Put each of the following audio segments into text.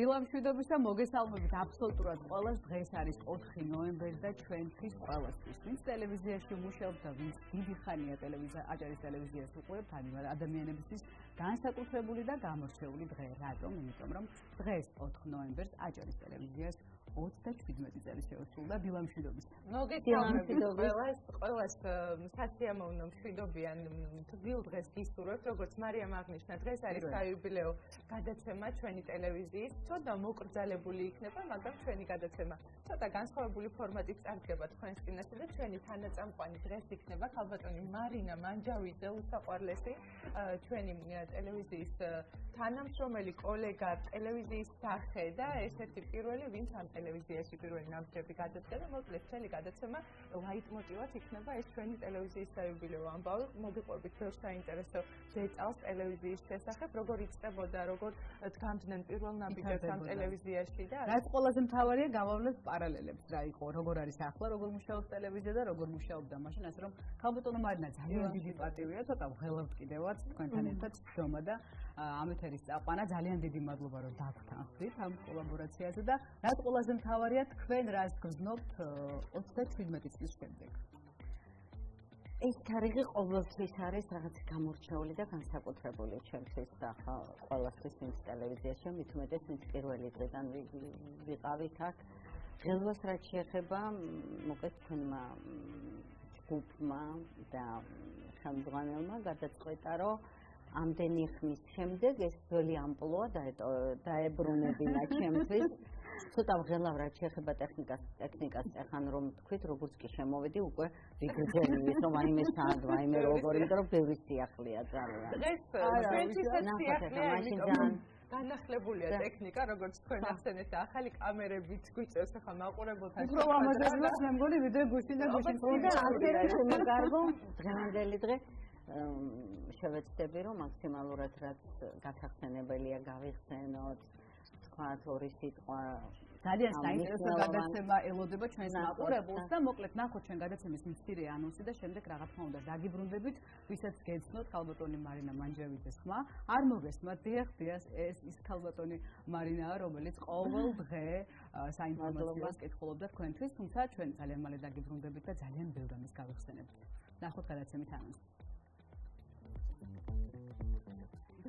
დილამშვიდობისა მოგესალმებით აბსოლუტურად ყველას დღეს არის 4 ნოემბერი და ჩვენთვის ყველასთვის ვინც ტელევიზიაში მუშაობს და ვინც დიდი ხანია ტელევიზია აჭარის ტელევიზიას უყურებთ ამიტომ ადამიანებისთვის განსაკუთრებული და გამორჩეული დღე რატომ იმიტომ რომ დღეს 4 ნოემბერს აჭარის ტელევიზიას 27 წელი შეუსრულდა დილამშვიდობის. მოგესალმებით ყველას სასიამოვნო მშვიდობიან თბილ დღეს გისურვებთ როგორც მარიამ აღნიშნა დღეს არის საიუბილეო გადაცემა ჩვენი ტელევიზიის ცოტა მოკრძალებული იქნება მაგრამ ჩვენი გადაცემა ცოტა განსხვავებული ფორმატით წარდგება თქვენს კინოში და ჩვენი თანაწამყვანი დღეს იქნება ხალბატონი მარინა მანჯავიძე უსაყვარლესი ჩვენი ტელევიზიის თანამშრომელი კოლეგა ტელევიზიის სახე და ესეთი პირველი ვინც ამ ტელევიზიაში პირველი ნამუშევარი გადაწყდა და მოკლედ წელი გადაცემა ლაიტმოტივად იქნება ეს ჩვენი ტელევიზიის საიუბილეო ამბავი. მოგიყვებით ბევრ საინტერესო დეტალს ტელევიზიის შესახებ, როგორ იწდებოდა, როგორ დგამდნენ პირველნაბიჯებს ამ ტელევიზიაში და რაც ყველაზე მთავარია გამავლეს პარალელებს რა იყო, როგორ არის ახლა, როგორ მუშაობს ტელევიზია და როგორ მუშაობდა მაშინ, ასე რომ ხალბატონო მარინა ძალიან დიდი პატივია, ცოტა ველავთ კიდევაც თქვენთან ერთად შომა და ამ ეთერის წაყვანა ძალიან დიდი მადლობა რომ დაგთანხმდით ამ კოლაბორაციაზე და რაც ყველაზე მთავარია თქვენ რას გრძნობთ 27 წლის შემდეგ. ეს თარიღი ყოველთვის არის რაღაც გამორჩეული და განსაკუთრებული ჩემთვის და ყოველთვის ვინც ტელევიზიაში მით უმეტეს ვინც პირველი დღიდან ვიყავით აქ. ღელვას რაც შეეხება მოკლედ ჩვენმა ჯგუფმა და ხელმძღვანელმა გადაწყვიტა რომ ამდენი ხნის შემდეგ ეს ძველი ამპლუა დაებრუნებინა ჩემთვის. ცოტა ვღელავ რა შეეხება ტექნიკას ეხან რომ თქვით როგორც კი შემოვედი უკვე ვიგრძელივით რომ აიმე საათ აიმე როგორი იმიტომ რომ ბევრი სიახლეა ძალიან. დღეს განახლებულია ტექნიკა, როგორც თქვენ ახსენეთ, ახალი კამერებით გვიწევს ახლა მაყურებელთა. უფრო ამაზე მე მგონი ვიდეო გუშინ და გუშინ და ამ გარდა დღევანდელი დღე შევეცდები რომ მაქსიმალურად რაც გათახსენებელია გავიხსენოთ თქვა ორი სიტყვა ძალიან საინტერესო გადაცემა ელოდება ჩვენს მაყურებელს და მოკლედ ნახოთ ჩვენ გადაცემის მცირე ანონსი და შემდეგ რა თქმა უნდა დაგიბრუნდებით ვისაც გეცნოთ ხალბატონი მარინა მანჯავიძეს ხმა არ მოგესმათ დიახ ეს ის ხალბატონი მარინაა რომელიც ყოველ დღე საინფორმაციოს კითხულობდა თქვენთვის თუმცა ჩვენ ძალიან მალე დაგიბრუნდებით და ძალიან ბევრ ამას გავიხსენებთ ნახოთ გადაცემის ანონსი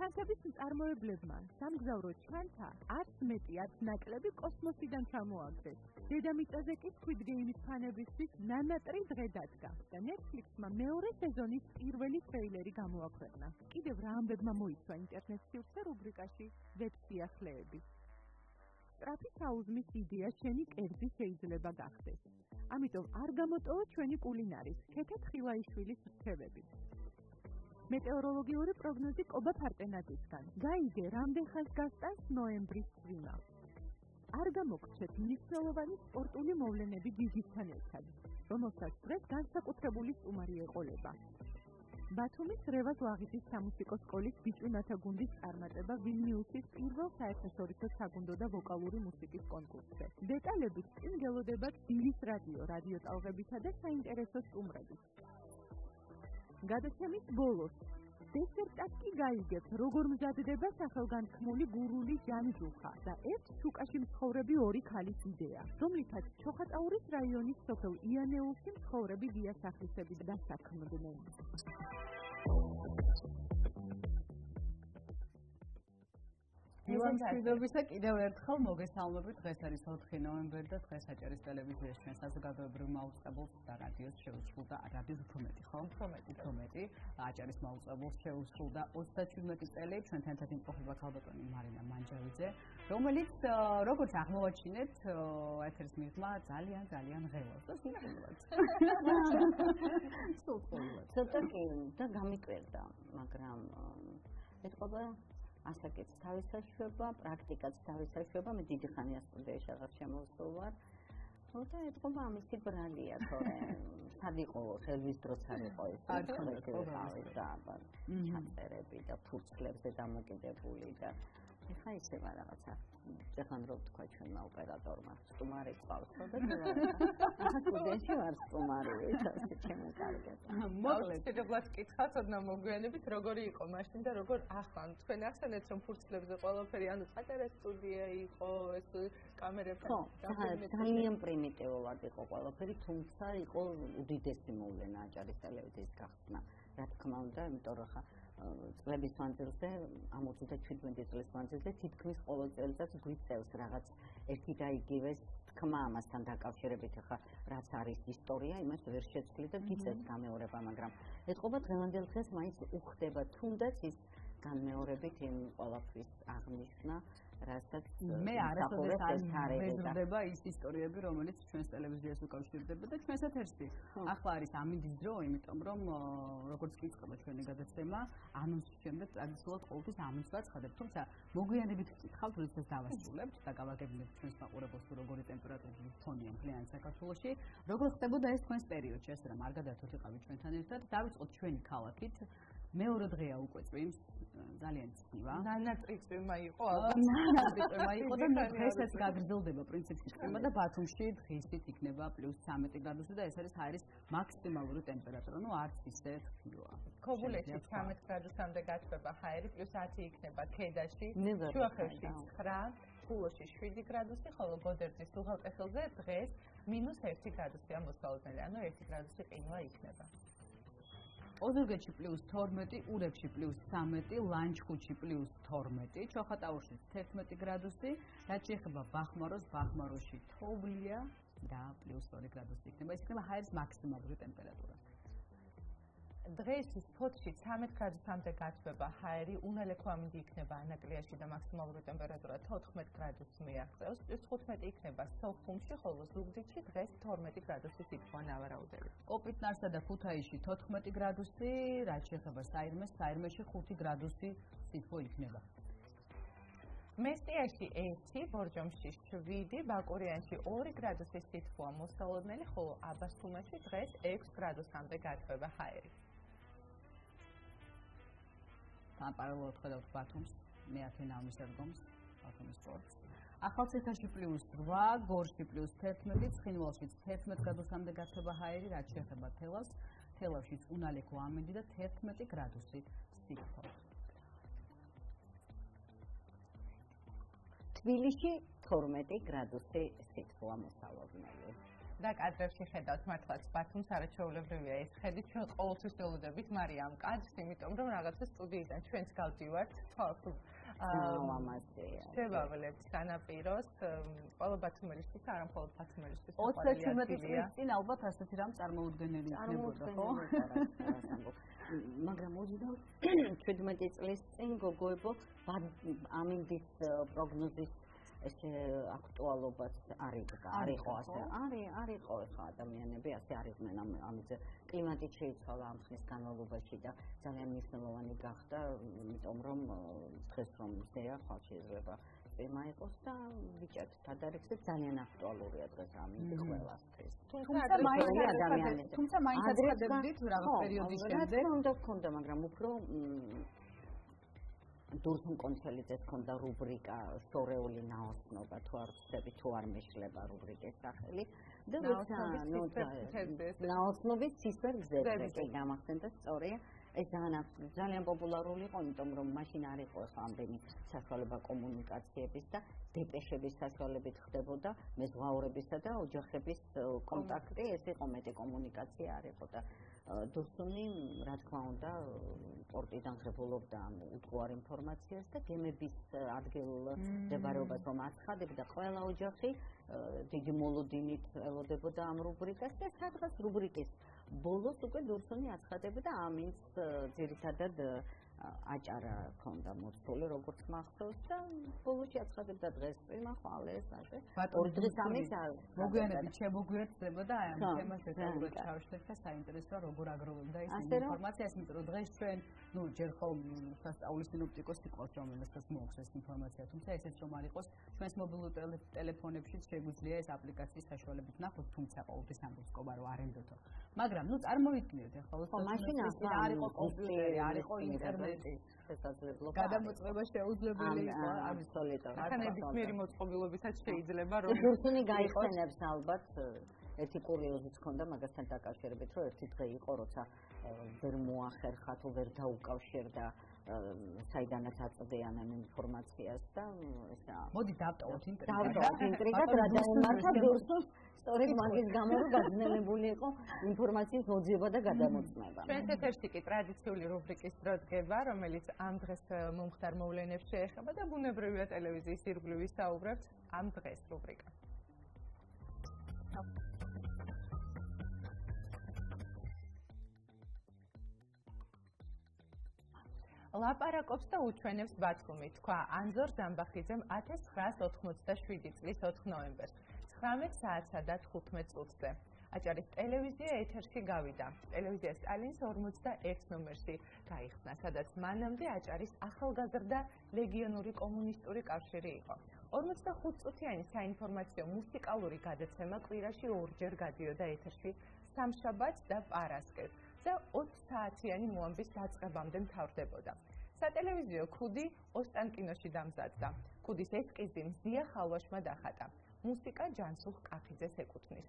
ჩანთების მწარმოებლებმა სამგზავრო ჩანთა არც მეტი არც ნაკლები კოსმოსიდან ჩამოაგდეს. დედამიწაზე კი სკვიდ გეიმის ფანებისთვის ნანატრი დღე დადგა და Netflix-მა მეორე სეზონის პირველი ტრეილერი გამოაქვეყნა. კიდევ რა ამბებმა მოიცვა ინტერნეტ-სივრცე რუბრიკაში ვებ-სიახლეები. სწრაფი საუზმის იდეა შენი კერძი შეიძლება გახდეს. ამიტომ არ გამოტოვა ჩვენი კულინარის ქეთე თხილაიშვილის რჩევები. მეტეოროლოგიური პროგნოზი კობა პარტენაძისგან. გაიგე, რამდენ ხანს გასტანს ნოემბრის წვიმა. არ გამოგცეთ მნიშვნელოვანი სპორტული მოვლენები გიგისთან ერთად, რომელსაც დღეს განსაკუთრებული სტუმარი ეყოლება. ბათუმის რევაზ ვაღიტის სამუსიკო სკოლის ბიჭვინათა გუნდის წარმატება ვილნიუსის პირველ საერთაშორისო საგუნდო და ვოკალური მუსიკის კონკურსზე. დეტალებით წინ გელოდებათ დილის რადიო, რადიოტალღებითა და საინტერესო სტუმრებით. გადაცემის ბოლოს დესერტად კი გაიგებთ როგორ მზადდება სახელგანთქმული გურული ჯანჯუხა და ერთ შუკაში მცხოვრები ორი ქალის იდეა რომლითაც ჩოხატაურის რაიონის სოფელ იანეულში მცხოვრები ღია სახლისებით დასაქმდნენ დილამშვიდობისა კიდევ ერთხელ მოგესალმებით. დღეს არის 4 ნოემბერი და დღეს აჭარის ტელევიზიაში ჩვენს საზოგადოებრივ მაუწყებელს და რადიოს შეუსრულდა რადიოს უფრო მეტი აჭარის მაუწყებელს შეუსრულდა 27 წელი. ჩვენთან ერთად იმყოფება ხალბატონი მარინა მანჯავიძე, რომელიც როგორც აღმოვაჩინეთ, ეთერს მიღმა ძალიან ღელავს და სულწოლად. ცოტა კი და გამიკვირდა, მაგრამ ეს ყველა ასაკიც თავისაშრება, პრაქტიკაც თავისაშრება, მე დიდი ხანია სტუდიაში აღარ შემოვსულვარ. თუმცა ეთქობა ამისი ბრალია, თორე სადიყო ხელვის დროს არ იყო ეს. და ჩაწერები და ფურცლებზე დამოკიდებული და ეხა ისება რაღაცა ჭეხანდრობ თქვა ჩვენმა ოპერატორმა სტუმარი ყავს და სტუდენტი ვარ სტუმარი ესე ჩემო კარგია მოკლედ შეგვიძლიათ გითხათ ოდნავ მოგვიანებით როგორი იყო მაშინ და როგორ ახლა თქვენ ახსენეთ რომ ფურცლებზე ყველაფერი ანუ პატარა სტუდია იყო ეს კამერები და ძალიან პრიმიტიულად იყო ყველაფერი თუმცა იყო უდიდესი მოვლენა აჭარის ტელევიზიის გახსნა რა თქმა უნდა იმიტომ რომ ხა წლების მანძილზე, 57 წლის მანძილზე, თითქმის ყოველ წელიწადს გვიწევს რაღაც ერთი და იგივე თქმა ამასთან დაკავშირებით, ხა რაც არის ისტორია, იმას ვერ შეცვლი და გიწევს გამეორება, მაგრამ ეს ყოველ დღევანდელ დღეს მაინც უხდება, თუნდაც ის განმეორებით იმ ყველაფრის აღნიშვნა, რასაც მე არასოდეს არ მეზრდება ის ისტორიები, რომელიც ჩვენს ტელევიზიას უკავშირდება და ჩვენსაც ერთი. ახლა არის ამინდის დრო, იმიტომ რომ როგორც კი იწყება ჩვენი გადაცემა ანონსის შემდეგ ტრადიციულად ყოველთვის ამოწმაც ხდება, თუმცა მოგვიანებით ვკითხავთ, როდესაც დავასრულებთ და გავაგებთ ჩვენს მაყურებელს, თუ როგორი ტემპერატურული ფონია მთლიან საქართველოში, როგორ ხდებოდა ეს თქვენს პერიოდში, ასე რომ არ გადავთვალყავით ჩვენთან ერთად, დავიწყოთ ჩვენი ქალაქით. მეორე დღეა უკვე წვიმს, ძალიან ცივია. ნანატრი წვიმა იყო, და დღესაც გაგრძელდება პრინციპში წვიმა და ბათუმში დღისით იქნება +13 გრადუსი და ეს არის ჰაერის მაქსიმალური ტემპერატურა, ნუ არც ისე რთილა. ქობულეთში 13 გრადუსამდე გაჩნდება ჰაერი, +10 იქნება ქედაში, შუახევში 9, ხულოში 7 გრადუსი, ხოლო გოდერძის უღელტეხილზე დღეს -1 გრადუსია მოსალოდნელი, ანუ 1 გრადუსი ყინვა იქნება. ოზურგეთში +12, ურებში +13, ლანჩხუთში +12, ჩოხატაურში 11 გრადუსი, რაც ეხება ბახმაროს, ბახმაროში თოვლია და +2 გრადუსი იქნება. ეს იქნება ჰაერის მაქსიმალური ტემპერატურა. დღეს ფოთში 13 გრადუსამდე გაჩნდება ჰაერი, უნალექო ამინდი იქნება ანაკლიაში და მაქსიმალური ტემპერატურა 14 გრადუსს მიაღწევს, +15 იქნება სოხუმში, ხოლო ზუგდიდში დღეს 12 გრადუსით იქნება ნავარაუდელი. ოპიტნარსა და ქუთაისში 14 გრადუსი, რაც შეეხება საირმეს, საირმეში 5 გრადუსი სითბო იქნება. მესტიაში 1, ბორჯომში 7, ბაკურიანში 2 გრადუსი სითბოა მოსალოდნელი, ხოლო აბასთუმაში დღეს 6 გრადუსამდე გაჩნდება ჰაერი. პარალელურად ხედავთ ბათუმს, მე-10 ნავმისერ გომს, ბათუმის პორტს. ახალციხეში +8, გორში +11, ცხინვალში 11 გრადუსამდე გაჩნდება ჰაერი, რაც შეეხება თელავს, თელავშიც უნალექო ამინდი და 11 გრადუსი სითბო. თბილისში 12 გრადუსი სითბოა მოსალოდნელი. და კადრებში ხედავთ მართლაც ბათუმს არაჩვეულებრივია ეს ხედი ჩვენ ყოველთვის ველოდებით მარიამ კადრს იმიტომ რომ რაღაცა სტუდიიდან ჩვენც გავდივართ შევავლებთ სანაპიროს ყველა ბათუმელისთვის არა მხოლოდ ბათუმელისთვის 37 წლის წინ ალბათ ასეთი რამ წარმოუდგენელი იქნებოდა ხო მაგრამ 17 წლის წინ გოგოებო ამინდის პროგნოზის ეს აქტუალობაც არ იდგა, არ იყო ასე. არ იყო ხა ადამიანები ასე არ იყვნენ ამაზე. კლიმატი შეიცვალა ამ ხნის განმავლობაში და ძალიან მნიშვნელოვანი გახდა, იმიტომ რომ დღეს რომ ზეა ხალხი შეიძლება წვიმა იყოს და ვიჭერთ თადარიგზე ძალიან აქტუალურია დღეს ამის ყველასთვის. თუმცა მაინც აცხადებდით რაღაც პერიოდის შემდეგ. უნდა გქონდა, მაგრამ უფრო დურთმ კონცელიძეს ჰქონდა რუბრიკა შორეული ნაოსნობა თუ არ ვცდები თუ არ მეშლება რუბრიკის სახელი და ნაოსნობის ციფერგზებზე კი გამახსენდა სწორია ეს ძალიან პოპულარული იყო იმიტომ რომ მაშინ არ იყო ამდენი საშუალება კომუნიკაციების და დეპეშების საშუალებით ხდებოდა მეზღვაურებისა და ოჯახების კონტაქტი ეს იყო მეტი კომუნიკაცია არ იყო და დურსუნი რა თქმა უნდა პორტიდან ღებულობდა ამ უტყუარ ინფორმაციას და გემების ადგილმდებარეობას რომ აცხადებდა ყველა ოჯახი დიდი მოლოდინით ელოდებოდა ამ რუბრიკას და სადღაც რუბრიკის ბოლოს უკვე დურსუნი აცხადებდა ამინდს ძირითადად აჭარა ქონდა მოცული როგორც მახსოვს და ბოლოში აცხადებდა დღეს წვიმა ხვალე ეს ასე ორი დღის ამის მოგვიანებით შემოგვიერთდებოდა ამ თემას ერთად ჩავშლეთ და საინტერესოა როგორ აგროვებდა ეს ინფორმაცია ეს მეტყვი დღეს ჩვენ ნუ ჯერ ხომ სასწაულის სინოპტიკოს სიტყვას რომელსაც მოაქვს ეს ინფორმაცია თუმცა ესეც რომ არ იყოს ჩვენს მობილურ ტელეფონებში შეგვიძლია ეს აპლიკაციის საშუალებით ნახოთ თუმცა ყოველთვის ამბობს კობარო არ ენდოთო მაგრამ ნუ წარმოვიდგინეთ ახლა Information is not the government. Fantastic traditional rubric is not the government. It's Andres Mukhtar Moulenev Sheikh, but I'm going to bring you a television series over Andres rubric. ლაპარაკობს და უჩვენებს ბათუმი თქვა ანზორ ზამბახიძემ 1997 წლის 4 ნოემბერს 19 საათსა და 15 წუთზე აჭარის ტელევიზია ეთერში გავიდა ტელევიზია სტალინს 41 ნომერში გაიხსნა სადაც მანამდე აჭარის ახალგაზრდა ლეგიონური კომუნისტური კავშირი იყო 45 წუთიანი საინფორმაციო მუსიკალური გადაცემა კვირაში ორჯერ გადიოდა ეთერში სამშაბათს და პარასკევს და 20 საათიანი მოამბის დაწყებამდე მთავრდებოდა. სატელევიზიო ქუდი ოსტანკინოში დამზადდა. ქუდის ესკიზი მზია ხალვაშმა დახატა. მუსიკა ჯანსუღ კახიძეს ეკუთვნის.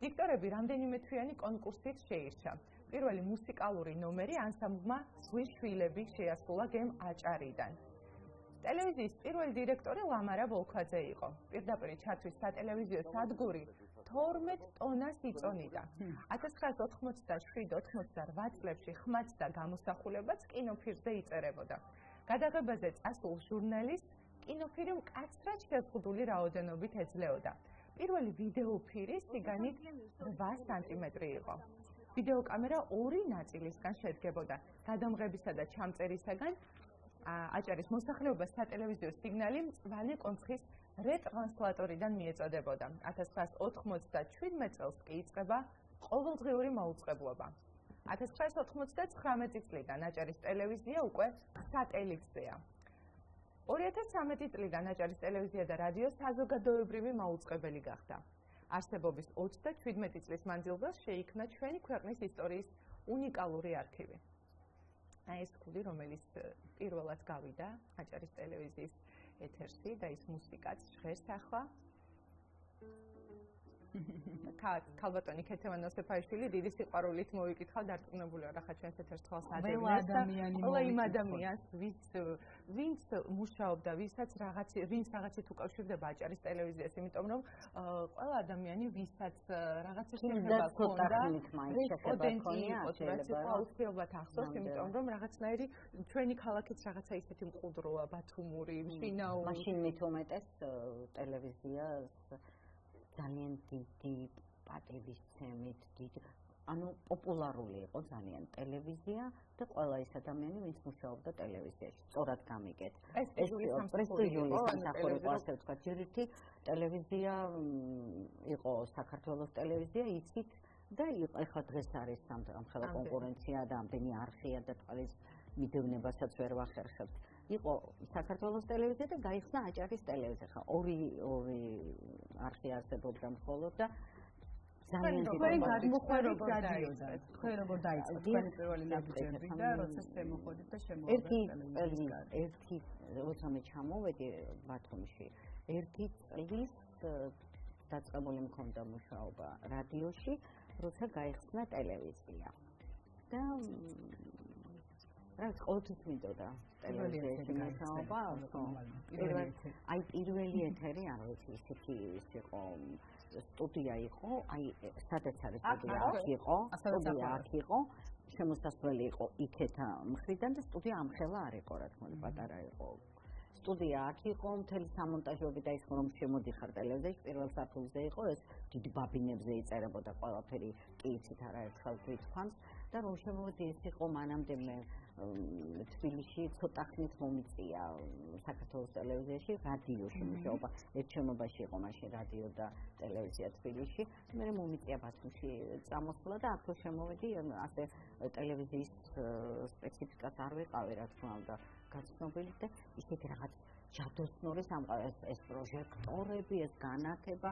დიქტორები რამდენიმე თვიანი კონკურსით შეირჩა. პირველი მუსიკალური ნომერი ანსამბლმა ზღვის შვილები შეასრულა გემ აჭარიდან. ტელევიზიის პირველი დირექტორი ლამარა ბოლქვაძე იყო. პირდაპირ ჩათვის სატელევიზიო სადგური 12 ტონას იწონიდა. 1997-98 წლებში ხმაც და გამოსახულებაც კინოფირზე იწერებოდა. გადაღებაზე წასულ ჟურნალისტს კინოფირი მკაცრად შეზღუდული რაოდენობით ეძლეოდა. პირველი ვიდეოფირი სიგანით 8 სანტიმეტრი იყო. ვიდეოკამერა ორი ნაწილისგან შედგებოდა. გადამღებისა და ჩამწერისაგან აჭარის მოსახლეობას სატელევიზიო სიგნალი მწვანე კონცხის რეტრანსლატორიდან მიეწოდებოდა. 1997 წელს კი იწყება ყოველდღიური მაუწყებლობა. 1999 წლიდან აჭარის ტელევიზია უკვე სატელევიზია. 2013 წლიდან აჭარის ტელევიზია და რადიო საზოგადოებრივი მაუწყებელი გახდა. არსებობის 37 წლის მანძილზე შეიქმნა ჩვენი ქვეყნის ისტორიის უნიკალური არქივი. ეს ქუდი რომელიც პირველად გავიდა აჭარის ტელევიზიის ეთერში და ის მუსიკაც ჟღერს ახლა ქალბატონი ქეთევან-ოსეფაიშვილი დიდი სიყვარულით მოვიკითხავ დარწმუნებული ვარ ახლა ჩვენს ეთერს თვალს აძებნეს ყველა იმ ადამიანს ვინც მუშაობდა ვინც რაღაცით უკავშირდება აჭარის ტელევიზიას იმიტომ რომ ყველა ადამიანი ვისაც რაღაცის შენება ქონდა პოტენცია იყო შეუძლებათ ახსოვს იმიტომ რომ რაღაცნაირი ჩვენი ქალაქიც რაღაცა ისეთი მყუდროა ბათუმური შინაური მაშინ მით უმეტეს ტელევიზიას ძალიან დიდი პატების ცემით დიდი ანუ პოპულარული იყო ძალიან ტელევიზია და ყველა ის ადამიანი ვინც მუშაობდა ტელევიზიაში სწორად გამიგეთ ეს პრესტიჟული სახეობა ასე ვთქვა ჯერ ერთი ტელევიზია იყო საქართველოს ტელევიზია იცით და ეხლა დღეს არის სამხელა კონკურენცია და ამდენი არხია და თვალის მიდევნებასაც ვერ ვახერხებთ იყო საქართველოს ტელევიზია და გაიხსნა აჭარის ტელევიზია. ხა ორი არხი არსებობდა მხოლოდ და ძალიან გამოხერხდა რადიოდა. თქვენ როგორ დაიწყეთ თქვენი პირველი ნაბიჯები და როცა შემოხოდით და შემოვიდა ერთი როცა მე ჩამოვედი ბათუმში. ერთი წლის დაწყებული მქონდა მუშაობა რადიოში, როცა გაიხსნა ტელევიზია. და რა ყოველთვის მინდოდა ტელევიზიაში მუშაობა აი პირველი ეთერი არ ვიცი ისეთი ის იყო სტუდია იყო აი სადაც არის სტუდია იყო შემოსასვლელი იყო იქეთა მხრიდან და სტუდია ამხელა არ იყო რა თქმა უნდა პატარა იყო სტუდია იყო მთელი სამონტაჟოები და ის რომ შემოდიხარ ტელევიზიაში პირველ სართულზე იყო ეს დიდი ბაბინებზე იწერებოდა ყველაფერი კი იცით არაერთხელ გვითხოვს და რომ შემოვედი ეს იყო მანამდე მე თბილისში ცოტა ხნით მომიწია საქართველოს ტელევიზიაში რადიოში მუშაობა ერთ შემობაში იყო მაშინ რადიო და ტელევიზია თბილისში მე მომიწია ბათუმში წამოსვლა და აქ შემოვედი ასე ტელევიზიის სპეციფიკას არ ვეყავი რა თქმა უნდა გაცნობილი და ისეთი რაღაც ჯადოსნური სამყარო ეს პროჟექტორები ეს განათება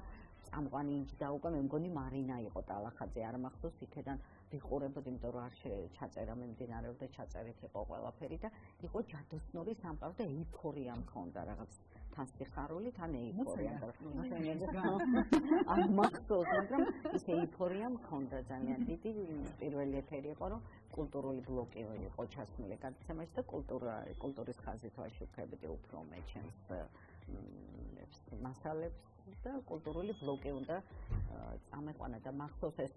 ამყანი და უკვე მე მგონი მარინა იყო ტალახაძე არ მახსოვს იქიდან ვიყურებოდი იმიტომ რომ არ შეჩაწერა მიმდინარეობდა ჩაწერით იყო ყველაფერი და იყო ჯადოსნური სამყარო და ეიფორია მქონდა რაღაც თან სიხარული თან ეიფორია არ მახსოვს მაგრამ ის ეიფორია მქონდა ძალიან დიდი პირველი ეთერი იყო რომ კულტურული ბლოკი იყო ჩასმული გადაცემაში და კულტურის ხაზით ვაშუქებდი უფრო მე ჩემს მასალებს და კულტურული ბლოკი უნდა წამეყვანა და მახსოვს ეს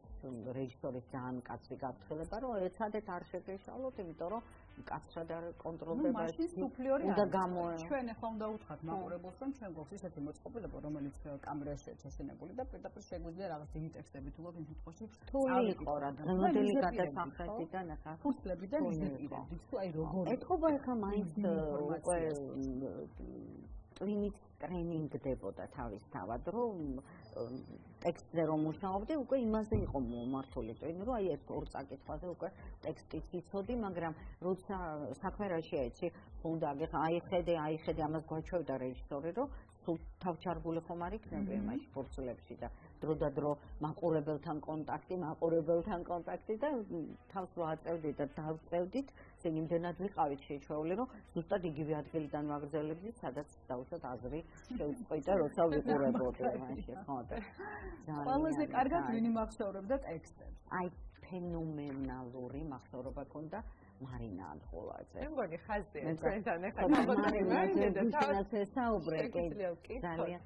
რეჟისორის ძალიან კაცი გაფრთხილება რომ ეცადეთ არ შეგეშალოთ იმიტომ რომ კაცსა კონტროლდება და გამო ჩვენ ახლა უნდა ვთქვათ მაყურებელსთან ჩვენ გვაქვს ისეთი მოწყობილება რომელიც კამერაშია ჩაშენებული და პირდაპირ შეგვიძლია რაღაც დიდი ტექსტები თუ გოგ იმ შემთხვევაში თული იყო რა მოდელი გადასახეთიდან ახლა ხუსლებიდან ისე ვიქცო აი როგორ ეთქობა ახლა მაინც უკვე ტვინით ტრენინგდებოდა თავისთავად რომ ტექსტზე რომ მუშაობდი უკვე იმაზე იყო მომართული ტვინი რომ აი ეს ორ წაკითხვაზე უკვე ტექსტიც იცოდი მაგრამ როცა საქმე რაში აიცი უნდა აიხედე ამას გვაჩვევდა რეჟისორი რომ სულ თავჩარგული ხომ არ იქნება იმაში ფორცლებში და დროდადრო მაყურებელთან კონტაქტი და თავს რა აწევდით და დავწევდით იმდენად ვიყავით შეჩვეული რომ ზუსტად იგივე ადგილიდან ვაგრძელებდით სადაც დაუშვათ აზრი შეუწყდა როცა ვიყურებოდი მაშინ ხო და ყველაზე კარგად ვინი მახსოვრებდა ტექსტებს აი ფენომენალური მახსოვრება ქონდა მარინა ანდღოლაძე. მე მგონი ხაზზე ჩვენთან ახლა გამოდგენილია და თავის საუბრობ ძალიან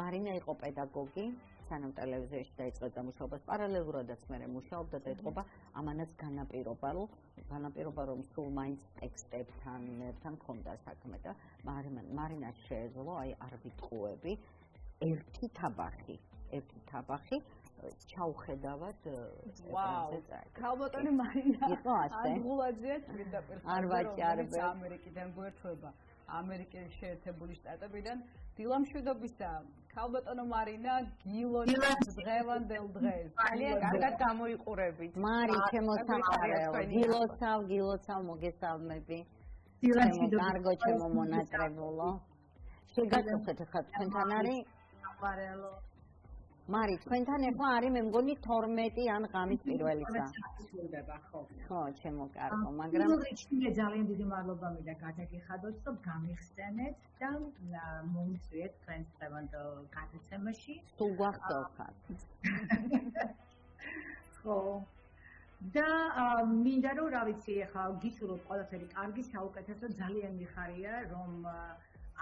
მარინა იყო პედაგოგი სანამ ტელევიზიაში დაიწყო გამოსაუბარს პარალელურადაც მე მუშაობდა და ეთყობა ამანაც განაპირობა რომ სულ მაინც ტექსტებთან მქონდა საქმე და მარინა შეეძლო აი არ ვიტყუები ერთი თაბახი ჩაუხედავად ეთერზე. ქალბატონი მარინა ანდღოლაძე პირდაპირ არის ამერიკიდან გვერდშობა. ამერიკის შეერთებული შტატებიდან დილამშვიდობისა ქალბატონო მარინა გილონის დღევანდელ დღეს ძალიან კარგად გამოიყურებით მარი ჩემოსახარეო გილოცავ მოგესალმები დილამშვიდობისა კარგო ჩემო მონატრებულო შეგაცხეთ ხა თქვენთან არის აბარეალო მარი თქვენთან ახლა არის მე მგონი 12 ან ღამის პირველისა შეგვდება ხო ჩემო კარგო მაგრამ მე ძალიან დიდი მადლობა მინდა გადაგიხადოთ რომ გამიხსენეთ და მომწვიეთ თქვენ დღევანდელ გადაცემაში სულ გვახსოვთ ხო და მინდა რომ რა ვიცი ახლა გიჩვენოთ ყველაფერი კარგი საუკეთესო ძალიან მიხარია რომ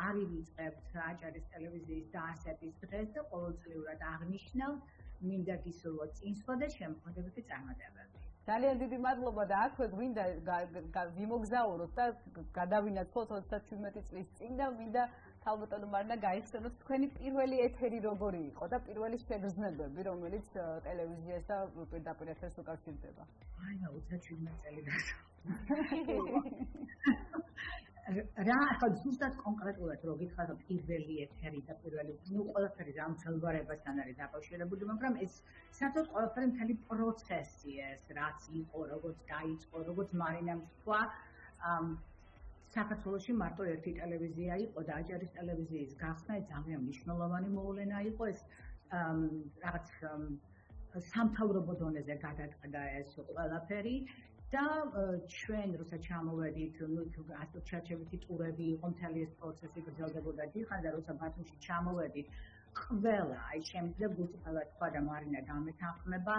ავივიწყებთ აჭარის ტელევიზიის დაარსების დღეს და ყოველწლიურად აღნიშნავთ მინდა გისურვოთ წინსვლა და შემოქმედებითი წარმატებები. ძალიან დიდი მადლობა და აქვე გვინდა ვიმოგზაუროთ და გადავინაცვლოთ 37 წლის წინ და მინდა ქალბატონო მარინა გაიხსენოთ თქვენი პირველი ეთერი როგორი იყო და პირველი შეგრძნებები რომელიც ტელევიზიას და პირდაპირ ეთერს უკავშირდება. აი 37 წელი და რა ახლა ზუსტად კონკრეტულად რო გითხარო პირველი ეთერი და პირველი ყველაფერი ამ ხელვარებასთან არის დაკავშირებული მაგრამ ეს საერთოდ ყველაფერი მთელი პროცესი ეს რაც იყო როგორც დაიწყო როგორც მარინამ თქვა საქართველოში მარტო ერთი ტელევიზია იყო და აჭარის ტელევიზიის გახსნა ძალიან მნიშვნელოვანი მოვლენა იყო ეს რაღაც სამთავრობო დონეზე გადაწყდა ეს ყველაფერი და ჩვენ როცა ჩამოვედით ასტროჩარჩევითი ტურები იყო მთელი ეს პროცესი გრძელდებოდა დიხარ და როცა ბათუმში ჩამოვედით ყველა აი შემიძლია გულწრფელად თქვა და მარინა გამეთანხმება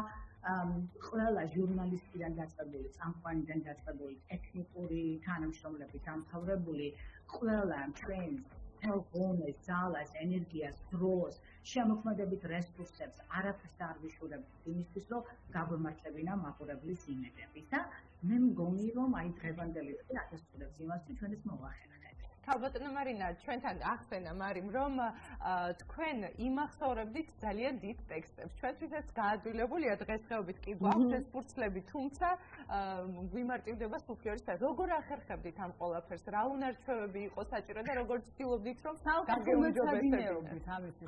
ყველა ჟურნალისტიდან დაწყებული წამყვანიდან დაწყებული ტექნიკური თანამშრომლები დამთავრებული ყველა ჩვენს თვალგონეს ძალას ენერგიას დროს შემოქმედებით რესურსებს არაფერს არ ვიშურებთ იმისთვის რომ გაგვემართლებინა მაყურებლის იმედები და მე მგონი რომ აი დღევანდელი დღე ასრულებს იმას თუ ჩვენ ეს მოვახერხეთ ქალბატონო მარინა ჩვენთან ახსენა მარიმ რომ თქვენ იმახსოვრებდით ძალიან დიდ ტექსტებს ჩვენთვისაც გაადვილებულია დღესდღეობით კი გვაქვს ეს ფურცლები თუმცა გვიმარტივდება სუფლიორისა როგორ ახერხებდით ამ ყველაფერს რა უნარჩვევები იყო საჭირო და როგორ ცდილობდით რომ გაგეუჯობებდით ამისთვის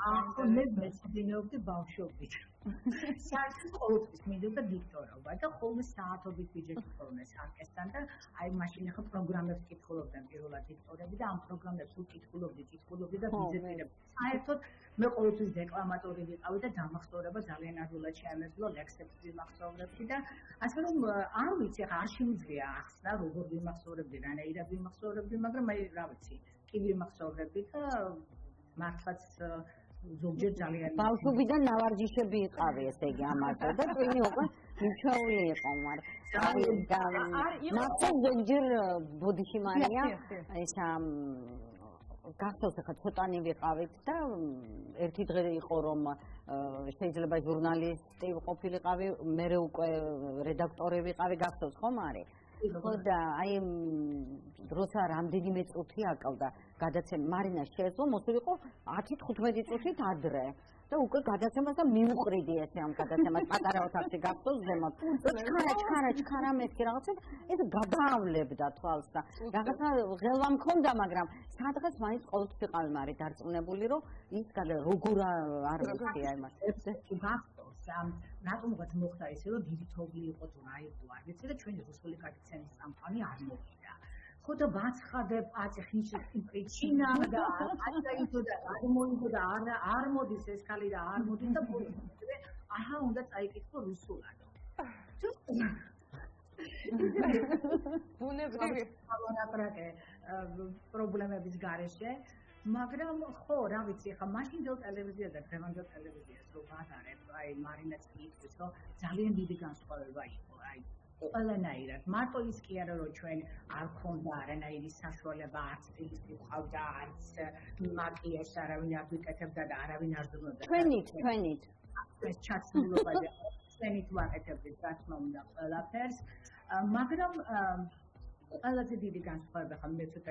მე მეცდინეობდი ბავშვობით Sarkis always made the dictator, but the whole start of the project performance orchestra. I machine a program of kit full of them, dictator, program that took it full of the kit full of the visit. I thought no always declamatory without a damage or a Zalena Rula Chamas, no accept the Max of the Fida. As from Armit Hashim Viaxta, over the Max of the Ranaida, the Max of the Magramai Ravati, Kivi Max of the Pika, Marfats. Balsuvidan navarjisha bi qavi esegi amarto da tuni oqan michauli qomar natsan genjir bodishi mania esa gaxtosakha chotani viqavit da erti dghe iqo rom შეიძლება ჟურნალისტი ყოფილიყავი მერე უკვე რედაქტორი ვიყავი გაxtos ხომ არის ხოდა აი როცა რამდენიმე წუთი აკავდა გადაცემა მარინა შეეძლო მოსულიყო 10-15 წუთით ადრე და უკვე გადაცემას და მიუყრიდი ესე ამ გადაცემას პატარა ოთახში გაxtos ზემოთ ჩქარა მეთქი რაღაცა ეს გადაავლებდა თვალს და რაღაცა ღელვა მქონდა მაგრამ სადღაც მაინც ყოველთვის იყავი მარი დარწმუნებული რომ ის გადა როგორ არ მიხია იმას Not only what Mokta is a digital or to ride to it's a train who's fully got sense and funny armor. Put a bath had a hitch in China, the armor into the armor, this is Kalida armor in the book. I have that I get for Rusula. Just problem of his garage. მაგრამ ხო, რა ვიცი, ხა მაშინდელ ტელევიზია და დღევანდელ ტელევიზია რო ვატარებ, აი მარინაც ის ხო ძალიან დიდი განსხვავება იყო, აი ყველანაირად. მარტო ის კი არა, რომ ჩვენ არ ქონდა არანაირი საშუალება, არც ტელევიზია ყავდა, არც მაკიაჟს არავინ არ ვიკეთებდა და არავინ არ ზრუნავდა. ჩვენით ეს ჩაცმულობა და ჩვენით ვაკეთებდით გასმოვიდა ყველაფერს, მაგრამ Allah did the guns for the Hamilton.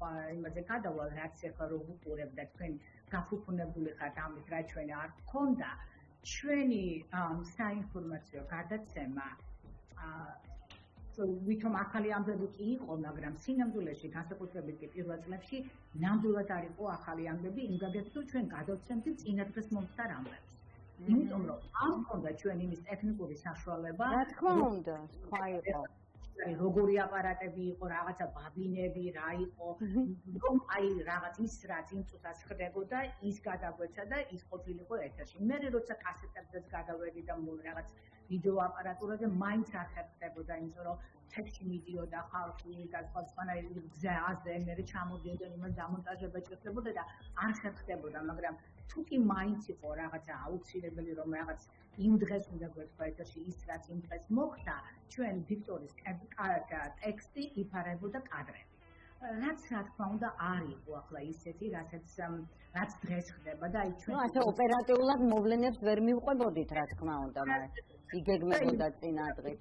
Mazakada will have Sekarobu or that when Kafukuna Bulikatam, the right train art, Konda, Shweni, sign for Matsu, Kadatsema. So we come Akali Ambuki or Nagram Sinamdula, she has a possibility it was left she, Namdula Tari or Akali Ambubi, and Gadet Suchan Kadatsem in a Christmas Taram. You don't know. I'm on the Chweni is ethnically sexual about that Konda. Rogoria Paratabi or Avata Babinebi, Rai or I Ravatis Ratin to Tascadegoda, is Gada Vachada, is Hotilico Etas. Mary Rosa Casset at the Gada Vedida Murats, Video Apparatura, the Minds at Taboda in Zoro, Text Media, the Harfield, as Pasana, Zaz, the Merichamo, the Madamontaja, Taboda, Ansat Taboda, Magram, took in minds for Avata, auxiliary Romavats, interest in the Great Fighter, she is that interest Mokta, Chuan Victoris. Exti iparable the cadre. That's not found the Ari work like city that had some that's dressed there, but I try to operate all that movements where me body track mount. He gave me that in Adrit.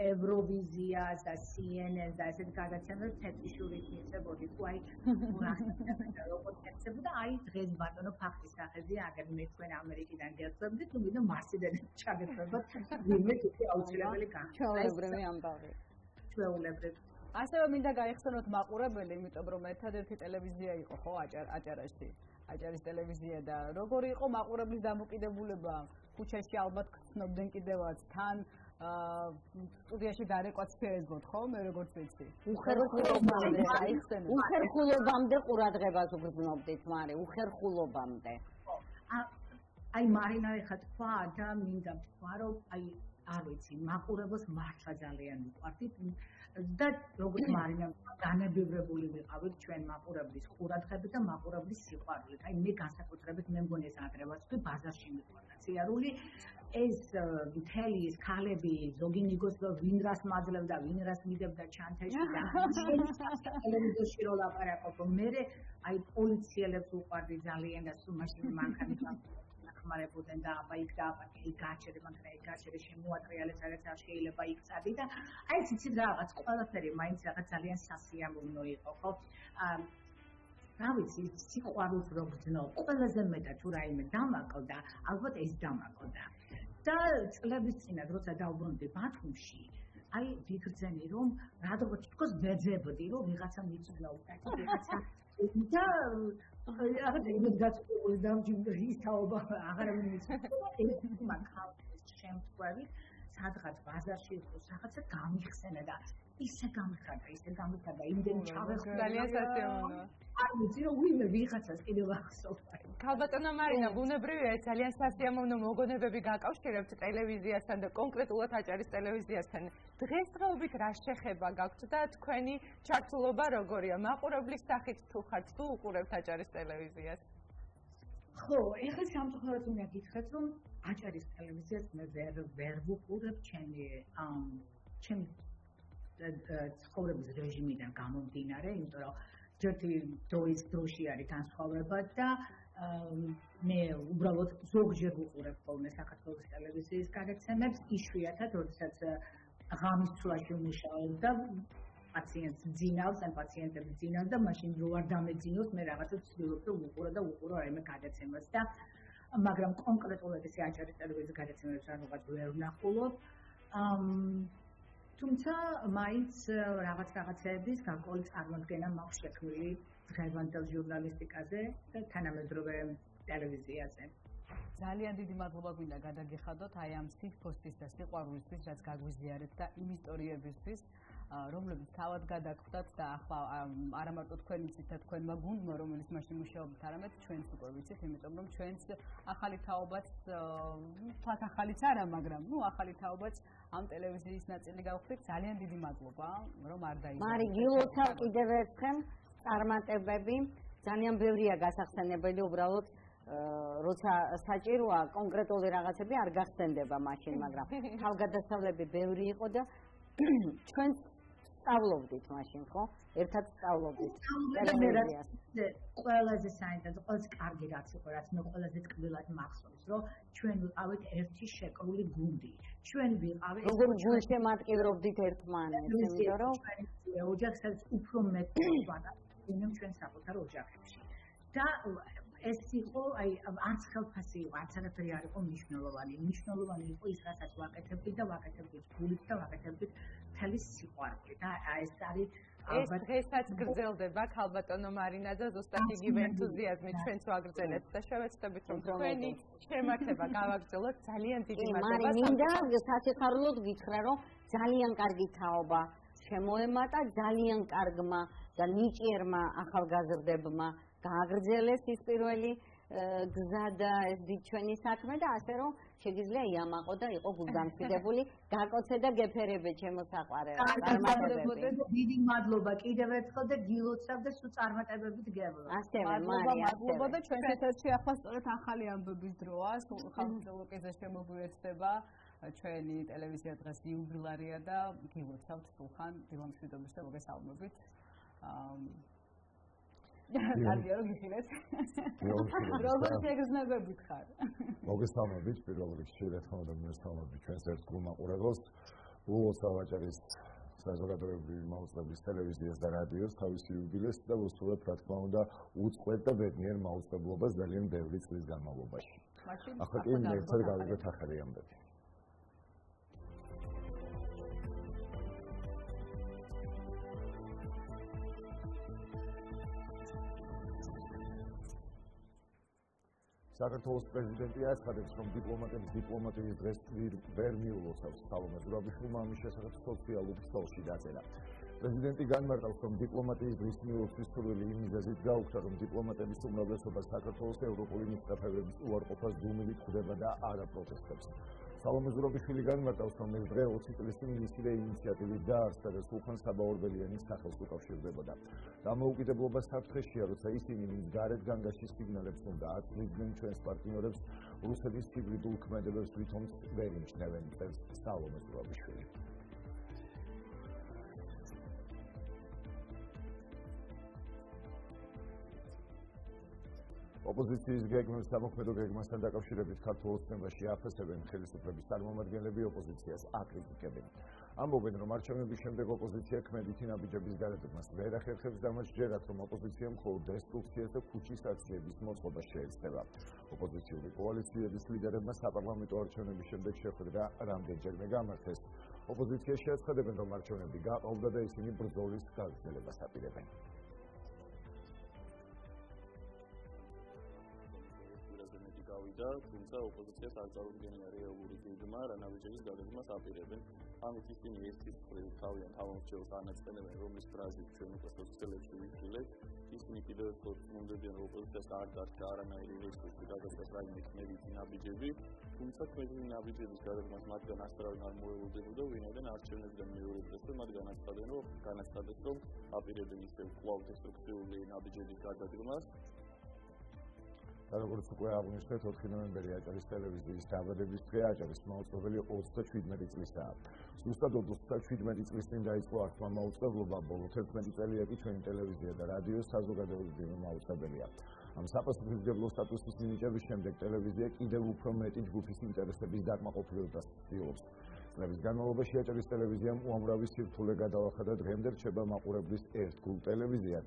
Eurovisia, the CNN, that's in Kazachstan, that issue with me about it. Why? I dress button of Pakistan as the academic when American and their subject to be the master than Chagatar, but we make it out to America. 12 I saw me that I excellent Makurabel with Obrometa, the television, Ajarasi, Ajaris television, the Rogori, Omakurabi, the Muki, the Buleba, Kuchashi, Albert, Snobdenki, there was Tan. Უდიაში დარეკვა ფეისბუქ ხომ როგორც წესი უხერხულობამდე აიხსენე უხერხულობამდე ყურადღებას უგრძნობდით მარე უხერხულობამდე აი მარინა ეხა თქვა და მინდა თქვა რომ აი არ ვიცი მაყურებელს მართლა ძალიან მიყვარდით და როგორც მარინა განებივრებული ვიყავით ჩვენ მაყურებლის ყურადღებით და მაყურებლის სიყვარულით აი მე განსაკუთრებით მე მგონი ეს ადრევაც თუ ბაზარში მიყვარდა ციარული ეს მთელი ეს ქალები ზოგი ნიგოსო ვინრას მაძლევდა ვინრას მიდევდა ჩანთაში და ტელევიზორში რო ლაპარაკობ მერე აი პოლიციელებს უყვარდი ძალიან და სულ მაშინ მანქანით ახმარებოდნენ და აბა იქ დააპატი გაჩერებან და გაჩერე შემოატრიალეს რაღაც არ შეიძლება იქცადი და აი ეს იცი რაღაც ყველაფერი მაინც რაღაც ძალიან სასიამოვნო იყო ხო Now it's Sikuaru from Snow, Opalazameta, Turaim, Damakoda, Albert is Damakoda. Does Labisina Rosa Dawon the bathroom she? I did send a room, rather because there's a body room, we got some needs to know that. Pacients dinals and pacients dinas the machine you are damaged me ragazzo ukura eme gadetsemasta მაგრამ კონკრეტულად ესე აჭარის ტელევიზიის გადაცემებს არ ვუღარ ვნახულობ თუმცა მაინც რაღაცების განკოლის წარმოდგენა მაქვს შექმნილი დღევანდელ ჟურნალისტიკაზე და თანამედროვე ტელევიზიაზე ძალიან დიდი მადლობა გვინდა გადაგეხადოთ აი ამ სიტყვისთვის და სიყვარულისთვის რაც გაგვიზიარეთ და იმ ისტორიებისთვის რომლებიც თავად გადაგხვდათ და ახლა არა მარტო თქვენ იცით და თქვენმა გუნდმა რომელიც მაშინ მუშაობთ არამედ ჩვენც უკვე ვიცით იმიტომ რომ ჩვენც ახალი თაობაც თვათ ახალიც არა მაგრამ ნუ ახალი თაობაც ამ ტელევიზიის ნაწილი გავხდით ძალიან დიდი მადლობა რომ არ დაიწყეთ მარი გილოცავ კიდევ ერთხელ წარმატებები ძალიან ბევრია გასახსენებელი უბრალოდ როცა საჭიროა კონკრეტული რაღაცები არ გახსენდება მაშინ მაგრამ თავგადასავლები ბევრი იყო და ჩვენ სწავლობდით მაშინ ხო ერთად სწავლობდით ტელევიზიაზე ყველაზე საინტერესო ყველაზე კარგი რაც იყო რაც მე ყველაზე ტკბილად მახსოვს რომ ჩვენ ვიყავით ერთი შეკრული გუნდი ჩვენ ვიყავით როგორ გულშემატკივრობდით ერთმანეთს იმიტომ რომ ოჯახსაც უფრო მეტად ვანახავთ ჩვენ საკუთარ ოჯახებში და ეს იყო აი არც ხელფასი იყო არც არაფერი არ იყო მნიშვნელოვანი იყო ის რასაც ვაკეთებდით და ვაკეთებდით გულით და ვაკეთებდით მთელი სიყვარულით და ეს არის ალბათ დღესაც გრძელდება ქალბატონო მარინა და ზუსტად იგივე ენთუზიაზმით ჩვენც ვაგრძელებთ და შევეცდებით რომ თქვენი შემართება გავაგრძელოთ ძალიან დიდი მადლობა მარინა და საციხარულოდ გითხრა რომ ძალიან კარგი თაობა შემოემატა ძალიან კარგმა და ნიჭიერმა ახალგაზრდებმა გააგრძელეს ის პირველი გზა და ეს დიჩვენი საქმე და ასე რომ შეიძლება იამაყო და იყო გულგამშვიდებული დაკოცე და გეფერებე ჩემო საყვარელი დიდი მადლობა კიდევ ერთხელ და გილოცავ და სულ წარმატებებით გევლო ასევე მადლობა და ჩვენ ერთერთი ახლა სწორედ ახალი ამბების დროა სულ ხალხზე შემოგვეცდება ჩვენი ტელევიზია დღეს იუბილარია და გილოცავთ სულხან დილამშვიდობის და მოგესალმებით კარგია რომ გიხილეთ. როგორც შეგრძნებებით ხარ. მოგესალმებით პირველ რიგში რა თქმა უნდა მოგესალმებით ჩვენს ერთგულ მაყურებელს ულოცავ აჭარის საზოგადოებრივი მაუწყებლის ტელევიზიას და რადიოს თავისი იუბილეს და ვუსურვებთ რა თქმა უნდა უწყვეტ და ბედნიერ მაუწყებლობას ძალიან ბევრი წლის განმავლობაში. ახლა კი ერთად გავიგეთ ახალი ამბები. საქართველოს პრეზიდენტი აცხადებს, რომ დიპლომატების დიპლომატიის დღეს ვერ მიულოცავს სალომე ზურაბიშვილმა ამის შესახებ სოციალურ ქსელში დაწერა. პრეზიდენტი განმარტავს, რომ დიპლომატიის დღის მიულოცვის სურვილი იმ მიზეზით გაუქმდა, რომ დიპლომატების უმრავლესობა საქართველოს ევროპული მისწრაფებების უარყოფას დუმილით ხვდება და არ აპროტესტებს. სალომე ზურაბიშვილი განმარტავს, რომ ეს დღე 20 წლის წინ მისივე ინიციატივით დაარსდა და სულხან საბაორბელიანის სახელს უკავშირდებოდა. დამოუკიდებლობა საფრთხეშია, როცა ისინი მის გარეთ განგაშის სიგნალებს უნდა აწვდიან ჩვენს პარტნიორებს რუსეთის ჰიბრიდულ ქმედებებს თვითონ ვერ იმჩნევენ წელს სალომე ზურაბიშვილი. ოპოზიციის გეგმებს სამოქმედო გეგმასთან დაკავშირებით ქართულ ოცნებაში აფასებენ ხელისუფლების წარმომადგენლები ოპოზიციას აკრიტიკებენ. ამბობენ, რომ არჩევნების შემდეგ ოპოზიცია ქმედითი ნაბიჯების გადაწყვეტას ვერ ახერხებს და მას სჯერათ, რომ ოპოზიციამ მხოლოდ დესტრუქციას და ქუჩის აცლების მოწყობა შეეცდება. ოპოზიციური კოალიციების ლიდერებმა საპარლამენტო არჩევნების შემდეგ შეხვედრა რამდენჯერმე გამართეს. ოპოზიციაში აცხადებენ, რომ არჩევნები გაყალბდა და ისინი ბრძოლის გაგრძელებას აპირებენ. გავიდა, თუმცა ოპოზიციას არ წარუდგენია რეალური ძიძმა, რანაირად გადაზმას აპირებენ. ამით ისინი ერთის მხრივ თავიანთ თავმრჩევლს ანაწყენებენ, რომლის ფრაზით ჩვენ უკვე სოციალებში ვიფიქრებთ. Ისინი კიდევ მომდებიან, რომ ოპოზიციას არ დარჩა არანაირი რესურსი გადაწყვეტას რაიმე ქმედებითი ნაბიჯები, თუმცა ქმედილი ნაბიჯების გადაზმას მათგან ასწორავინ არ მოელოდებოდა, ვინაიდან არჩევნებიდან მეორე დღესვე მათგან აცხადნენ, რომ განაცხადეს, რომ აპირებენ ისევ კვლავ დესტრუქციული ნაბიჯების გადადგმას. როგორც უკვე აღნიშნეთ, 4 ნოემბერი აჭარის ტელევიზიის დაბადების დღე აჭარის მაუწყებელი 37 წლისაა. ზუსტად 37 წლის წინ დაიწყო აქტმა მაუწყებლობა, ბოლო 11 წელია კი ჩვენი ტელევიზია და რადიო საზოგადოებრივი მაუწყებელია. ამ საპასუხისმგებლო სტატუსის მინიჭების შემდეგ ტელევიზია კიდევ უფრო მეტი ჯგუფის ინტერესების დაკმაყოფილებას ცდილობს. წლების განმავლობაში აჭარის ტელევიზიამ უამრავი სირთულე გადალახა და დღემდე რჩება მაყურებლის ერთგულ ტელევიზიად.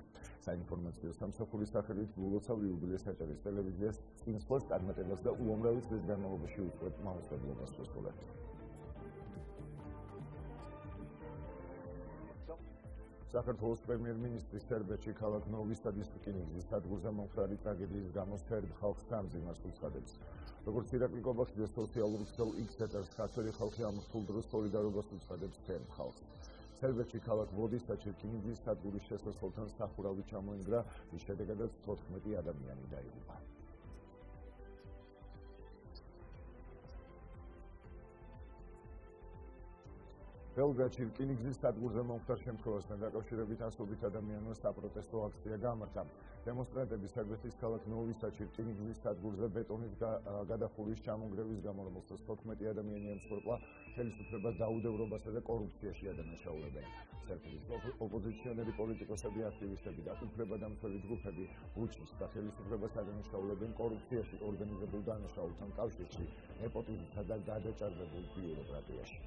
საინფორმაციო სამსახურის სახელით გულოცავ იუბილეს აჭარის ტელევიზიას წინსვლას წარმატებას და უამრავი წლის განმავლობაში უწყვეტ მაუწყებლობას ვუსწულებთ. საქართველოს პრემიერ-მინისტრის სერბეთში ქალაქ ნოვის დისტრიქტის სადგურზე მომხდარი ტრაგედიის გამო სერბ ხალხს გამზიმას უცხადებს. როგორც ირაკლი კობაშიძე სოციალურ ქსელ X-ს ქართველი ხალხი ამ რთულ დროს სოლიდარობას უცხადებს სერბ ხალხს. სერბეთში ქალაქ ვოდის და ჩერქინიძის სადგურის შესასვლელთან სახურავი ჩამოინგრა, რის შედეგადაც 14 ადამიანი დაიღუპა. ბელგრადში რკინიგზის სადგურზე მომხდარ შემთხვევასთან დაკავშირებით 120 ადამიანმა საპროტესტო აქცია გამართა. დემონსტრანტები სერბეთის ქალაქ ნოვისადში რკინიგზის სადგურზე ბეტონის გადახურვის ჩამონგრევის გამო, რომელსაც 14 ადამიანი ემსხვერპლა, ხელისუფლებას დაუდევრობასა და კორუფციაში ადანაშაულებენ. სერბეთის ოპოზიციონერი პოლიტიკოსები, აქტივისტები და უფლებადამცველი ჯგუფები უჩის და ხელისუფლებას ადანაშაულებენ კორუფციაში, ორგანიზებულ დანაშაულთან კავშირში, ნეპოტიზმსა და გადაჭარბებულ ბიუროკრატიაში.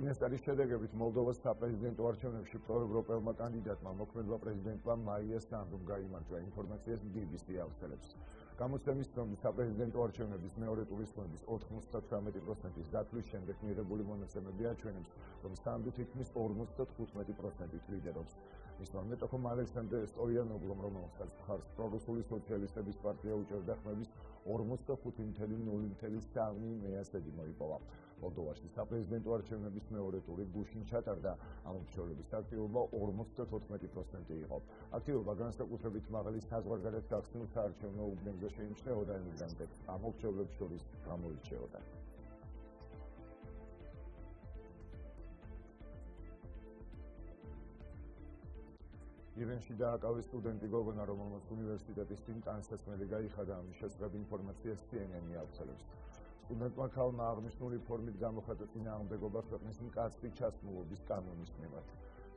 წინასწარი შედეგებით მოლდოვას საპრეზიდენტო არჩევნებში პროევროპელმა კანდიდატმა მოქმედმა პრეზიდენტმა მაია სანდუმ გაიმარჯვა, ინფორმაციას BBC აუცილებს. გამოცემის დღემდე საპრეზიდენტო არჩევნების მეორე ტურის ხმების 98% დათვლის შემდეგ მიღებული მონაცემები აჩვენებს, რომ სანდუ თითქმის 55% ლიდერობს. მისმა მეტოქომ ალექსანდრე სტოიანოგლომ, რომელსაც მხარს პრორუსული სოციალისტების პარტია უჭერდა, ხმების 45.3% მოიპოვა. მოლდოვაში საპრეზიდენტო არჩევნების მეორე ტური გუშინ ჩატარდა, ამ ოფიციალების აქტივობა 54% იყო. აქტივობა განსაკუთრებით მაღალი საზღვარგარეთ გახსნილ საარჩევნო უბნებზე შეიმჩნეოდა, იმდანაც ამ ოფიციალებს შორის გამოირჩეოდა. ირანში დააკავეს სტუდენტი გოგონა, რომელმაც უნივერსიტეტის წინ ტანსაცმელი გაიხადა, ამის შესახებ ინფორმაცია CNN-ი აუცილებს. სტუდენტმა ქალმა აღნიშნული ფორმით გამოხატა წინააღმდეგობა ქვეყნის მკაცრი ჩასმულობის კანონის მიმართ.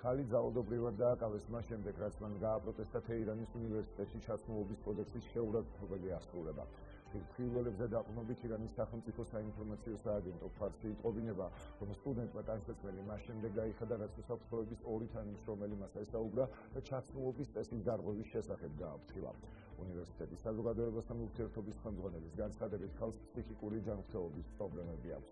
ქალი ძალადობრივად დააკავეს მას შემდეგ, რაც მან გააპროტესტა თეირანის უნივერსიტეტში ჩასმულობის კოდექსის შეურაცხყოფელი ასრულება. ცვლილებზე დაყრდნობით ირანის სახელმწიფო საინფორმაციო სააგენტო ფარსი იტყობინება, რომ სტუდენტმა ტანსაცმელი მას შემდეგ გაიხადა, რაც უსაფრთხოების ორი თანამშრომელი მას ესაუბრა და ჩაცმულობის წესის დარღვევის შესახებ გააფრთხილა. უნივერსიტეტის საზოგადოებასთან ურთიერთობის ხელმძღვანელის განცხადებით, ქალს ფსიქიკური ჯანმრთელობის პრობლემები აქვს.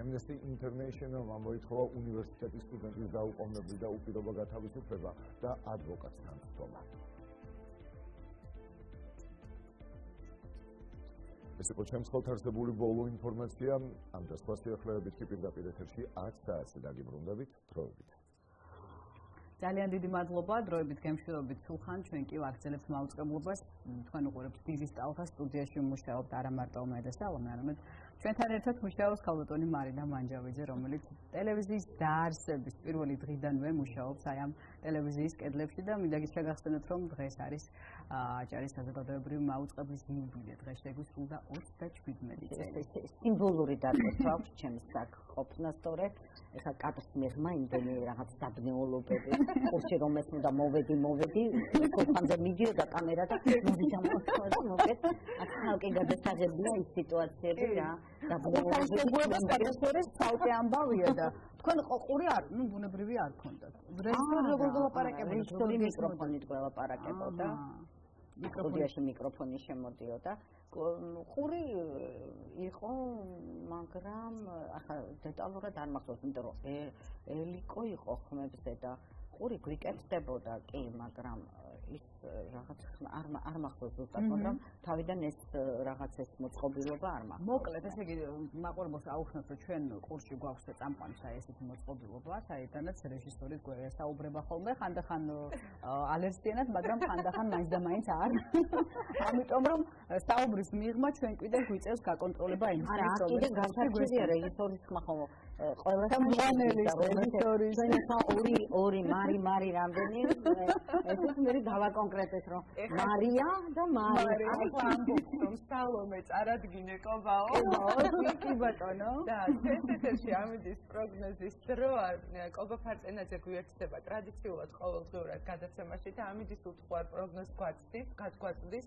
Amnesty International-მა მოითხოვა უნივერსიტეტის სტუდენტის დაუყოვნებლივ და უპირობო გათავისუფლება და ადვოკატს განუწოვა. ეს იყო ჩემს ხელთ არსებული ბოლო ინფორმაცია. ამ და სხვა სიახლეებით კი პირდაპირ ეთერში 10 საათზე დაგიბრუნდებით. დროებით. ძალიან დიდი მადლობა დროებით გემშვიდობით სულხან, ჩვენ კი ვაგრძელებთ მაუწყებლობას. თქვენ უყურებთ დიზის ტალღას, სტუდიაში მუშაობთ არა მარტო მე და სალონა, არამედ ჩვენთან ერთად მუშაობს ქალბატონი მარინა მანჯავიძე, რომელიც ტელევიზიის დაარსების პირველი დღიდანვე მუშაობს აი ამ ტელევიზიის კედლებში და მინდა გითხრათ, რომ დღეს არის აჭარის საზოგადოებრივი მაუწყებლის იუბილე, დღეს შეგვისრულდა 37 წელი. სიმბოლური დატვირთვა აქვს ჩემს აქ ყოფნა, სწორედ ეხლა კატოს მიღმა იმდენი რაღაც დაბნეულობები, ხოში რომ ეს უნდა მოვედი, კოხანზე მიდიოდა კამერა და მოვიჯამოთქვა, მოკლედ აქ ხალხი გადასაღებია ის სიტუაციები რა. დაბნეულობებს საუბრი ამბავია და თქვენ ყოყური არ, ბუნებრივი არ გქონდათ. რესტორ როგორ ველაპარაკებთ? რესტორი მიკროფონით ველაპარაკებოდა. სტუდიაში მიკროფონი შემოდიოდა. ყური იყო, მაგრამ ახლა დეტალურად არ მახსოვს, იმიტომ რომ ელიკო იყო ხმებზე და კურიკული გვიკეთდებოდა კი, მაგრამ ის რაღაც არ მახსოვს ზუსტად, მაგრამ თავიდან ეს რაღაც ეს მოწყობილობა არ მახსოვს. მოკლედ ესე იგი მაყურებელს აუხსნათ, რომ ჩვენ კურსში გვაქვს წამყვანსა ესეთი მოწყობილობა, საიდანაც რეჟისორი საუბრება ხოლმე ხანდახან ალერსიანად, მაგრამ ხანდახან მაინც და მაინც არ. ამიტომ რომ საუბრის მიღმა ჩვენ კიდევ გვიწევს გაკონტროლება იმის, რომ კიდევ გასაგებია რეჟისორის ხმა ხოლმე ორი მარი რამდენი ესეც მე დავაკონკრეტეთ რომ მარია და მარი ამბობთ რომ სალომე წარადგინე კობაო კი ბატონო და ესეთებში ამის პროგნოზის დრო კობა ფარწენაძე გვერდება ტრადიციულად ყოველდღიურად გადაცემაში და ამის უთხუარ პროგნოზს გვაწვდის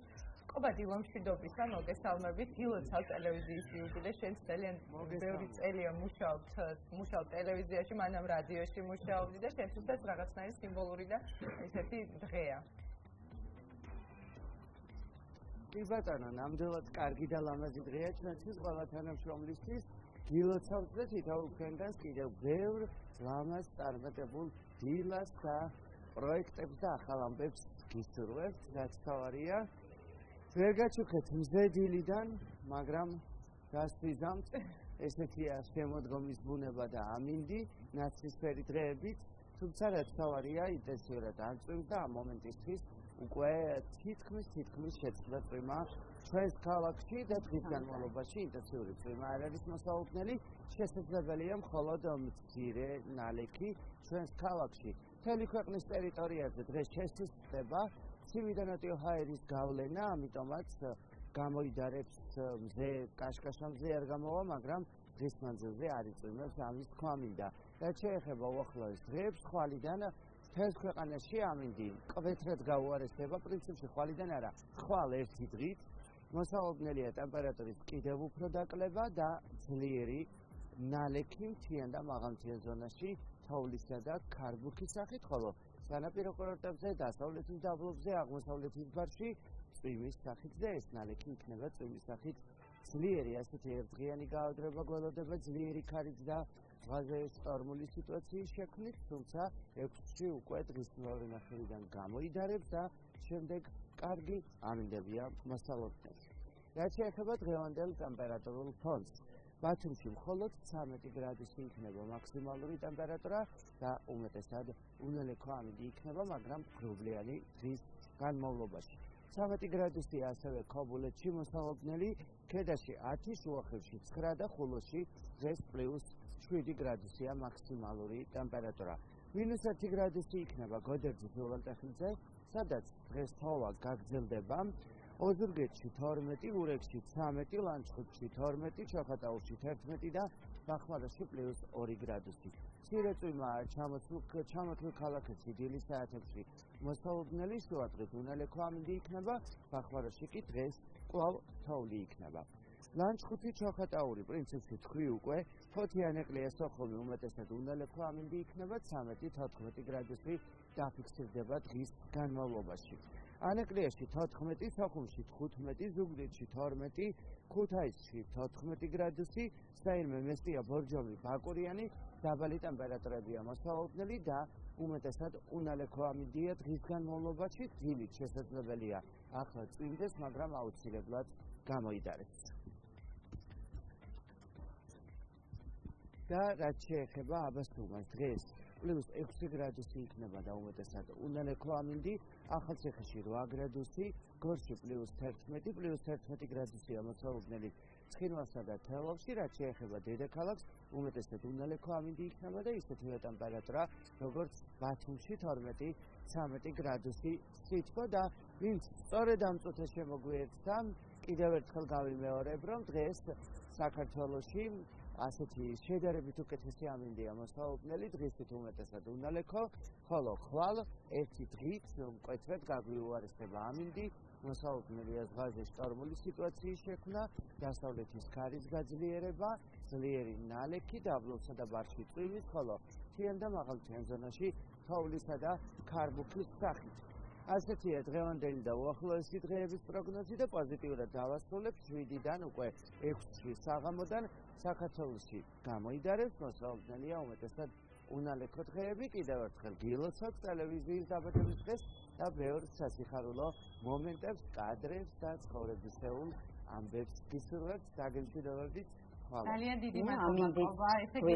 კობა დილამშვიდობის ან მოგესალმებით დილოცავ ტელევიზიის იუბილე შენ ძალიან ბევრი წელია მუშაობ ტელევიზიაში მანამ რადიოში მუშაობდი და შეთვისაც რაღაცნაირი სიმბოლური და ესეთი დღეა ბატონო ნამდვილად კარგი და ლამაზი დღეა ჩვენთვის ყველა თანამშრომლისთვის დილოცავთ და თითოეულ ჩვენგანს კიდევ ბევრ ლამაზ წარმატებულ დილას და პროექტებს და ახალ ამბებს გისურვებთ რაც თავარია ვერგაჩუხეთ მზედილიდან, მაგრამ გასვიზამთ ესეთია შემოდგომის ბუნება და ამინდი, ნაცრისფერი დღეებით, თუმცა რაც თავარია ინტენსიურად ამწვიმს და ამ მომენტისთვის უკვე თითქმის შეწყდა წვიმა ჩვენს ქალაქში და დღის განმავლობაში ინტენსიური წვიმა არ არის მოსაუბრებელი, შესაძლებელია მხოლოდ მცირე ნალექი ჩვენს ქალაქში. მთელი ქვეყნის ტერიტორიაზე დღეს შესწდება ცივიდანატიო ჰაერის გავლენა, ამიტომაც გამოიდარებს მზე, კაშკაშამდე არ გამოვა, მაგრამ დღის მანძილზე არ იწვიმებს ამის თქმა. რაც შეეხება უახლოეს დღეებს, ხვალიდან მთელს ქვეყანაში ამინდი კვეთრად გაუარესდება, პრინციპში ხვალიდან არა, ხვალ ერთი დღით. მოსალოდნელია ტემპერატურის კიდევ უფრო დაკლება და ძლიერი ნალექი მთიან და მაღალმთიან ზონაში თოვლისა და ქარბუქის სახით, ხოლო სანაპირო კურორტებზე, დასავლეთის დაბლობზე, აღმოსავლეთის ბარში წვიმის სახით და ეს ნალექი იქნება წვიმის სახით ძლიერი, ასეთი ერთდღიანი გაოდრება გველოდება ძლიერი ქარით და ზღვაზე შტორმული სიტუაციის შექმნით, თუმცა 6-ში უკვე დღის მეორე ნახევრიდან გამოიდარებს და შემდეგ კარგი ამინდებია მოსალოდნელი. რაც შეეხება დღევანდელ ტემპერატურულ ფონს. ბათუმში მხოლოდ 13 გრადუსი იქნება მაქსიმალური ტემპერატურა და უმეტესად უნელექო ამინდი იქნება, მაგრამ გროვლიანი დღის განმავლობაში. 13 გრადუსია ასევე ქობულეთში მოსალოდნელი, ქედაში 10, შუახევში 9 და ხულოში დღეს +7 გრადუსია მაქსიმალური ტემპერატურა. -10 გრადუსი იქნება გოდერძის ველატეხილზე, სადაც დღეს თოვა გაგრძელდება. ოზურგეთში 12, ურეკში 13, ლანჩხუთში 12, ჩოხატაურში 11 და ბახმარაში +2 გრადუსი. მცირე წვიმაა ჩამოთვლილ ქალაქებში დილის საათებში მოსალოდნელი, შუა დღით უნელექო ამინდი იქნება, ბახმარაში კი დღეს კვლავ თოვლი იქნება. ლანჩხუთი, ჩოხატაური პრინციპში თხვი უკვე, ფოთიან ეკლია სოხუმი უმეტესად უნელექო ამინდი იქნება, 13-14 გრადუსი დაფიქსირდება დღის განმავლობაში. ანეკლიაში 14, სოხუმში 15, ზუგდიდში 12, ქუთაისში 14 გრადუსი, საერთოდ მესტია ბორჯომი, ბაკურიანი, დაბალი ტემპერატურებია მოსალოდნელი და უმეტესად უნალექო ამინდია დღის განმავლობაში, დილით შესაძლებელია ახლა წვიმდეს, მაგრამ აუცილებლად გამოიდარებს. და რაც შეეხება აბასთუმას დღეს +6 გრადუსი იქნება და უმეტესად უნელექო ამინდი, ახალციხეში 8 გრადუსი, გორში +11, +11 გრადუსია მოსალოდნელი ცხინვალსა და თელავში, რაც შეეხება დედაქალაქს, უმეტესად უნელექო ამინდი იქნება და ისეთივე ტემპერატურა, როგორც ბათუმში 12-13 გრადუსი სიტყვა და ვინც სწორედ ამ წუთას შემოგვიერთდა, კიდევ ერთხელ გავიმეორებ, რომ დღეს საქართველოში ასეთი შედარებით უკეთესი ამინდია მოსალოდნელი, დღისით უმეტესად უნალექო, ხოლო ხვალ ერთი დღით მკვეთრად გაგვიუარესდება ამინდი, მოსალოდნელია ზღვაზე შტორმული სიტუაციის შექმნა, დასავლეთის ქარის გაძლიერება, ძლიერი ნალექი, დაბლობსა და ბარში წვიმის, ხოლო მთიან და მაღალმთიან ზონაში თოვლისა და ქარბუქის სახით. ასეთია დღევანდელი და უახლოესი დღეების პროგნოზი და პოზიტიურად დავასრულებთ 7-დან უკვე 6-ში საღამოდან საქართველოში გამოიდარებს მოსალოდნელია უმეტესად უნალექოთ ხეები კიდევ ერთხელ გილოცოთ ტელევიზიის დაბადების დღეს და ბევრ სასიხარულო მომენტებს, კადრებს და ცხოვრებისეულ ამბებს გისურვებთ, დაგემშვიდობებით. ძალიან დიდი მადლობა, ესე იგი,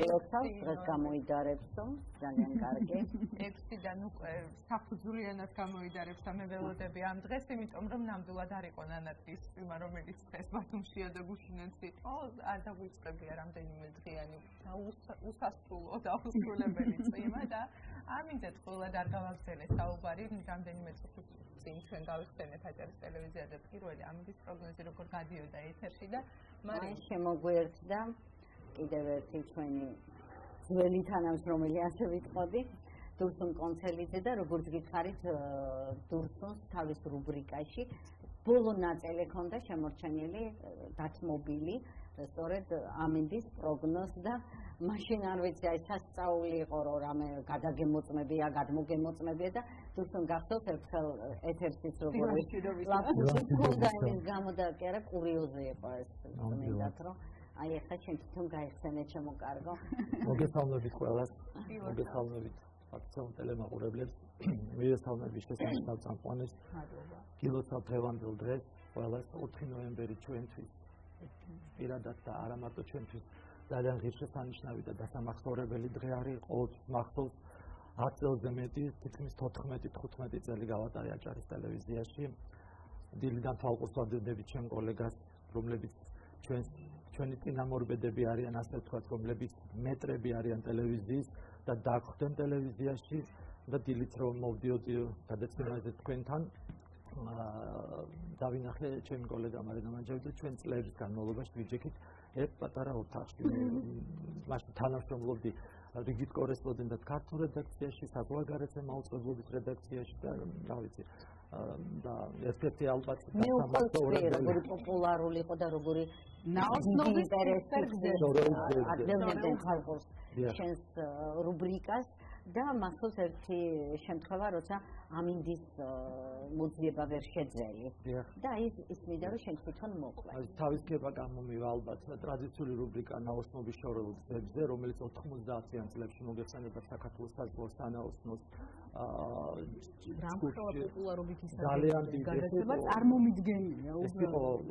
დღეს გამოიდარებსო, ძალიან კარგი. 6-დან უკვე საფუძვლიანად გამოიდარებსა მე ველოდები ამ დღეს, იმიტომ რომ ნამდვილად არ იყო ნანატის წვიმა, რომელიც დღეს ბათუმშია და გუშინაც იყო, არ დაგვიწყებია რამდენიმე დღიანი უსასრულო დაუსრულებელი წვიმა და ამინდეთ ყოველად არ გავაგზავნეს საუბარი, რამდენიმე წუთის წინ ჩვენ გავიხსენეთ აჭარის ტელევიზია და პირველი ამინდის პროგნოზი როგორ გადიოდა ეთერში და მან შემოგვერდა და კიდევ ერთი ჩვენი ძველი თანამშრომელი ასე ვიტყოდი დურსუნ კონცელიძე და როგორც გითხარით დურსუნს თავის რუბრიკაში ბოლო ნაწილი ჰქონდა შემორჩენილი დათმობილი სწორედ ამინდის პროგნოზი და მაშინ არ ვიცი აი სასწაული იყო რომ რამე გადაგემოწმებია გადმოგემოწმებია და დურსუნ გახსოვს ერთხელ ეთერშიც როგორ ლაპარაკობდა გამო და კი კურიოზი იყო ეს მეთქ რომ აი ახლა შენ თვითონ გაიხსენეთ შემოკარგო. მოგესალმებით ყველას. მოგესალმებით აქციონ ტელემაყურებლებს. მოგესალმებით შესანიშნავ წამყვანს. მადლობა. გილოცავთ დღევანდელ დღეს ყველას 4 ნოემბერი ჩვენთვის. პირადად და არა მარტო ჩვენთვის ძალიან ღირსშესანიშნავი და დასამახსოვრებელი დღე არის. ყოველთვის მახსოვს 10 წელზე მეტი, თითქმის 14-15 წელი გავატარე აჭარის ტელევიზიაში. დილიდან თავყურსვამდებით ჩემ კოლეგას, რომლებიც ჩვენი წინამორბედები არიან ასე ვთქვათ, რომლებიც მეტრები არიან ტელევიზიის და დაგხვდნენ ტელევიზიაში და დილით რომ მოვდიოდი გადაცემაზე თქვენთან დავინახე ჩემი კოლეგა მარინა მანჯავი და ჩვენ წლების განმავლობაში ვიჯექით ერთ პატარა ოთახში. მაშინ თანამშრომლობდი რიგით კორესპონდენტად ქართულ რედაქციაში, საზღვარგარეთ მოუწოდების რედაქციაში და რა ვიცი და ერთ-ერთი ალბათ სამახსოვრებელი პოპულარული იყო და როგორი ნაოსნობი ინტერესები ადგენდნენ ხალხს შენს რუბრიკას და მახსოვს ერთი შემთხვევა როცა ამინდის მოძიება ვერ შეძლო და ისმიდა რომ შენ თვითონ მოყვა თავის ქება გამომივა ალბათ ტრადიციული რუბრიკა ნაოსნობის შორეულ გზებზე რომელიც 90-იან წლებში მოგეხსენება საქართველოს საზღვაო სანაოსნოს პოპულარობით ძალიან დიდი განხილვა წარმომიდგენია უბრალოდ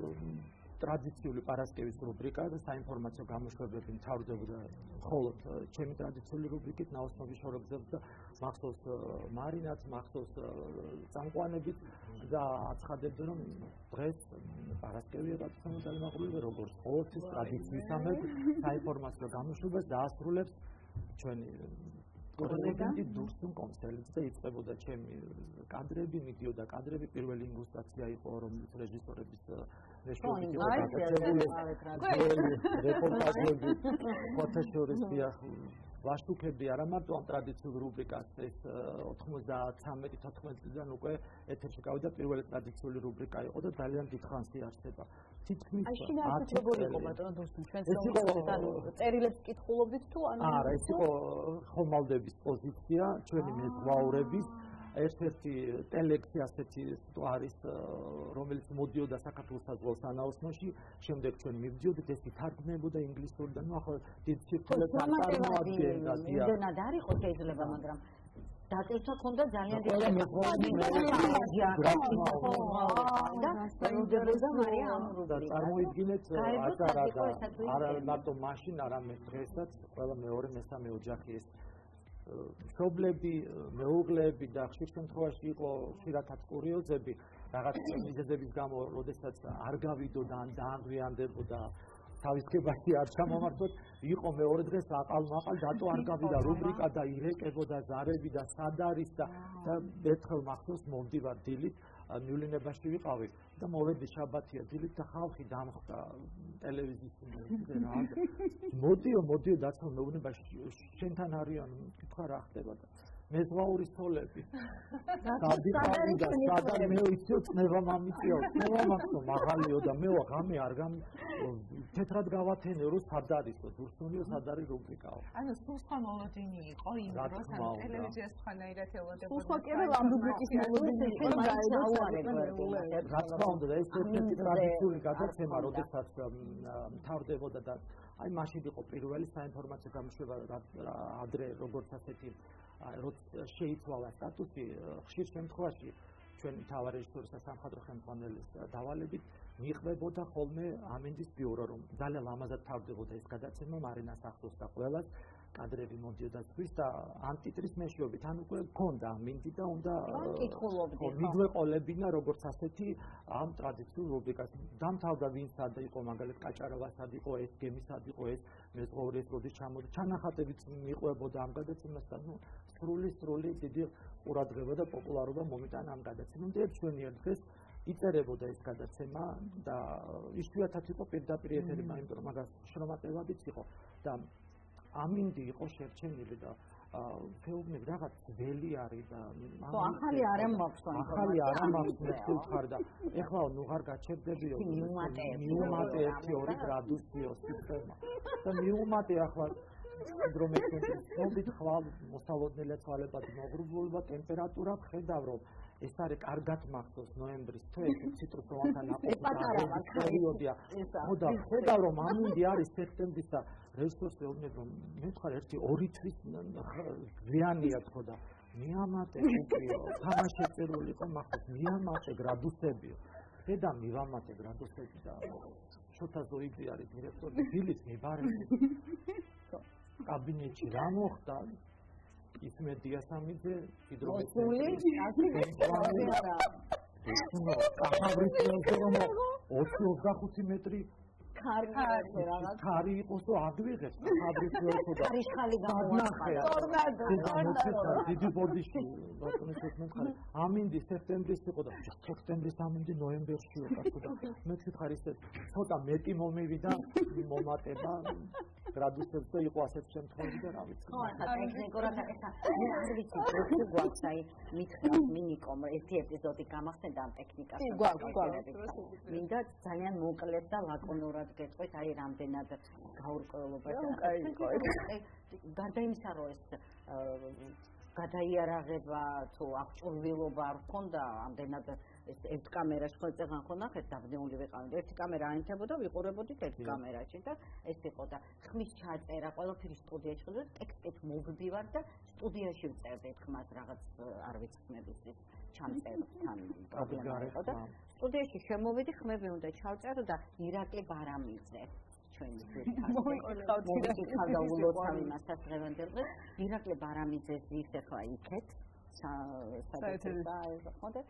ტრადიციული პარასკევის რუბრიკა და საინფორმაციო გამოშვებები მთავრდებოდა მხოლოდ ჩემი ტრადიციული რუბრიკით ნაოსნობის შორეულ და მახსოვს მარინაც, მახსოვს წამყვანებით და აცხადებდა რომ დღეს პარასკევია გადაცემა დაიმაყურებლა როგორც ყოველთვის ტრადიციისამებრ საინფორმაციო გამოშვებას დაასრულებს ჩვენი კოლეგები დურსუნ კონცელიძე და იწყებოდა ჩემი კადრები, მიდიოდა კადრები, პირველი ინგუსტაცია იყო რომლის რეჟისორების რეშფოთი გადაცებული რეპორტაჟები ფოტოშორის დიახ ვაშუქები არა მარტო ამ ტრადიციულ რუბრიკას ეს 93-14 წლიდან უკვე ეთერში გავიდა პირველი ტრადიციული რუბრიკა იყო და ძალიან დიდხანსი არსება თითქმის აი შინ არ შეგვიძლია იყო ბატონო დურსუნ ჩვენს რომლისთან წერილებს კითხულობდით თუ ანუ არა ეს იყო ხომალდების პოზიცია ჩვენი მეზღვაურების ერთ-ერთი ტელექსი ასეთი სტუარის რომელიც მოდიოდა საქართველოს საზღვაო სანაოსნოში შემდეგ ჩვენ მივდიოდით ეს თარგმნებოდა ინგლისურიდან ახლა დიდ ციფრებს არ წარმოადგენდა იმდენად არ იყო შეიძლება მაგრამ დაკეთა ქონდა ძალიან დიდი წარმოიდგინეთ არა მარტო მაშინ არამედ დღესაც ყველა მეორე მესამე ოჯახი ეს მშობლები, მეუღლეები და ხშირ შემთხვევაში იყო ხშირად კურიოზები, რაღაც მიზეზების გამო, როდესაც არ გავიდოდა ან დააგვიანდებოდა თავის ქებაში არ ჩამომართოთ, იყო მეორე დღეს აყალ-მაყალ დატო არ გავიდა რუბრიკა და ირეკებოდა ზარები და სად არის და ერთხელ მახსოვს მოვდივარ დილით მივლინებაში ვიყავი და მოვედი შაბათია დილით და ხალხი დამხდა ტელევიზიის რა მოდიო დაცალ მეუბნება შენთან არიან კითხვა რა ხდება და მეზვაურის თოლები. და სადაც მე ვიციოთ ნება მამიწიო, ნება მამწო მაღალიო და მე ვაღამე არ გამ თეთრად გავათენე რო სად არის და ზურგსუნიო სად არის რუბრიკაო. ანუ სულ სხვა მოლოდინი იყო იმ დროს ან ტელევიზიას ხანაირად ელოდებოდა. სულ სხვა კიდევ ამ რუბრიკის მოლოდინი იყო დაეძაუარებოდა. რა თქმა უნდა ეს ერთ-ერთი ტრადიციული გადაცემა როდესაც მთავრდებოდა და აი მაშინ იყო პირველი საინფორმაციო გამოშვება ადრე როგორც ასეთი როცა შეიცვალა სტატუსი ხშირ შემთხვევაში ჩვენი თავარეჟისორის და სამხატვრო ხელმძღვანელის დავალებით მიიღებოდა ხოლმე ამინდის ბიურო რომ ძალიან ამაზად თავდებოდა ეს გადაცემა მარინას ახსოვს და ყველას კადრები მომდიოდა ზღვის და ამ ტიტრის მეშვეობით ან უკვე გქონდა ამინდი და უნდა მიგვეყოლებინა როგორც ასეთი ამ ტრადიციულ რუბრიკას დამთავრდა ვინც სად იყო მაგალითად კაჭარავას სად იყო ეს გემის სად იყო ეს მეზღვაურის როდის ჩამოდი ჩანახატებით მიყვებოდა ამ გადაცემასთან ნუ სრული დიდი ყურადღება და პოპულარობა მომიტანა ამ გადაცემამდე ჩვენი დღეს იწერებოდა ეს გადაცემა და ისუათაც იყო პირდაპირ ეთერმა, იმიტომ რომ მაგას შრომატებებიც იყო და ამინდი იყო შერჩენილი და ფეუბნები რაღაც ძველი არის და ხო ახალი არ ამბობს ახალი არ ამბობს და ეხლა ნუ არ გაჩერდებიო მიუმატე 1-2 გრადუსიო სისტემა და მიუმატე ახლა ჰიდრომეტრი მოდით ხვალ მოსალოდნელად ცვალებად მოგრუბულობა ტემპერატურა ხედავ რომ ეს არის კარგად მახსოვს ნოემბრის თვეში ციტრუსოვანთან აპრილში პერიოდია ხოდა ხედავ რომ ამინდი არის სექტემბრის და რესურსი უნდა რომ მითხარ 1-2 თვის ზიანია ხოდა მიამატე უპიო თამაში წერული იყო მახსოვს მიამატე გრადუსებიო და მივამატე გრადუსები და შოთაზოიძე არის დირექტორი დილით მებარები კაბინეტში რა მოხდა ისმე დიასამიძე ჰიდროელექტრონიკა 25 ქარი რაღაც ქარი იყოს და აგვიღებს ფაბრიკეოსო და ქარიშხალი გამოახარა ტორნადო დიდი ბოდიში ბატონი შეთმენხარი ამინდი სექტემბრის იყო და სექტემბრის ამინდი ნოემბერში იყო და მე ვითხარ ისე ცოტა მეტი მომივიდა მომატება გრადუსებს და იყო ასეთ შემთხვევაში და რა ვიცი ხო ახლა ტექნიკურად აკეთა მე არ ვიცი როგორ გვაქვს აი მითხრა მინიკომ ერთი ეპიზოდი გამახსენდა ამ ტექნიკას გვაქვს მინდა ძალიან მოკლედ და ლაკონურად გეტყვით აი რამდენად გაურკვევლობა და გარდა იმისა რომ ეს გადაიარაღება თუ აღჭურვილობა არ მქონდა ამდენად ეს ერთ კამერაში ხოჭეღან ხონახეთ დაბნეული ვიყავით ერთი კამერა ანეთებოდა ვიყურებოდით ერთ კამერაში და ეს იყო და ხმის ჩაწერა ყველაფერი სტუდიაში ხდება ტექსტით მოგდივარ და სტუდიაში ვწერდით ხმას რაღაც არ ვიცხმები ის ჩამწერთან პრობლემა იყო და სტუდიაში შემოვედი ხმები უნდა ჩავწერო და ირაკლი ბარამიძე ჩვენი ძირითადად ირაკლი ბარამიძეს ის ახლა იქეთ საერთოდ ხონდა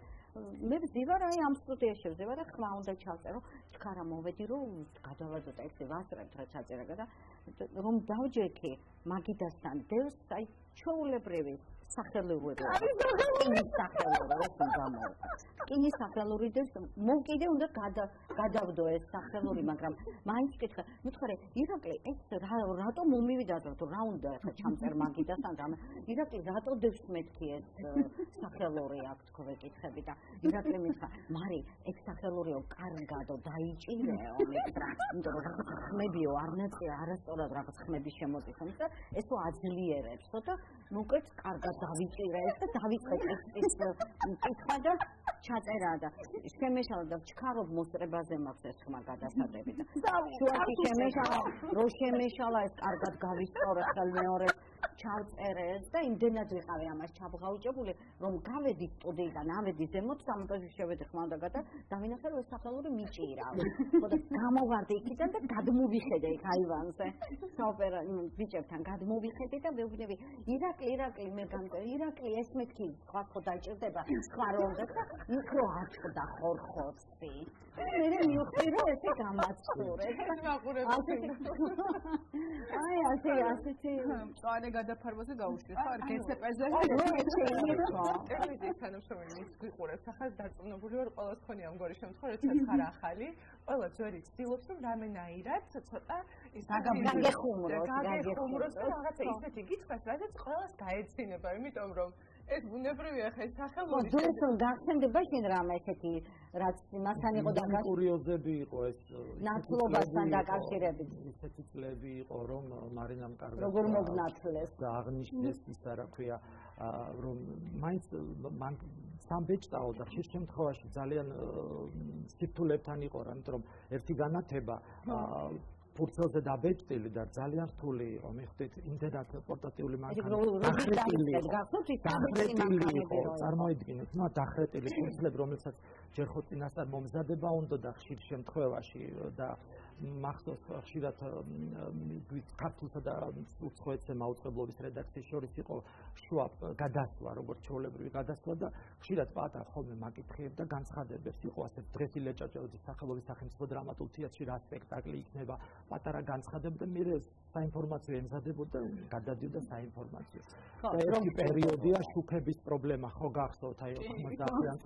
მე ვდივარ აი ამ სტუდიაში ვდივარ და ხმა უნდა ჩავწერო ჩქარა მოვედი რომ გადავაზო ტექსტი ვასწრებ რა ჩაწერა და რომ დავჯექი მაგიდასთან დევს აი ჩაულებრივი სახელურები ის სახელური და მოკიდე უნდა გადავდო ეს სახელური მაგრამ მაინც კითხე მითხარ ირაკლი ეს რატო მომივიდა თუ რა უნდა ხა ჩამწერ მაგიდასთან და ირაკლი რატო დევს მეთქი ეს სახელური აქვს ხო ვეკითხები და ირაკლი მითხა მარი ეს სახელურიო კარგადო დაიჭირეო მეტრა იმიტომ რომ ხმებიო არ ნეწე არასწორად რაღაც ხმები შემოწიფო და ესო აძლიერებს და მოკეთ კარგად დავიჭირე და დავიწყე ეს კითხვა და ჩაწერა და შემეშალა და ჩქარობ მოსწრებაზე მაქვს ეს ხმა გადასადები და შუაში შემეშალა რო შემეშალა ეს კარგად გავისწორე ხელ მეორე ჩავწერე და იმდენად ვიყავი ამას ჩაბღაუჭებული რომ გავედი სტუდიიდან ავედი ზემოთ სამონტაჟში შევედი ხმა და დავინახე რომ ეს სახელური მიჭირა ხოდა გამოვარდე იქიდან და გადმოვიხედე იქ აივანზე ოპერა ბიჭებთან გადმოვიხედე და მეუბნები ირაკლი მე გამყევი ირაკლი ეს მეთქი სხვა ხო დაჭირდება სხვა რომ და იქ რო აჭდა ხორხოცი It would never be a head. Well, Johnson danced the back in Ramakati, Ratsimasanico, Natsuba, Sandak, Ashirabi, or Marinam Cargo, Naturalist, Garnishness, Sarakia, Mines, some bitched out, the Christian Kosh, Italian, Stipuletani or Antrom, Ertigana Teba. Purchase the debate till the Italian tuli or make it internet portatili management. Not Patara ganska debda mire sa informaciju za debda kada dida sa informaciju. Taj periodija šukhebi problema hogahto taj organizacijan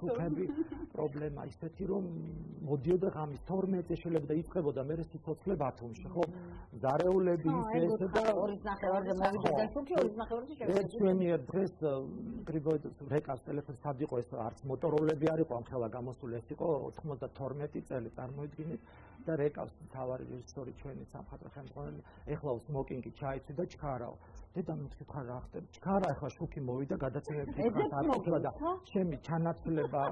šukhebi problema istetirom odioda gami tormete shelebda itkeboda mere sitotlebatumshi khob zareulebi isteseda ჩვენი დღეს გრიგოლ რეკას ტელეფონს სადიყო ეს არც მოტოროლები არ იყო ამ ხელა გამოსული ეს იყო 92 წელი წარმოიდგინეთ და რეკას თავარი რეჟისორი ჩვენი სამხატვრო ხელმძღვანელი ეხლა სმოკინგი ჩაიცვი და ჩქარაო დედამ მითქვა რა ხდება ჩქარა ახლა შუქი მოვიდა გადაცემებში ხარდა და ჩემი ჩანაცვლება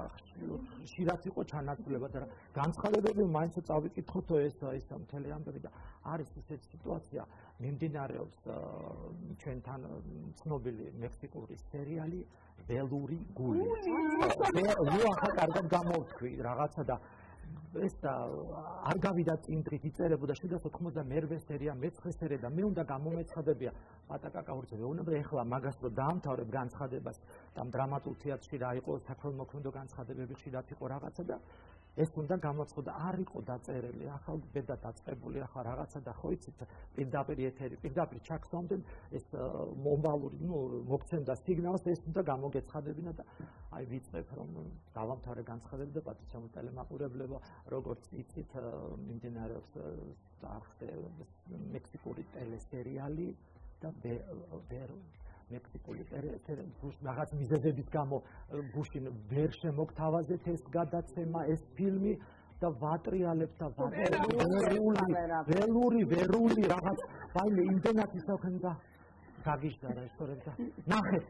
შირაც იყო ჩანაცვლება და განცხადებები მაინც წავიკითხოთ ეს მთელი ამბები და არის ესეთი სიტუაცია მიმდინარეობს ჩვენთან ცნობილი მექსიკური სერიალი ველური გული. მე ვუახად არ გამოვთქვი რაღაცა და ეს არ გავიდა წინდრით იწერებოდა 1992 სერია მეცხრე სერია და მე უნდა გამომეცხადებია პატაკაკაურძე ვეუბნები ეხლა მაგას რო დაამთავრებ განცხადებას და დრამატულ თეატრში რა იყო საქველმოქმედო განცხადებები ხშირად იყო რაღაცა და ეს უნდა გამოცხადდა არ იყო დაწერილი ახალ ბედა დაწყებული ახლა რაღაცა და ხო იცით პირდაპირ ეთერი პირდაპირ ჩაქსამდენ ეს მომბალური ნუ მოგცემდა სიგნალს ეს უნდა გამოგეცხადებინა და აი ვიწევ რომ დავამთავრე განცხადები და პატიჩამო ტელემაყურებლებო როგორც იცით მიმდინარეობს მექსიკური ტელესერიალი და ვერო მექსიკული ტელესერიის რაღაც მიზეზების გამო გუშინ ვერ შემოგთავაზეთ ეს გადაცემა ეს ფილმი და ვატრიალებთ და ველური რაღაც ბაილე იმდენად ისახენ და გაგიჟდა რა ისტორიებს და ნახეთ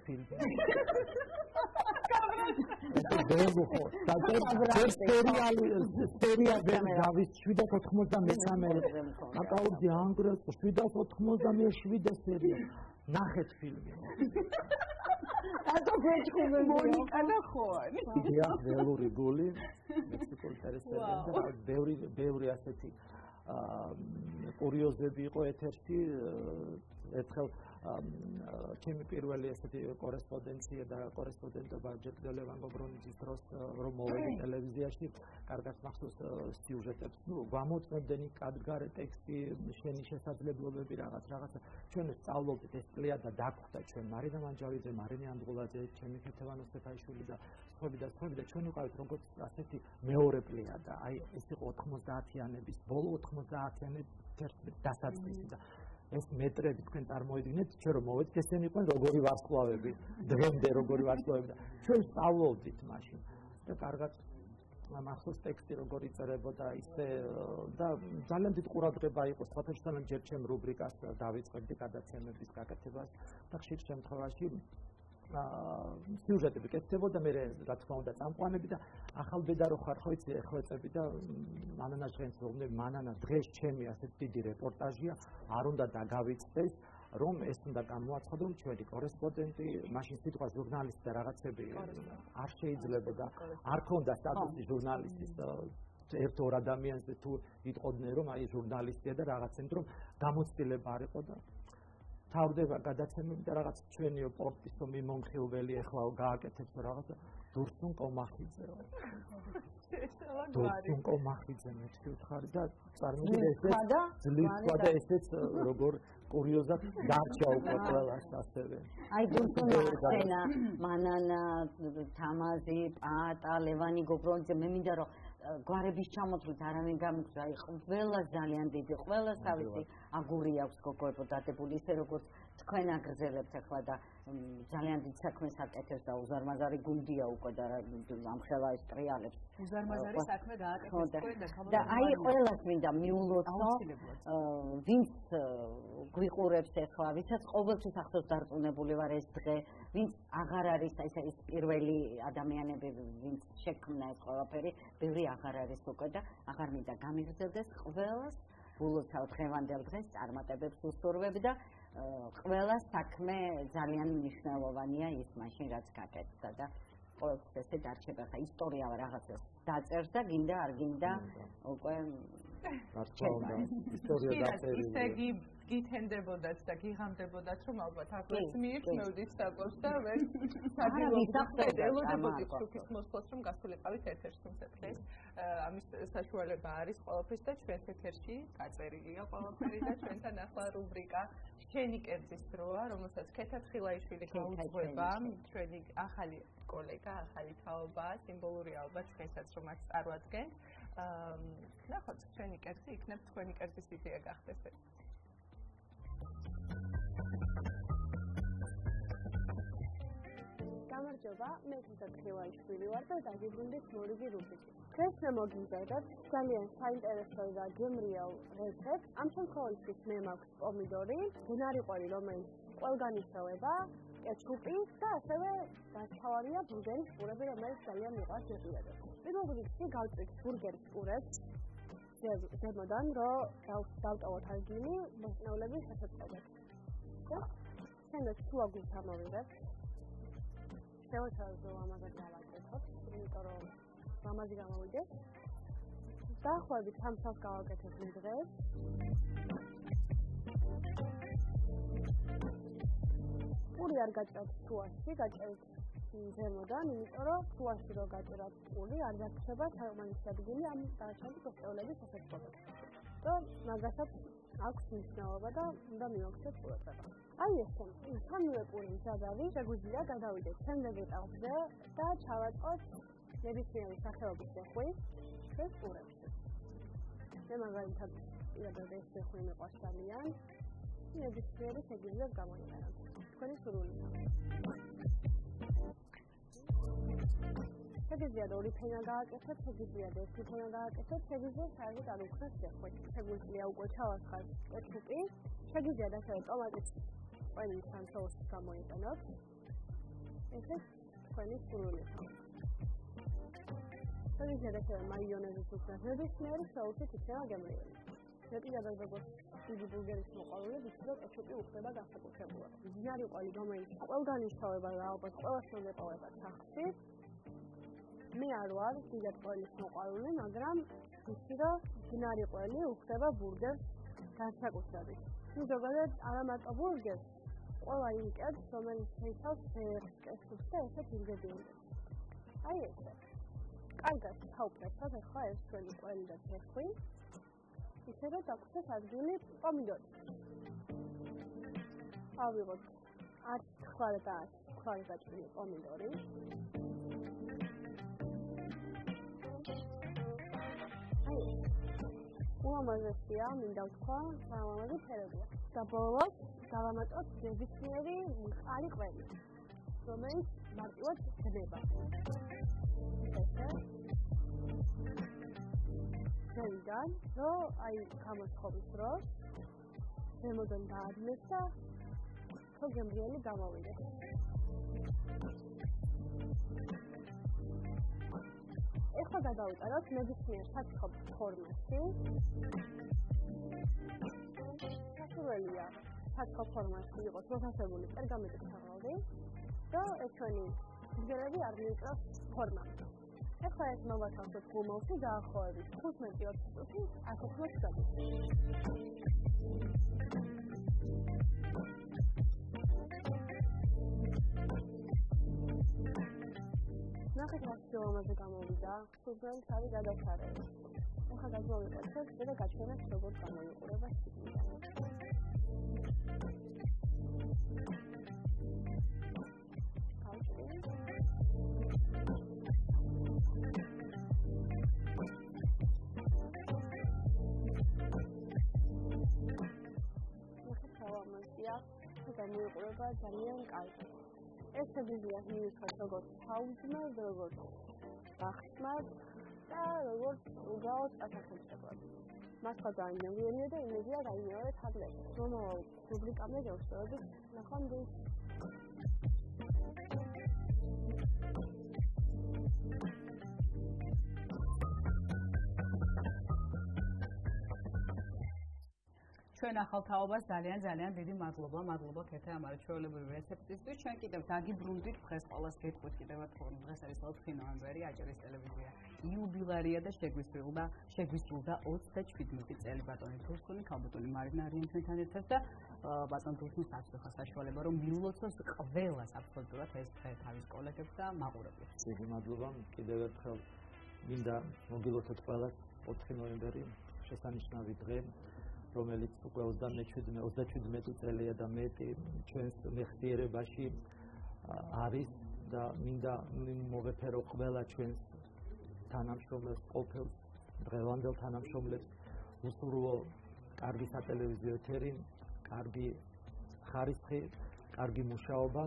ფილმი ნახეთ ფილმი. Აკო გეჩხუბე მონიკა ნახონ. დია ველური გული მექსიკული ტელესერია და ბევრი ასეთი კურიოზები იყო ეთერში ერთხელ ჩემი პირველი ესეთი კორესპონდენცია და კორესპონდენტობა ჯეკდელე ვან გობრონიძის დროს რომ მოვედი ტელევიზიაში კარგად მახსოვს სიუჟეტებს ნუ გამოწმებდენი კადგარე ტექსტი შენი შესაძლებლობები რაღაცა ჩვენ სწავლობთ ეს წლია და დაგხვდა ჩვენ მარინა მანჯავიძე მარინე ანდღულაძე ჩემი ქეთევანო სტეფაიშვილი და სხვები და ჩვენ ვიყავით როგორც ასეთი მეორე პლეია და აი ეს იყო 90-იანების ბოლო 90-იანების დასაწყისი და ეს მეტრები თქვენ წარმოიდგინეთ, ჩვენ რომ მოვედით, ესენი იყვნენ როგორი ვარსკვლავები, დღემდე როგორი ვარსკვლავები და ჩვენ სწავლობდით მაშინ. და კარგად მახსოვს ტექსტი როგორი წერებოდა ისე და ძალიან დიდ ყურადღება იყო საერთოდ ჯერ ჩემ რუბრიკას დავიწყებდი გადაცემების გაკეთებას და ხშირ შემთხვევაში სიუჟეტები კეთდებოდა მე რა თქმა უნდა წამყვანები და ახალბედა რო ხარ ხო იცი ხვეწები და მანანას ჟენს ვუბნები მანანას დღეს ჩემი ასეთი დიდი რეპორტაჟია არ უნდა დაგავიწყდეს რომ ეს უნდა გამოაცხადონ ჩვენი კორესპონდენტი მაშინ სიტყვა ჟურნალისტი და რაღაცები არ შეიძლება და არ ქონდა სტატუსი ჟურნალისტის ერთ ორ ადამიანს თუ იტყოდნენ რომ აი ჟურნალისტია და რაღაცნაირად რომ გამოცდილება არ იყო და თავდება გადაცემები და რაღაც ჩვენიო პორტის მომხილველი ეხლა გააკეთებს რაღაცა გვარების ჩამოთვლით არამენ გამოგზა იყო ყველა ძალიან დიდი ყველა თავისი აგური აქვს გოგოებო დატებული ისე როგორც თქვენ აგრძელებთ ახლა და ძალიან დიდ საქმეს აკეთებს და უზარმაზარი გუნდია უკვე და ამხელა ის ტრიალებს უზარმაზარი საქმე გააკეთებს და აი ყველას მინდა მიულოცო ვინც გვიყურებს ახლა ვისაც ყოველთვის ახსოვს დარწმუნებული ვარ ეს დღე ვინც აღარ არის აი ეს პირველი ადამიანები ვინც შექმნა ეს ყველაფერი ბევრი აღარ არის უკვე და აღარ მინდა გამიგრძელდეს ყველას ბულოცავთ დღევანდელ დღეს წარმატებებს უსურვებ და ყველა საქმე ძალიან მნიშვნელოვანია ის მაშინ რაც გაკეთდა და ყოველთვის ესე დარჩება ხა ისტორია რაღაცას დაწერს და გინდა არ გინდა უკვე დარჩება ისტორია დაწერილი ისე იგი გითენდებოდათ და გიღამდებოდათ რომ ალბათ ახლა მიიხსნოდით საკოს და ვერ გადავდოდეთ თუკის მოსვლას რომ გასულიყავით ეთერში თუმცა ეს ამის საშუალება არის ყოველთვის და ჩვენს ეთერში გაწერილია ყოველთვის და ჩვენთან ახლა რუბრიკა შენი კერძის დროა რომელსაც ქეთა თხილაიშვილი გაუძღვება ჩვენი ახალი კოლეგა ახალი თაობა სიმბოლური ალბათ ჩვენსაც რომ აქ წარვადგენთ ნახოთ ჩვენი კერძი იქნება თქვენი კერძის იდეა გახდეს ეს გამარჯობა, მე ქეთა თხილაიშვილი ვარ და დაგიბრუნდით მორიგი რუბრიკით. დღეს მე მოგიწერებთ ძალიან საინტერესო და გემრიელ რეცეპტს. ამ შემთხვევაში მე მაქვს პომიდორი, ბუნარიყველი, რომელიც ყველგან იცავება, კეჩუპი და ასევე დაშავარია ბურგერის პურები, რომელიც ძალიან მიყვარს ზედმეტად. პირველ რიგში გავწიქ ბურგერის პურებს ზემოდან, რომ დავტოვოთ ადგილი მოსწავლების შესაძლებლად. შემდეგ შუაგულს ამოვიღებ. შევაჩვენებთ რომ ამაზე გავაკეთოთ, იმიტომ რომ ამაზე გამოვიდეს. დაახლოებით ამ სას გავაკეთებ დღეს. პური არ გაჭრათ შუაში, გაჭრათ ზემოდან, იმიტომ რომ შუაში რო გაჭრათ პური, არ დაგრჩება თაგვანის ადგილი ამ დარჩენილი მოსწავლების შესაძლებლად. და მაგასაც აქვს მნიშვნელობა და უნდა მივაქცეთ ყურადღება. აი ესე, სამივე პური ზადავი შეგვიძლია გადავიდეთ შემდეგი ტალღზე და ჩავაწყოთ ნებისმიერი სახეობის ზეხვის ჩვენს პურებში. მე მაგალითად პირადად ეს ზეხვი მეყვარს ძალიან. ნებისმიერი შეგიძლიათ გამოიყენოთ. თქვენი სურვილით. შეგიძლიათ ორი ფენა გააკეთოთ, შეგიძლიათ ერთი ფენა გააკეთოთ, შეგიძლიათ საერთოდ არ უხსნათ ზეხვით. შეგვიძლია უკვე ჩავაცხადოთ კეჩუპი, შეგიძლიათ ასევე ტომატის ყველი სამსაოსი გამოიყენოთ. ესე ყველი სურვილით. შეგიძლიათ ასევე მაიონეზის უხსნათ. ნებისმიერი საოცით იქნება გემრიელი. ზედმეტად როგორც დიდი ბურგერის მოყვარული, ვიდრე კეჩუპი უხდება განსაკუთრებულად. ბუნარიყველი, რომელიც ყველგან იშოვება და ალბათ ყველას მოეპოვება სახში. მე არ ვარ დიდად ყველის მოყვარული, მაგრამ ვიცი, რომ ბუნარიყველი უხდება ბურგერს განსაკუთრებით. ზოგადად არა მარტო ბურგერს ყველა იმ კერძს, რომელიც შეიცავს ზეთს და ესეც ინგრედიენტებს. აი ესე. კარგად ჩაუბრუნდეთ ახლა ეს ჩვენი ყველი და ზეთხვი. ისე რომ დაგვცეთ ადგილი პომიდორი. ავიღოთ 10 ხვალ და 10 ხვალ გაჭრილი პომიდორი. აი. უამაზესია, მინდა ვთქვა, სამამაზე ფერებია. დაბოლოს დავამატოთ ნებისმიერი მყარი ყველი, რომელიც მარტივად ხდება. ზემოდან, რომ აი გამოცხობის დროს ზემოდან დაადნეს და ხო გემრიელი გამოვიდეს. ახლა გადავიტანოთ ნებისმიერ საცხობ ფორმაში. საშუალია საცხობ ფორმაში იყოს მოსახსენებული პერგამენტის საღლავი და ეს ჩვენი ბურგერები არ მიიწევს ფორმამდე. ახლა ეს მოვათავსოთ გუმოვში დაახლოებით 15-20 წუთი აკეთოთ გადით. ჩვენ ახალ თაობას ძალიან დიდი მადლობა ქეთა ამ არჩეულებრივ რეცეპტისთვის. Ჩვენ კიდევ დაგიბრუნდით დღეს ყოველს გეტყვით კიდევაც ხოლმე დღეს არის 4-იანი წელი აჭარის ტელევიზია იუბილარია და შეგვისრულდა 27 წელი ბატონი თურსკუნი ქალბატონი მარინა რიანთან ერთად და ბატონ თურსკუნის საწყო საშუალება რომ მიულოცოს ყველას აბსოლუტურად ეს დღე თავის კოლეგებს და მაყურებლებს. დიდი მადლობა კიდევ ერთხელ მინდა მოგილოცოთ ყველას 4 ნოემბერი შესანიშნავი დღე რომელიც უკვე 27 წელია და მეტი ჩვენს მეხსიერებაში არის და მინდა მოვეფერო ყველა ჩვენს თანამშრომლებს, ყოფილს, დღევანდელ თანამშრომლებს უსურვო კარგი სატელევიზიო ეთერი, კარგი ხარისხი, კარგი მუშაობა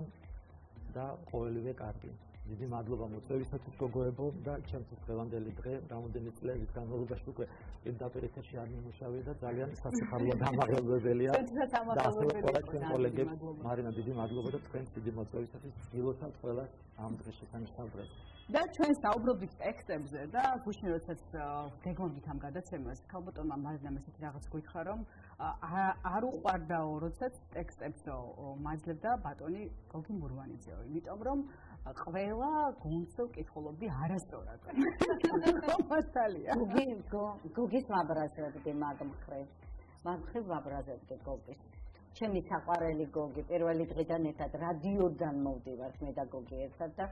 და ყოველივე კარგი. Დიდი მადლობა მოწვევისათვის გოგოებო და ჩემთვის დღევანდელი დღე რამოდენი წლების განმავლობაში უკვე პირდაპირ ეთერში არ მიმუშავე და ძალიან სასიხარლო დამაღებებელია. და კოლეგებს მარინა დიდი მადლობა და თქვენ დიდი მოწვევისათვის გილოცავთ ყველას ამ დღეს შესანიშნავ დღეს. და ჩვენ საუბრობთ ტექსტებზე და გუშინ როდესაც გეგმობდით ამ გადაცემას ქალბატონმა მარინამ ესეთი რაღაც გითხრა რომ არ უყვარდაო როდესაც ტექსტებსო მაძლევდა ბატონი გოგი მურვანიძეო იმიტომ რომ ყველა გულწრფ კითხულობდი არასწორად. მომასალია. გოგის მაბრაზებდი მაგ მხრივ მაბრაზებდი გოგის. ჩემი საყვარელი გოგი პირველი დღიდან ერთად რადიოდან მოვდივართ მე და გოგი ერთად და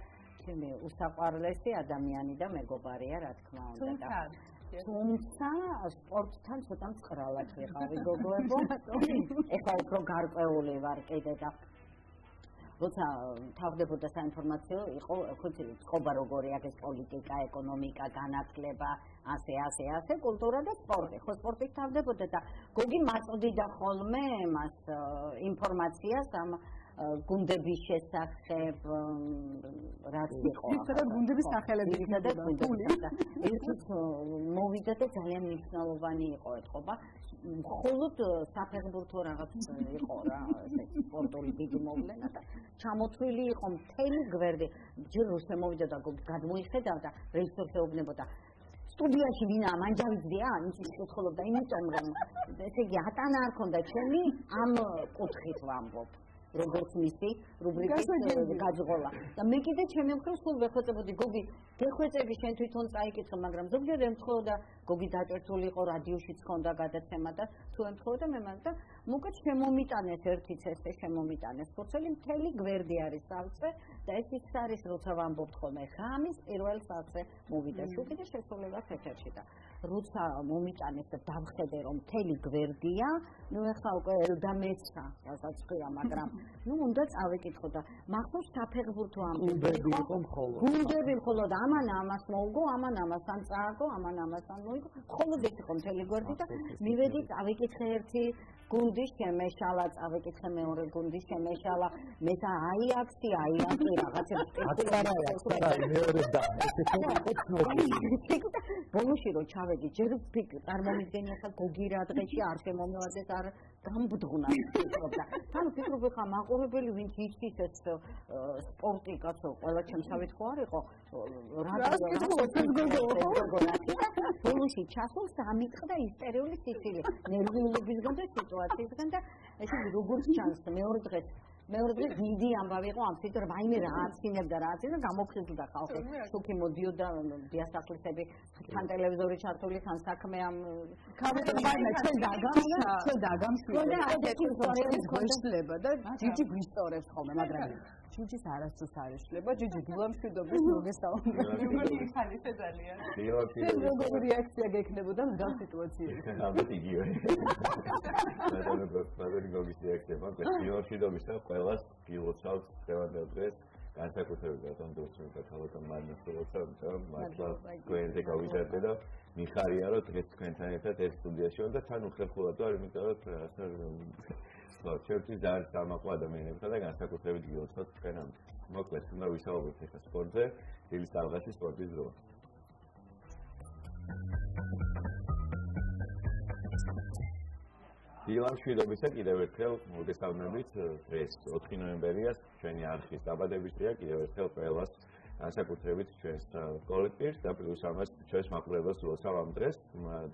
ჩემი უსაყვარლესი ადამიანი და მეგობარია რა თქმა უნდა. თუმცა სპორტთან ცოტა მწყრალად ვიყავი გოგოებო. ეხლა უფრო გარკვეული ვარ კიდე და როცა თავდებოდა საინფორმაციო იყო ხუთი წყობა როგორი არის პოლიტიკა, ეკონომიკა, განათლება, ასე კულტურა და სპორტი. ხო სპორტით თავდებოდა და გოგი მაწვდიდა ხოლმე მას ინფორმაციას ამ გუნდების შესახებ რაც იყო. და გუნდების სახელები და გუნდების და ერთიც მოვიდა და ძალიან მნიშვნელოვანი იყო ეთყობა. მხოლოდ საფეხბურთო რაღაც იყო რა ესე სპორტული დიდი მოვლენა და ჩამოთვლილი იყო მთელი გვერდი ჯერ რუსე მოვიდა და გადმოიხედა და რეჟისორს ეუბნებოდა სტუდიაში ვინა ამანჯავიძეა ის კითხულობდა იმიტომ რომ ესე იგი ატანა არ ქონდა ჩემი ამ კუთხით ვამბობ როგორც მისი რუბრიკის გაძღოლა და მე კიდე ჩემი მხრივ სულ ვეხოწებოდი გოგი გეხვეწები შენ თვითონ წაიკითხე მაგრამ ზოგჯერ ემთხოვდა გოგი დაჭერწული იყო რადიოშიც ხონდა გადაცემა და თუ ემთხოვდა მე მან და მოკეთ შემომიტანეს ერთიც ესე შემომიტანეს ფოცელი მთელი გვერდი არის წავწე და ესიც არის როცა ვამბობთ ხოლმე ღამის პირველ საათზე მოვიდა შუქი და შესრულდა ეთერში და როცა მომიტანეს და დავხედე რომ მთელი გვერდია ნუ ეხლა უკვე და მეცა რასაც ხია მაგრამ ну უნდა წავეკითხო და მახსოვს საფეხბურთო გუნდები მხოლოდ ამას მოუგო ამასთან წააგო ამასთან მოიგო მხოლოდ ეს იყო მთელი გვერდი და მივედი წავეკითხე ერთი გუნდის შემეშალა წავეკითხე მეორე გუნდის შემეშალა მესა აიაქსი რაღაცა მეორე და ბოლოში რო ჩავედი ჯერ ფიქრ არ მომიდგენი ახლა გოგი რა დღეში არ შემომივარდეს არ გამბუდგუნა ფიქრობდა თან ფიქრობ ხა მაყურებელი ვინც იცის ეს სპორტი კაცო ყველა ჩემსავით ხო არ იყო რა გოგო ბოლოში ჩასულ სამიტყდა ისტერიული სიცილი ნერვიულობისგან და სიტუაციისგან და ესე როგორც ჩანს მეორე დღეს მეურდე დიდი ამბავი იყო ამ თვითონ რაიმე რააცინებდა რააცინებდა გამოხიზლდა ხალხი თუკი მოდიოდა დიასახლისები თან ტელევიზორი ჩართული თან საქმე ამ ქალები შეიძლება და ჯიჯი გვისწორებს ხოლმე მაგრამ ჯიჯის არასდროს არ ეშლება ჯიჯი გულამშვიდობის მოგესალმებით ხანი შედალია ჩვენ როგორი რეაქცია გექნებოდა ამ სიტუაციაში ალბათ იგივე მაგრამ გოგის რეაქცია მოგესალმებით და ყველას გილოცავთ დღევანდელ დღეს განსაკუთრებით ამ დოქტორთან ხალხთან მანისულობთ მაგრამ გვერდზე გავიზარდე და მიხარია რომ დღეს თქვენთან ერთად ეს სტუდიაში ვარ და თან უხერხულად ვარ იმიტომ რომ რაღაცა შეერთი ძალიან დამაყვა ადამიანებთან და განსაკუთრებით გილოცავთ თქვენთან მოკლედ უნდა ვისაუბროთ ახლა სპორტზე ძილის თავგასი სპორტის დრო გილამშვიდობისა კიდევ ერთხელ მოგესალმებით დღეს 4 ნოემბერია ჩვენი არხის დაბადების დღეა კიდევ ერთხელ ყველას განსაკუთრებით ჩვენს კოლექტივს და პლუს ამას ჩვენს მაყურებელს ულოცავ ამ დღეს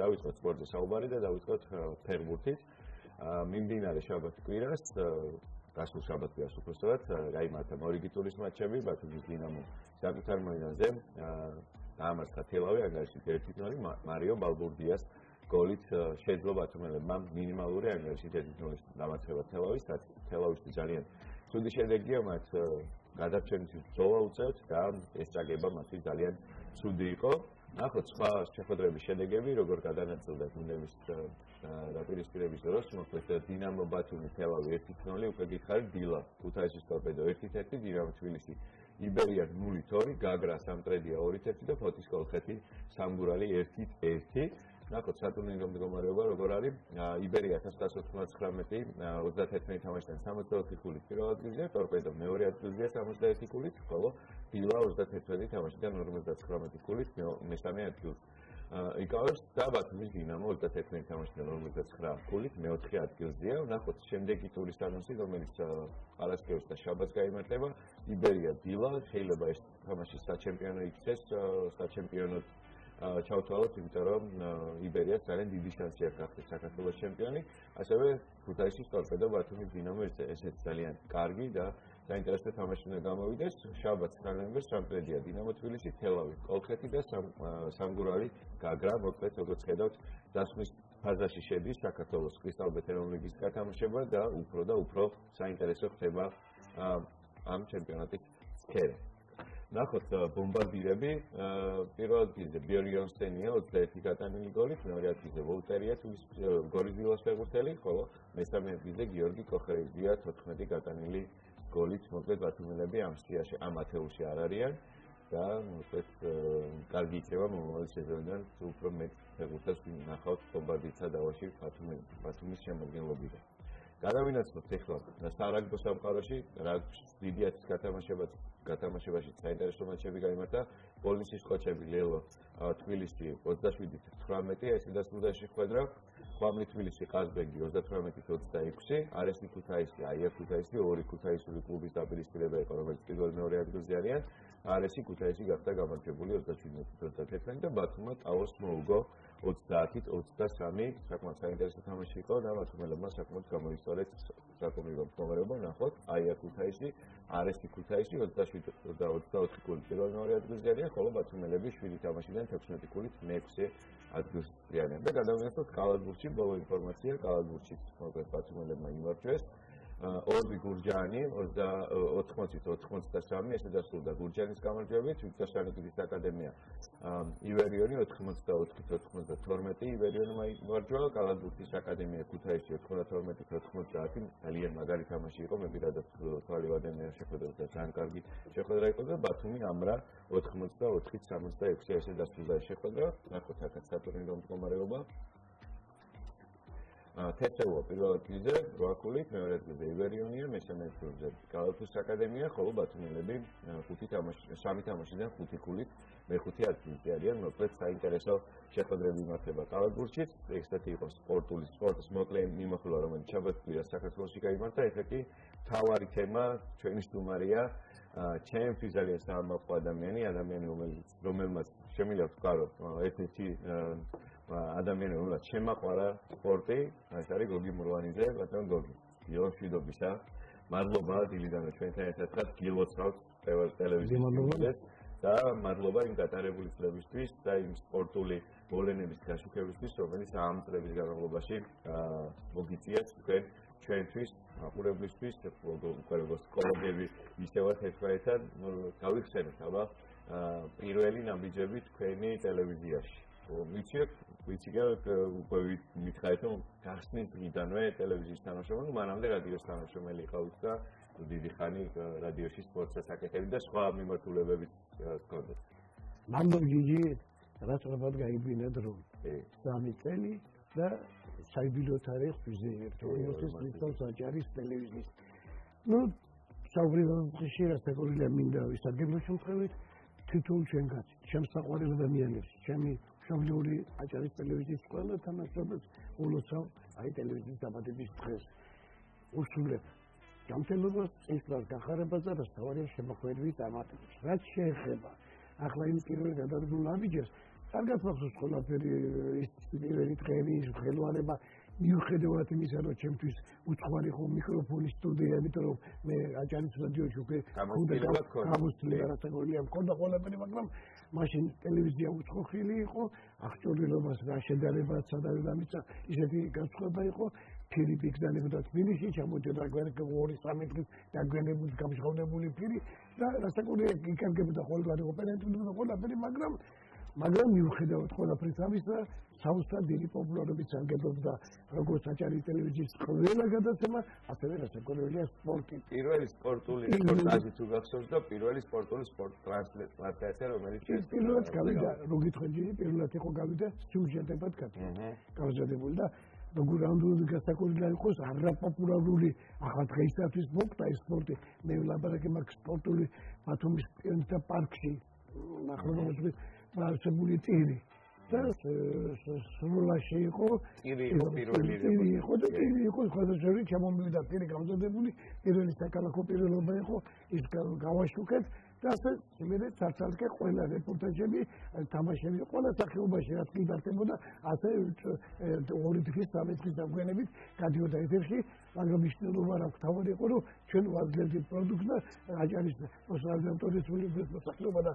დავიწყოთ სპორტზე საუბარი და დავიწყოთ ფეხბურთით მიმდინარე შაბათს კვირას გასულ შაბათს კვირას უფრო სწორად გაიმართა მორიგი ტურის მატჩები ბათუმის დინამო საკუთარ მოედანზე დაამარცხა თელავი ანგარიშით 1-0 მარიო ბალბურდიას გოლით შეძლო ბათუმელებმა მინიმალური ანგარიშით 1-0 დამარცხება თელავის და თელავისთვის ძალიან ცუდი შედეგია მათ გადარჩენისთვის ბრძოლა უწევთ და ეს წაგება მათთვის ძალიან ცუდი იყო ნახოთ სხვა შეხვედრების შედეგები როგორ გადანაწილდა გუნდების დაპირისპირების დროს მოკლედ დინამო ბათუმი თელავი 1-0 უკვე გითხარით დილა ქუთაისის ტორპედო 1-1 დინამო თბილისი იბერია 0-2 გაგრა სამტრედია 2-1 და ფოთის კოლხეთი სამგურალი 1-1 ნახოთ სატურნირო მდგომარეობა როგორ არის იბერია 1999 თამაშთან 64 ქულით პირველ ადგილზეა ტორპედო მეორე ადგილზეა 61 ქულით ხოლო დილა 31 თამაშიდან 59 ქულით მესამე ადგილზეა იკავებს და ბათუმის დინამო 31 თამაშიდან 59 ქულით მეოთხე ადგილზეა ნახოთ შემდეგი ტურის ანონსი რომელიც პარასკევს და შაბათს გაიმართება იბერია დილა შეიძლება ეს თამაში საჩემპიონო იქცეს საჩემპიონო ჩავთვალოთ, იმიტომ რომ იბერიას ძალიან დიდი შანსი აქვს გახდეს საქართველოს ჩემპიონი, ასევე ქუთაისის ტორპედო ბათუმის დინამო ესეც ძალიან კარგი და საინტერესო თამაში უნდა გამოვიდეს. შაბათს ნოემბერს სამტრედია დინამო თბილისი, თელავი, კოლხეთი და სამგურალი გაგრა, მოკლედ როგორც ხედავთ, დასმის ფაზაში შედის საქართველოს კრისტალბეთერონ ლიგის გათამაშება და უფრო საინტერესო ხდება ამ ჩემპიონატის სფერო. ნახოთ ბომბარდირები პირველ ადგილზე ბიორიონსტენია 21 გატანილი გოლით, მეორე ადგილზე ვოლტერია გორიზილას ფეხბურთელი, ხოლო მესამე ადგილზე გიორგი კოხერიძეა 14 გატანილი გოლით. მოკლედ ბათუმელები ამ სიაში, ამ ათეულში არ არიან და მოკლედ კარგი იქნება მომავალი სეზონიდან უფრო მეტ ფეხბურთელს ვნახავთ ბომბარდირთა დავაში ბათუმის შემოქმედებაში. გადავინაცვლოთ ახლა სარაგბო სამყაროში, რაგბის დიდი ათის გათამაშებაში საინტერესო მატჩები გამართა. პოლისის კოჩები ლელო თბილისი 27-18, ესე დასრულდა შეხვედრა. ხვამლი თბილისი ყაზბეგი 38-26, არესი ქუთაისი, აიე ქუთაისი ორი ქუთაისული კლუბის დაპირისპირება იყო, რომელიც პირველ მეორე ადგილზე არიან. არესი ქუთაისი გახდა გამარჯვებული 27-21 და ბათუმმა ტაოს მოუგო 30-23 საკმაოდ საინტერესო თამაში იყო და ბათუმელებმა საკმაოდ გამოიწვიეს საკომირო მდგომარეობა. ნახოთ, აია ქუთაისი, არესი ქუთაისი 27-24 ქულით პირველ მეორე ადგილზე არიან, ხოლო ბათუმელები 7 თამაშიდან 16 ქულით მეექვსე ადგილზე არიან. და გადავინაცვლოთ კალათბურთში, ბოლო ინფორმაცია კალათბურთში მოკლედ ბათუმელებმა იმარჯვეს ორბი გურჯანი 80-93 ესე დასრულდა გურჯანის გამარჯვებით ვიქტორიანი გილის აკადემია ივერიონი 84-92 ივერიონმა იმარჯვა კალათბურთის აკადემია ქუთაისში 92-90 ძალიან მაგარი თამაში იყო მე ვიდადაც თვალევადენია შეხვედრა და ძალიან კარგი შეხვედრა იყო და ბათუმი ამრა 84-66 ესე დასრულდა შეხვედრა ნახოთ აქაც სატურნირო მდგომარეობა თეთრეულა პირველ ადგილზე 8 ქულით, მეორე ადგილზე ივერიონია, მესამე ადგილზე კალათბურთის აკადემია, ხოლო ბათუმელები 3 თამაშიდან 5 ქულით მეხუთე ადგილზე არიან. მოკლედ საინტერესო შეხვედრები იმართება კალათბურთში. ესეთი იყო სპორტის მოკლე მიმოხილვა, რომელიც შაბათ კვირას საქართველოში გაიმართა. ეს კი მთავარი თემა ჩვენი სტუმარია ჩემთვის ძალიან საამაყო ადამიანი, რომელმაც შემიძლია ვთქვა, რომ ერთ-ერთი ადამიანი რომელიც შემაყვარა სპორტი, ეს არის გოგი მურვანიძე, ბატონ გოგი. გილამშვიდობისა მადლობა დილიდან ჩვენთან ერთად გილოცავთ ტელევიზიას და მადლობა იმ გატარებული წლებისთვის და იმ სპორტული მოვლენების გაშუქებისთვის, რომელიც ამ წლების განმავლობაში მოგიწიათ ჩვენთვის, მაყურებლისთვის, როგორც კოლეგები მისევათ ერთმანეთთან, გავიხსენოთ აბა პირველი ნაბიჯები თქვენი ტელევიზიაში. ვიცი მითხარით რომ გახსნით დღიდანვე ტელევიზიის თანამშრომელი, მანამდე რადიოს თანამშრომელი იყავით და დიდი ხანი რადიოში სპორტს ასაკეთებდით და სხვა მიმართულებებიც გქონდათ. მანდო გიჟი რაც რაღაც გაიბინეთ რომ 3 წელი და საიუბილეო თარიღს ვიზიარებთ 20 წელს აჭარის ტელევიზიის. ნუ საუბრობთ ხშირად სპექტაკლებზე მინდა ვისადგინოთ შემთხვევით თვითონ ჩვენგან შემსაყვარელ ადამიანებს, ჩემი მშობლიური აჭარის ტელევიზიის ყველა თანამშრომელს ულოცავ აი ტელევიზიის დაბადების დღეს. უსულებ გამთელობას, წინსვლას გახარებას და თავარი შემოქმედებით ამატებს. რაც შეეხება ახლა იმ პირველ გადადგმულ ნაბიჯებს, კარგად მახსოვს ყველაფერი ის პირველი დღეები, ის ხელოვანება მიუხედავად იმისა, რომ ჩემთვის უცხოარი ხო მიკროფონის სტუდია, იმიტომ რომ მე აჭარის რადიოში უკვე გამოსულა რატაკოლია მქონდა ყველაფერი, მაგრამ მაშინ ტელევიზია უცხო ხილი იყო, აღჭურვილობას რა შედარებაც სადავე დამიცა, ისეთი განსხვავება იყო, ფირი ფიქსდებოდა თბილისში, ჩამოდიოდა გვერდ 2-3 მეტრის დაგვიანებული გამჟღავნებული ფირი და რატაკოლია იკარგებოდა ყველგან ოპერატიული ყველაფერი, მაგრამ მიუხედავად ყველაფრის ამისა, საოცრად დიდი პოპულარობით აღგებდა როგორც აჭარის ტელევიზიის ყველა გადაცემა, ასევე რატაკოლია სპორტი. პირველი სპორტული რეპორტაჟი თუ გახსოვს და პირველი სპორტული სპორტ ტრანსლაცია, რომელიც პირველად გავიდა, როგითხენჯი, პირველად იყო გავიდა სიუჟეტებად გაგზადებული და როგორ ამდენად გასაკურილად იყოს არაპოპულარული ახლა დღეისათვის მოხდა ეს სპორტი. მე ვლაპარაკი მაქვს სპორტული ბათუმის პიონერთა პარკში ნახევარწრიული არსებული ტირი და სრულაში იყო ტირი იყო სხვადასხვაგვარი ჩამომივიდა ტირი გამზადებული პირველი საკალათო პირველობა იყო ის გავაშუქეთ და ასე მე ცალცალკე ყველა რეპორტაჟები თამაშები ყველა სახეობაში რაც გიდართებოდა ასე 2-3 დღის დაგვიანებით გადიოდა ეთერში მაგრამ მნიშვნელობა რა თავი იყო რომ ჩვენ ვაძლევთ პროდუქტს აჭარის მოსახლეობის მოსახლეობა და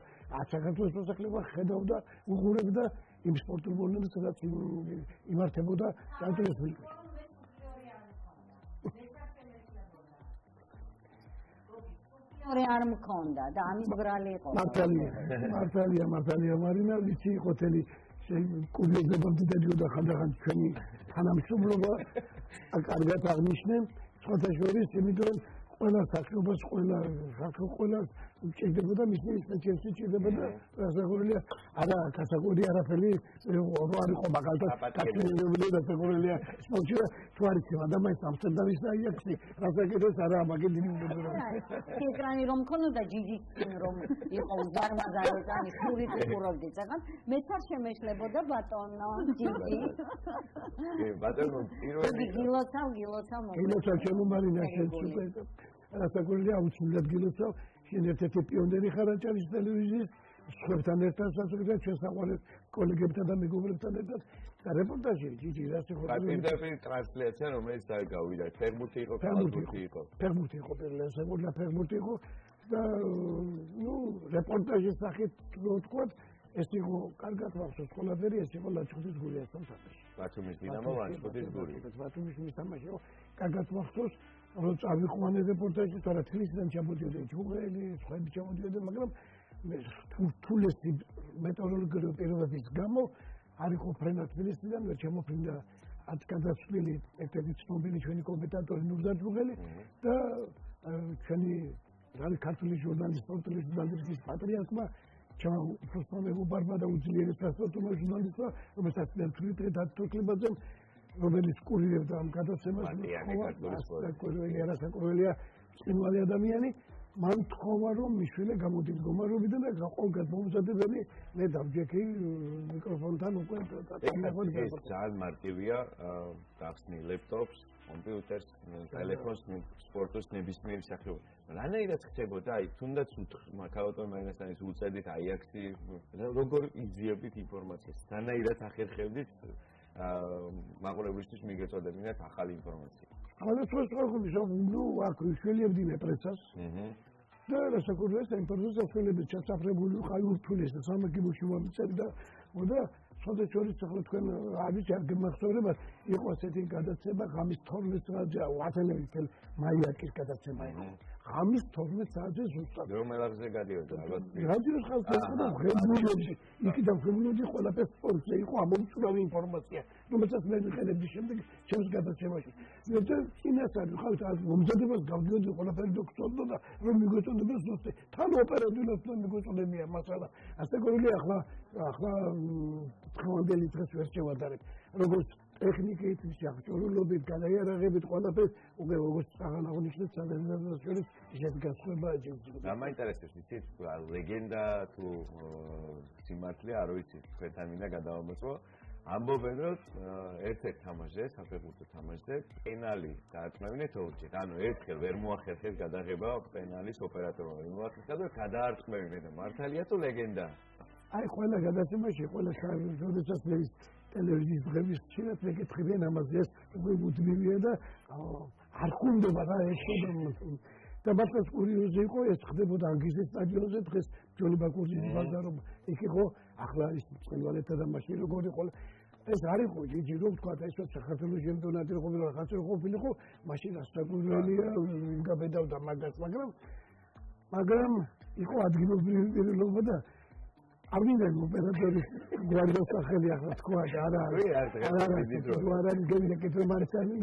საქართველოს მოსახლეობა ხედავდა უყურებდა იმ სპორტულ მოვლენებს, სადაც იმართებოდა ტელევიზიის ორი არ მქონდა და ამის ბრალი იყო. მართალია მარინა, ვიცი იყო თელი კუბიზებამდე დადიოდა ხანდახან ჩვენი თანამშრომლობა კარგად აღნიშნეს, შესაძლოა იმიტომ რომ ყველა საქმეობას ყველა ჭირდებოდა მისი სპეციალისტი ჭირდებოდა რასაკვირველია არა გასაკუთრებული არაფერი არ იყო მაგალითად გასაკუთრებული რასაკვირველია სპორტში თუ არის ადამიანს ამსტერდამის და იაქსი რასაკეთებს არა ამაგი დინიმები ეკრანი რომ მქონოდა ჯიჯი რომ იყო ზარმაზარი კანი ხურით ხურობდი წაგან მეც შემეშლებოდა ბატონო ჯიჯი კი ბატონო პირველი გილოცავ შემომარინა შენს რასაკვირველია უცვლოდ გილოცავ შენ ერთ-ერთი პიონერი ხარ აჭარის ტელევიზიის, სხვებთან ერთად ასრულებთ შესაყვარელ კოლეგებთან და მეგობრებთან ერთად და რეპორტაჟი ჯიჯი რას იყო პირდაპირ ტრანსლაცია, რომელიც გავიდა. ფერმუტი იყო პირველად, ფერმუტი იყო და ნუ რეპორტაჟის სახით ვთქვათ ეს იყო კარგად მახსოვს ყველაფერი, ეს იყო ლაჩხუთის გული ამ თამაში. ბათუმის დინამო ლაჩხუთის გული. ბათუმის თამაში კარგად მახსოვს რომ წავიყვანე რეპორტაჟი, თორე თბილისიდან ჩამოდიოდნენ ჯუღელი, სხვაები ჩამოდიოდნენ, მაგრამ მე თულესი მეტეოროლოგიური პირობების გამო არ იყო ფრენა თბილისიდან, ვერ ჩამოფრინდა ადგილდაცვლილი ერთ-ერთი ცნობილი ჩვენი კომენტატორი ნურზა ჯუღელი და ჩვენი ქართული ჟურნალისტების პატრიარქმა ჩამოუწოდებო ბარბა და უძლიერეს პროფესორ ჟურნალისტმა, რომელსაც თვით დათოქლებაზე რომელიც კურირებდა ამ გადაცემას, რასაკვირველია წინვალე ადამიანი, მან თხოვა რომ მიშვილე გამოდით გომარობიდან და ყოველგან მომზადებელი მე დავჯექი მიკროფონთან უკვე ეს ძალიან მარტივია, გახსნი ლეპტოპს, კომპიუტერს, ტელეფონს, სპორტის ნებისმიერი სახეობა. რანაირად ხდებოდა, აი თუნდაც მაკაოტო მაგასთან უწედით აიაქსი, როგორ იძიებით ინფორმაციას, რანაირად ახერხებდით მაყურებლისთვის მიგეწოდებინათ ახალი ინფორმაცია. ეს არის გიჯი რომ თქვა და ისე საქართველოს ჩემპიონატი რომ ყოფილიყო, მაშინ ასაკურველია გაბედავდა მაგას, მაგრამ იყო ადგილობრივი პირობა და არ მინდა ოპერატორის გვარდოს სახელი ახლა თქვა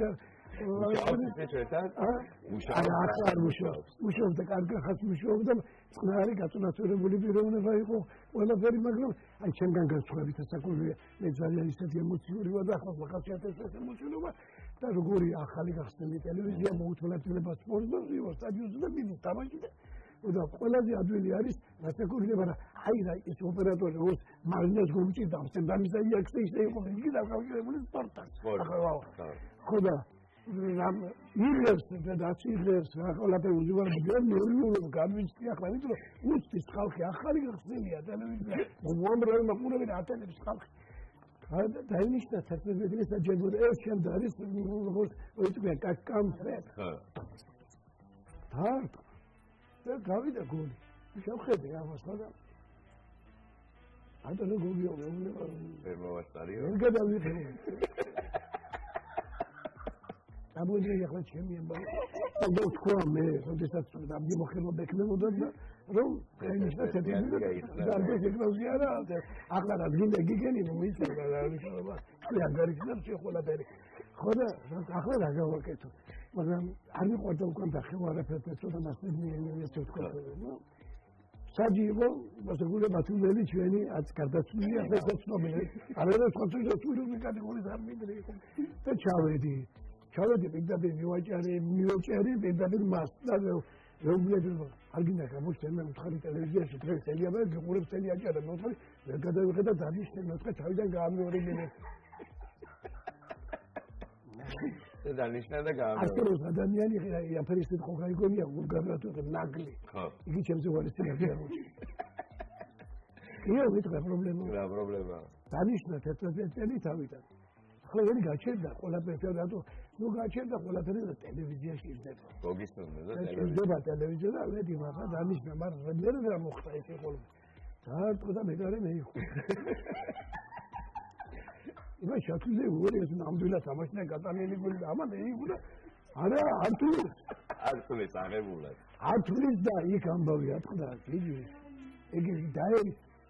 და I'm going to tell you about it. Challenge big that you are a must. That will Algina and Tariq to press any other, you would have said, I got a motor, you got a little Danish and not get the Danish and the Gam. I suppose Adamiani, a person who I go here would gather to the Nagli. He comes to what is here. Here we have a problem. Danish, not any time. When you got Chenda, all up the television is there. Bogiston, television, I let him have a mission. I'm very much. Hard to the middle. If I shot today, what is an ambulance? How much I got on any good Amanda? I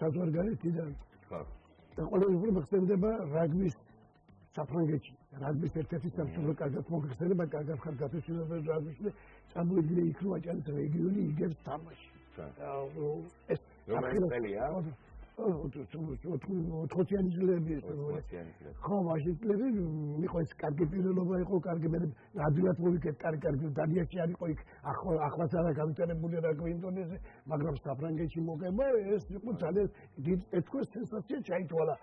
Shatwar Gareti dan. Onun bunu baktığımda ben rugby safran geçti. Rugby sertifisi safran kazanıp muhteşem bir kazanç kazandı. Şimdi ben rugby'de sabun ile yıkılacağım. Tabii ki öyle bir gerçek tamam. Tamam. Es. Tamam. ოთხოციანი ძლები ხო მაშინ ძლები იყო ეს კარგი პირობა იყო კარგი მე ადვილად მოვიკეთ კარგი დანიაში არ იყო იქ ახლაც არა გამიტანებული რა გვინდონეზი მაგრამ საფრანგეთში მოგება ეს იყო ძალიან დიდი ეთქოს სენსაცია ჩაითვალა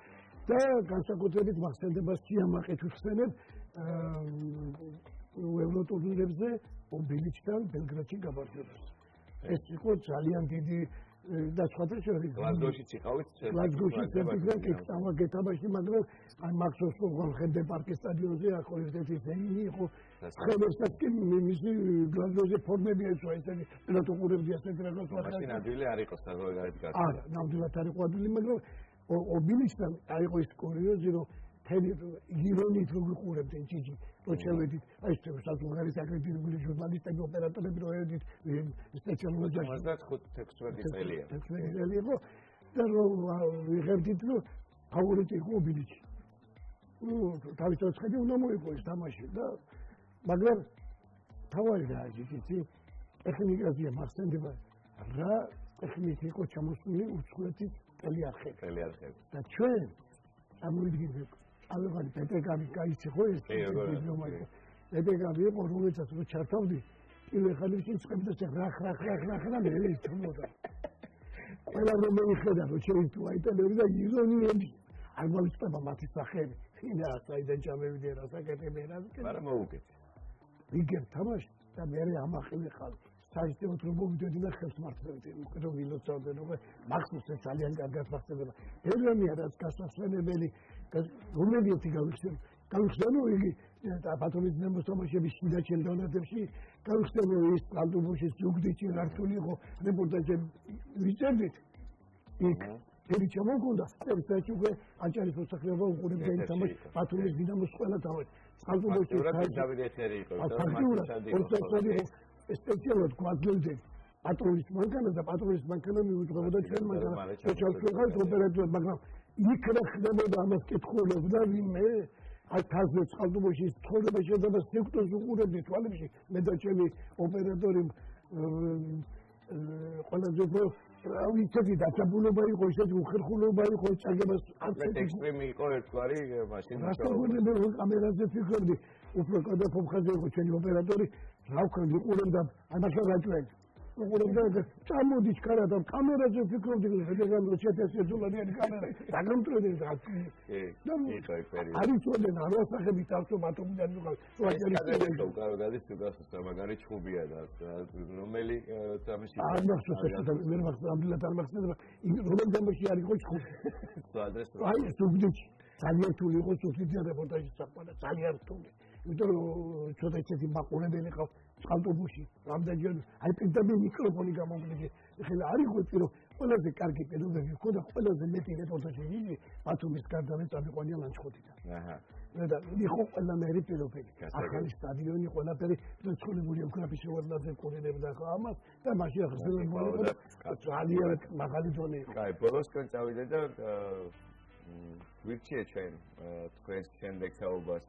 და განსაკუთრებით მახსენდება სიამაყით ვიხსენებ ევროტურნირებზე ობილისთან ბელგრადში გაბართებას ეს იყო ძალიან დიდი და სხვათა შორის გლაზგოშიც იყავით გლაზგოშიც ერთგან ეკტავა გეთამაში მაგრამ ან მაქსოს გოლხემდე პარკის სტადიონზე ახო ერთ-ერთი ზენი იყო ხელებსაც კი მისი გლაზგოზე ფორმები ეცვა ესენი პილოტოყურებდი ასე გრაგოს ახლა მაშინ ადვილი არ იყოს და გარეთ გასულა არა ნამდვილად არ იყო ადვილი მაგრამ ობილისთან არ იყო ის კურიოზი რომ თემი ირონიით ვიყურებდნენ ჯიჯი რომ შევედით აი ეს საზოგადოების აკრედიტებული ჟურნალისტები ოპერატორები რომ ევედით სპეციალურად 15-16 წელია 16 წელი იყო და რომ ვიღებდით რომ ფავორიტი იყო ობილიცი თავისთავად შედი უნდა მოიყოს თამაში და მაგრამ თავი რა ჯიჯი ტექნიკაზე მარცხნდება რა ტექნიკა იყო ჩამოსული უცხოეთის ტელეარხები და ჩვენ ამოვიდგინეთ ალგან პეტრიკამი გაიციხო ეს ნომერი. პეტრიკამი იყო რომელსაც რო ჩართავდი, ტელეფონში წებდა რა მე ეჩმოდა. ყველა რომ მიხედა რომ შეიძლება აი ტელევიზია იზონიები. არ მოიწყება მათი სახელი. ფინა საიდან ჩამევიდე რა საკეთებე რა. არა მოუკეთ. იგერ თამაში და მე ამახილი ხარ. საერთოდ რომ მოვიდოდი და ხელს მართლები რომ ვილოცავდე რომ მახსოვს ეს ძალიან კარგად მახსოვდება. ერთამია რაც გასასვენებელი რომლებიც გავიხსენო იგი ბათუმის ნემოსტამაშების შიდაჩენ დონატებში გავიხსენო ის ალტუბუშის ზუგდიდში რართული იყო რეპორტაჟი ვიწერდით იქ ები ჩამოგონდა ერთად უკვე აჭარის მოსახლეობა უყურებდა იმ თამაშს ბათუმის დინამოს ყველა თამაშს ალტუბუშის თავი დავიდეთერი იყო და მაშინ სპეციალურად გვაძლევდნენ პატრონის მანქანა და პატრონის მანქანა მიუძღვებოდა ჩვენ მანქანას შეჭალხეთ ოპერატორს მაგრამ იქ რა ხდებოდა ამას კითხულობდა ვინმე აი თაზე წყალდუბოში ცხოვრება შეიძლება სექტოს უყურებდი თვალებში მე და ჩემი ოპერატორი ყველაზე უფრო ვიცი დაჭაბულობა იყო შეიძლება უხერხულობა იყო წაგებას აცეთ ექსტრემი იყო ერთგვარი მაშინ და კამერაზე ფიქრობდი უფრო კადა ფობხაზე იყო ჩვენი ოპერატორი რა ვქნი უყურებდა ამაშო რაჭველი უყურებდა წამოდი ჩქარა და კამერაზე ფიქრობდი ზედან 2000 დოლარიანი კამერა დაგამტროდნენ რა და არის წოდენ არ ასახები თავსო ბატონიდან ვიყავ აჭარის უკავაგადის უკასა მაგარი ჩხუბია და რომელი თამაში მე მაგალითად არ მახსენდება რომელი თამაში არ იყო ჩხუბი ადრესო აი ზუგდიდში ძალიან რთული იყო ზუგდიდის რეპორტაჟის წაყვანა ძალიან რთული იმიტომ რომ ცოტა ისეთი მაყურებელი ხარ წყალტუბოში რამდენჯერ აი პირდაპირ მიკროფონი გამომგდიდი ეხლა არ იყვი რომ ყველაზე კარგი პირობები გქონდა ყველაზე მეტი რეპორტაჟი ვიდი ბათუმის გარდამეტანი ყონია ლანჩხუთიდან აჰა და იყო ყველა მერი პირობები ახალი სტადიონი ყველაფერი ცულებული ეკრაფის შეუძლებს კურირებდა ხო ამას და მაშინ აღზრდებოდა ძალიან მაღალი დონე იყო აი ბოლოსკენ წავიდე და გვირჩიე ჩვენ თქვენს შემდეგ თაობას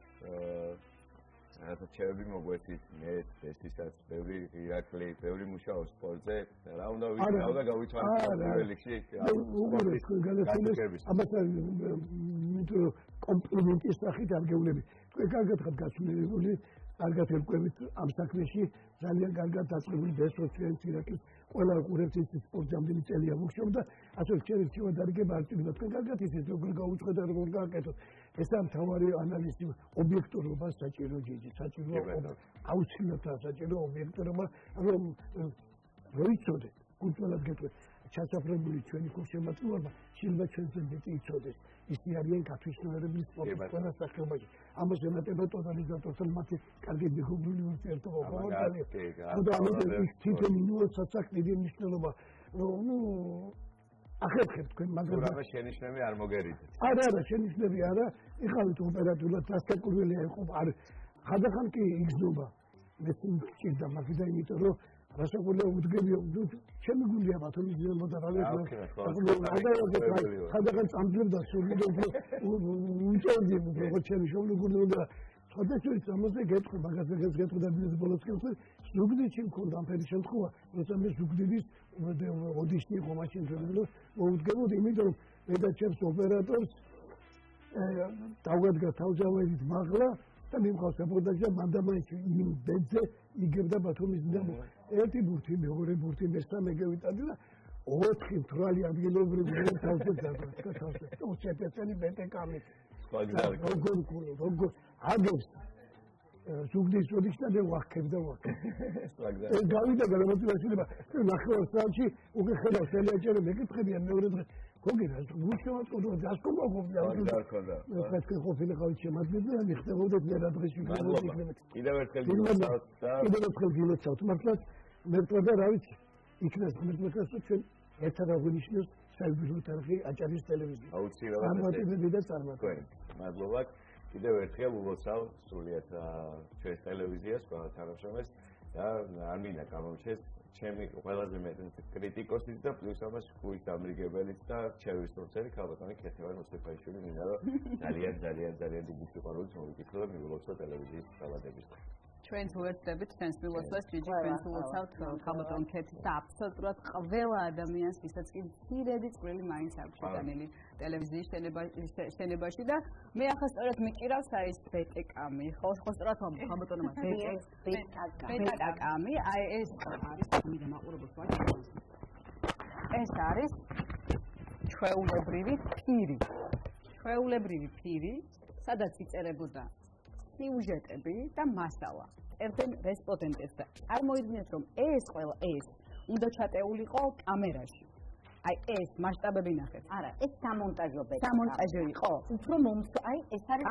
ასე ჩევი მოგვეცით მე ესისაც ბევრი ირაკლი ბევრი მუშაობს სპორტზე რა უნდა ვიქნაო და გავითვალისწინოთ პირველში ამას ამიტომ კომპლიმენტის სახით აღგევლები თქვენ კარგად ხართ გასულებული კარგად ელკვებით ამ საქმეში ძალიან კარგად დაწყებული და სოციალისტი ირაკლის ყველა ყურებს ის სპორტზე ამდენი წელია მუშაობდა ასე შეიძლება ჩვენ დაგება აქტივობა თქვენ კარგად ისეთ როგორ გაუწყეთ და როგორ გააკეთოთ ეს ამ თავარი ანალიზი ობიექტურობა საჭირო ჯიჯი საჭირო აუცილებლად საჭირო ობიექტურობა რომ როიცოდეთ კულტურულად გეტყვით ჩასაფრებული ჩვენი კურსემატყუება შეიძლება ჩვენზე მეტი იცოდეს ისინი არიან გათვისნოერები სპორტის ყველა სახეობაში ამას ემატება ტოტალიზატორთან მათი კარგი მეგობრული ურთიერთობა ხომ და ამიტომ თვითონ ნუანსსაც აქვს დიდი მნიშვნელობა ნუ ახერხებ თქვენ მაგრამ რა შენიშნები არ მოგერიდეთ არა შენიშნები არა იყავით ოპერატიულად დასაკურველია იყო არ ხადახან კი იგზნობა მე წინდა მაგდა იმიტომ რომ რასაკვირველია უდგებიო ჩემი გულია ბათუმის ძელმოდა რავი ხადახან წამძლებდა სული და უჭერდი უფრო ჩემი შოვლიგურნეოდა ხოდაჭი სამოსე გეტყვი მაგაზეებს გეტყვი და ბიზნეს ბოლოსკენს ზუგდიდში მქონდა ამფერი შემთხვევა როცა მე ზუგდიდის ოდიშნი იყო მაშინ შეგვიძლია მოვუდგებოდი იმიტომ რომ გადაჭერს ოპერატორს თავგადგა თავჯავანის მაღლა და მიმყავსებოდა და მანდამანში იმ ბენზე იგებდა ბათუმის მიდამო. ერთი ბურთი, მეორე ბურთი, მესამე გევიტანდი და 4 მტრალი ადგილობრივი თავჯებს დაგვრჩა თავზე. 25 ბეტეკამით. როგორ აგებს ზუგდის როდიშთან ვახებდა ვახებდა ეს გავიდა გადამოწმებაში და ნახევარ საათში უკვე ხელა სელაჭერე მეკითხებიან მეორე დღეს გოგენა გუშევაწყდა დასკომა გოგენა ხეთქი ყოფილი ხავით შემაძლებელი ან ხდებოდეთ რა დღეს ვიგებოდით კიდევ ერთხელ გილოცავთ მართლაც მერტყდა რა ვიცი იქნას მერტყდა ჩვენ ერთად აღნიშნოს საუბრო თარხი აჭარის ტელევიზია აუცილებლად წარმატებები და წარმატებები მადლობა კიდევ ერთხელ ულოცავ სულიად ჩვენს ტელევიზიას ყველა თამაშობებს და არ მინდა გამოვჩეს ჩემი ყველაზე მეტი კრიტიკოსიც და პლუს ამას ხუის დამრიგებელიც და ჩემი სპონსორი ქალბატონი ქეთევანი მოსტეფაიშვილი მინდა რომ ძალიან დიდი სიყვარულით მოვიკითხო და მიულოცო ტელევიზიის ძალადებს ჩვენს უერთდებით, ჩვენს მილოცვას, ჩვენს ულოცავთ ქალბატონ ქეთს და აბსოლუტურად ყველა ადამიანს, ვისაც კი ძირითადი წვლილი მაინც აქვს შეტანილი ტელევიზიის შენებაში და მე ახლა სწორედ მიკირავს არის ბეტეკამი, ხო, სწორედ ქალბატონმა ბეტეკამი, აი ეს არის მე მაყურებელს ვაჩვენებ. ეს არის ჩვეულებრივი ფირი, სადაც იწერებოდა სიუჟეტები და მასალა. ერთენ რესპონდენტებს. არ მოიძინეთ რომ ეს ყველა ეს უნდა ჩატეულიყო კამერაში. აი ეს მასშტაბები ნახეთ. არა, ეს სამონტაჟოები. სამონტაჟო იყო. უფრო მომსწო, აი ეს არის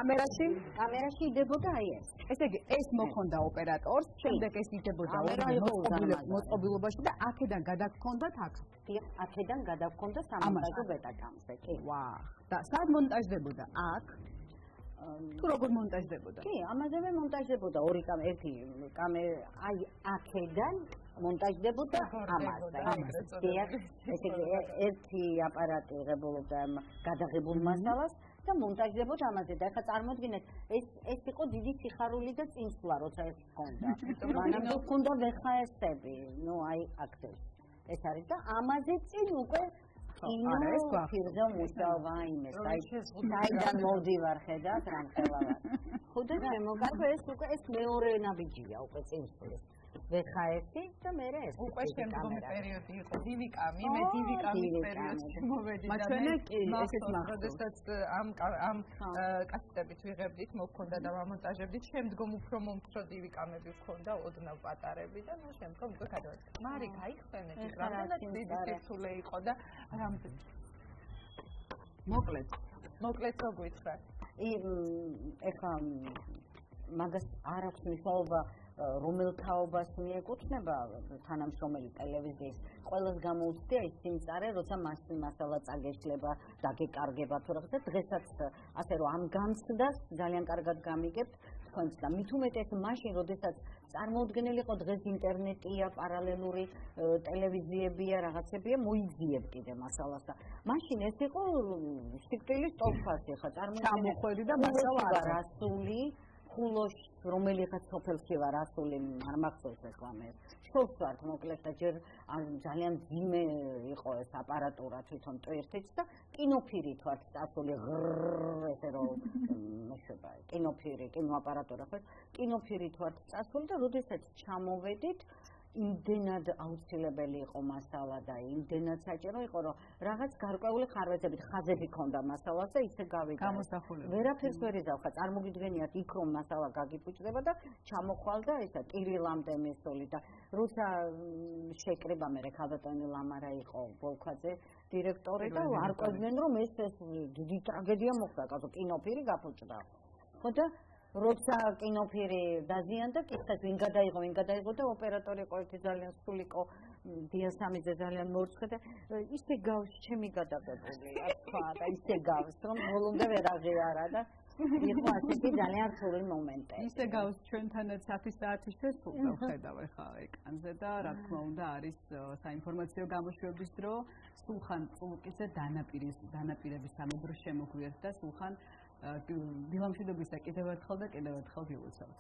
კამერაში იდებოდა აი ეს. ესე იგი, ეს მოხონდა ოპერატორს, შემდეგ ეს იდებოდა მოწყობილობაში და აქედან გადაგქონდათ აქ. აქედან გადაგქონდა სამონტაჟო ბეტაკამზე. კი, ვაა. და სად მონტაჟდებოდა? აქ. თუ როგორ მონტაჟდებოდა? კი, ამაზევე მონტაჟდებოდა ორი კამერა, ერთი კამერა, აი აქედან მონტაჟდებოდა ამას. ესე იგი, ერთი აპარატი ღებულობდა გადაღებულ მასალას და მონტაჟდებოდა ამაზე. და ახლა წარმოიდგინეთ, ეს იყო დიდი სიხარული და წინსვლა, როცა ეს გქონდა. მანამდე გქონდა VHS-ები, ნუ აი აქეთ. ეს არის და ამაზე წინ უკვე არა ეს გვახირზე მუშაობა იმეს საიდან მოვდივარ ხედავთ რამ ხელავარ ხოდა შემოგარდა ეს უკვე ეს მეორე ნაბიჯია უკვე წინსვლის ვხაესი და მე ეს უკვე შემდგომი პერიოდი იყო დივიკამი მე დივიკამის პერიოდში მოვედი და მე ესეც მაგოდესაც ამ კასეტებით ვიღებდით მოგქონდა და ვამონტაჟებდით შემდგომ უფრო მომწრო დივიკამები გქონდა ოდნავ პატარები და ნუ შემდგომ უკვე გადავეწყდა მარი გაიხსენეთ რამდენად დიდი სიცულე იყო და მოკლედ გგვიცხრათ. ეხლა მაგას არ აქვს მნიშვნელობა რომელთაობას მიეკუთვნება თანამშრომელი ტელევიზიის. ყველას გამოუცდია ის სიმწარე, როცა მასალა წაგეშლება, დაგეკარგება თუ რაღაცა. დღესაც ასე რომ ამ განცდას ძალიან კარგად გამიგებთ. და მით უმეტეს მაშინ, როდესაც წარმოუდგენელი იყო დღეს ინტერნეტია, პარალელური ტელევიზიებია, რაღაცებია, მოიძიებ კიდე მასალას და მაშინ ეს იყო სიკვდილის ტოლფასი, ხა წარმოუდგენელი და მასალა არასული ხულოს რომელიღაც სოფელში ვარ ასული არ მახსოვს ეს რამე. შორს ვარ მოკლედ და ჯერ ძალიან ძიმე იყო ეს აპარატურა თვითონ ტვირთიც და კინოფირით ვარ ასული ესე რომ მეშება კინოფირი, კინოაპარატურა ხო კინოფირით ვარ ასული და როდესაც ჩამოვედით იმდენად აუცილებელი იყო მასალა და იმდენად საჭირო იყო რომ რაღაც გარკვეული ხარვეზებით ხაზები ქონდა მასალას და ისე გავიდა. ვერაფერს ვერ იზავხარ. წარმოგიდგენიათ იქ რომ მასალა გაგიფუჭდება და ჩამოხვალდა ესა ტირილამდე მესოლი და როცა შეკრება მე ქალბატონი ლამარა იყო ბოლქვაძე დირექტორი და არ ყვიდნენ რომ ეს დიდი ტრაგედია მოხდა, კაცო კინოფირი გაფუჭდა. ხო და როცა კინოფირი დაზიანდა, კითხეს ვინ გადაიღო და ოპერატორი ყოველთვის ძალიან სულიყო დიასამიძე ძალიან მორცხვე და ისე გავს ჩემი გადაგებული თქვა და ისე გავს რომ ბოლომდე ვერ აღიარა და იყო ასეთი ძალიან სული მომენტი. ისე გავს ჩვენთანაც 10 საათის შესულდა ვხედავ ხა ეკანზე და რა თქმა უნდა არის საინფორმაციო გამოშვების დრო სულხან წულკიძე დანაპირების სამებრ შემოგვიერთ და სულხან დილამშვიდობისა კიდევ ერთხელ გილოცავთ.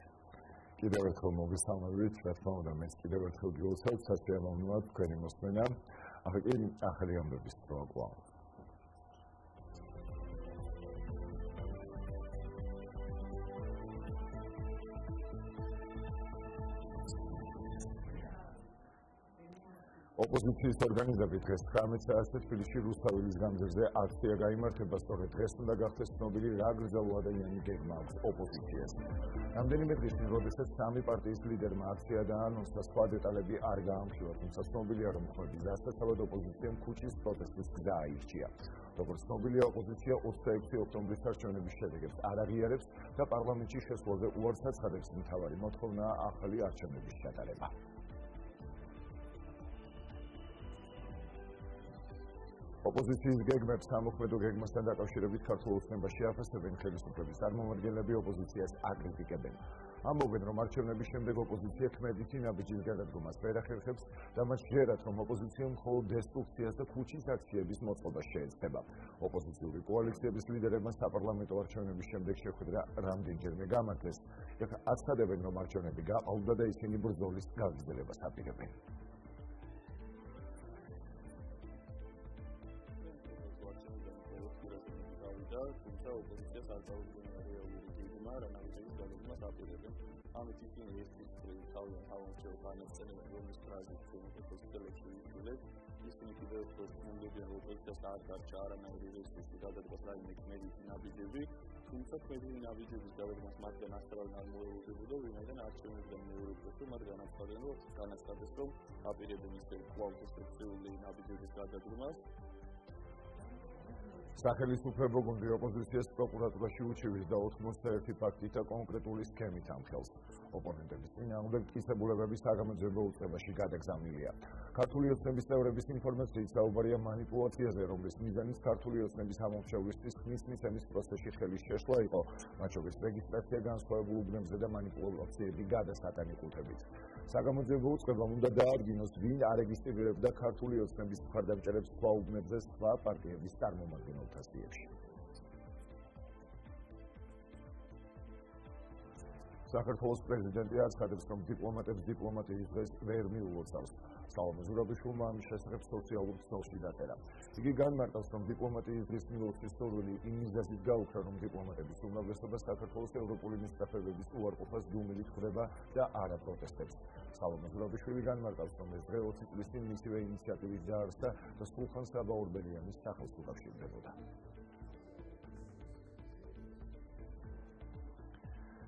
კიდევ ერთხელ მოგესალმებით, რა თქმა უნდა, მეც კიდევ ერთხელ გილოცავთ, საშუალო მომენტად თქვენი მოსმენა. ახლა კი ახალი ამბების პროგრამა. ოპოზიციის ორგანიზები დღეს 13 საათზე თბილისში რუსთაველის გამზირზე აქცია გაიმართება, სწორედ დღეს უნდა გახდეს ცნობილი რა გრძელვადაა ადამიანები გეგმა აქვს ოპოზიციას. Რამდენიმე დღის წინ, როდესაც სამი პარტიის ლიდერმა აქცია დაანონსა, სხვა დეტალები არ გაამხილა, თუმცა ცნობილია, რომ ხმების დასასწავლად ოპოზიციამ ქუჩის პროტესტის გზა აირჩია. Როგორც ცნობილია, ოპოზიცია 26 ოქტომბრის არჩევნების შედეგებს არ აღიარებს და პარლამენტში შესვლაზე უარს აცხადებს, მთავარი მოთხოვნაა ახალი არჩევნების ჩატარება. Opposition gegmeb სამოქმედო გეგმასთან დაკავშირებით ქართულ ოცნებაში აფასებენ ხელისუფლების წარმომადგენლები ოპოზიციას აკრიტიკებენ. ამბობენ, რომ არჩევნების შემდეგ ოპოზიცია ქმედითი ნაბიჯის გადადგომას ვერ ახერხებს და მას ჟერათ, რომ ოპოზიციამ მხოლოდ დესტრუქციას და ქუჩის აქციების მოწყობა შეეცდება. ოპოზიციური კოალიციების ლიდერებმა საპარლამენტო არჩევნების შემდეგ შეხვედრა რამდენჯერმე გამართეს. ეხლა აცხადებენ, რომ არჩევნები გაყალბდა და ისინი ბრძოლის გაგრძელებას აპირებენ. სახელმწიფო გუნდი ოპოზიციის პროკურატურაში უჩივის და 81 ფაქტით და კონკრეტული სქემით ამხელს. ოპონენტების წინააღმდეგ მტკიცებულებების საგამოძიებო უწყებაში გადაგზავნილია. ქართული ოცნების წევრების ინფორმაციით საუბარია მანიპულაციაზე, რომლის მიზანიც ქართული ოცნების ამომრჩევლისთვის მისმის პროცესში ხელის შეშლა იყო, მაჩობის რეგისტრაცია განსხვავებულ უბნებზე და მანიპულაციები გადასატანი კუთხეებით. საგამოძიებო უწყებამ უნდა დაადგინოს, ვინ არეგისტრირებდა ქართული ოცნების მხარდამჭერებს სხვა უბნებზე სხვა პარტიების წარმომადგენლებს. საქართველოს პრეზიდენტი აცხადებს, რომ დიპლომატებს დიპლომატიის დღეს ვერ მიულოცავს. სალომე ზურაბიშვილმა ამის შესახებ სოციალურ ქსელში დაწერა. იგი განმარტავს, რომ დიპლომატიის დღის მილოცვის სურვილი იმ მიზეზით გაუქმდა, რომ დიპლომატების უმრავლესობა საქართველოს ევროპული მისწრაფებების უარყოფას დუმილით ხვდება და არა პროტესტებს. სალომე ზურაბიშვილი განმარტავს, რომ ეს დღე 20 წლის წინ მისივე ინიციატივით დაარსდა და სულხან საბაურბელიანის სახელს უკავშირდებოდა.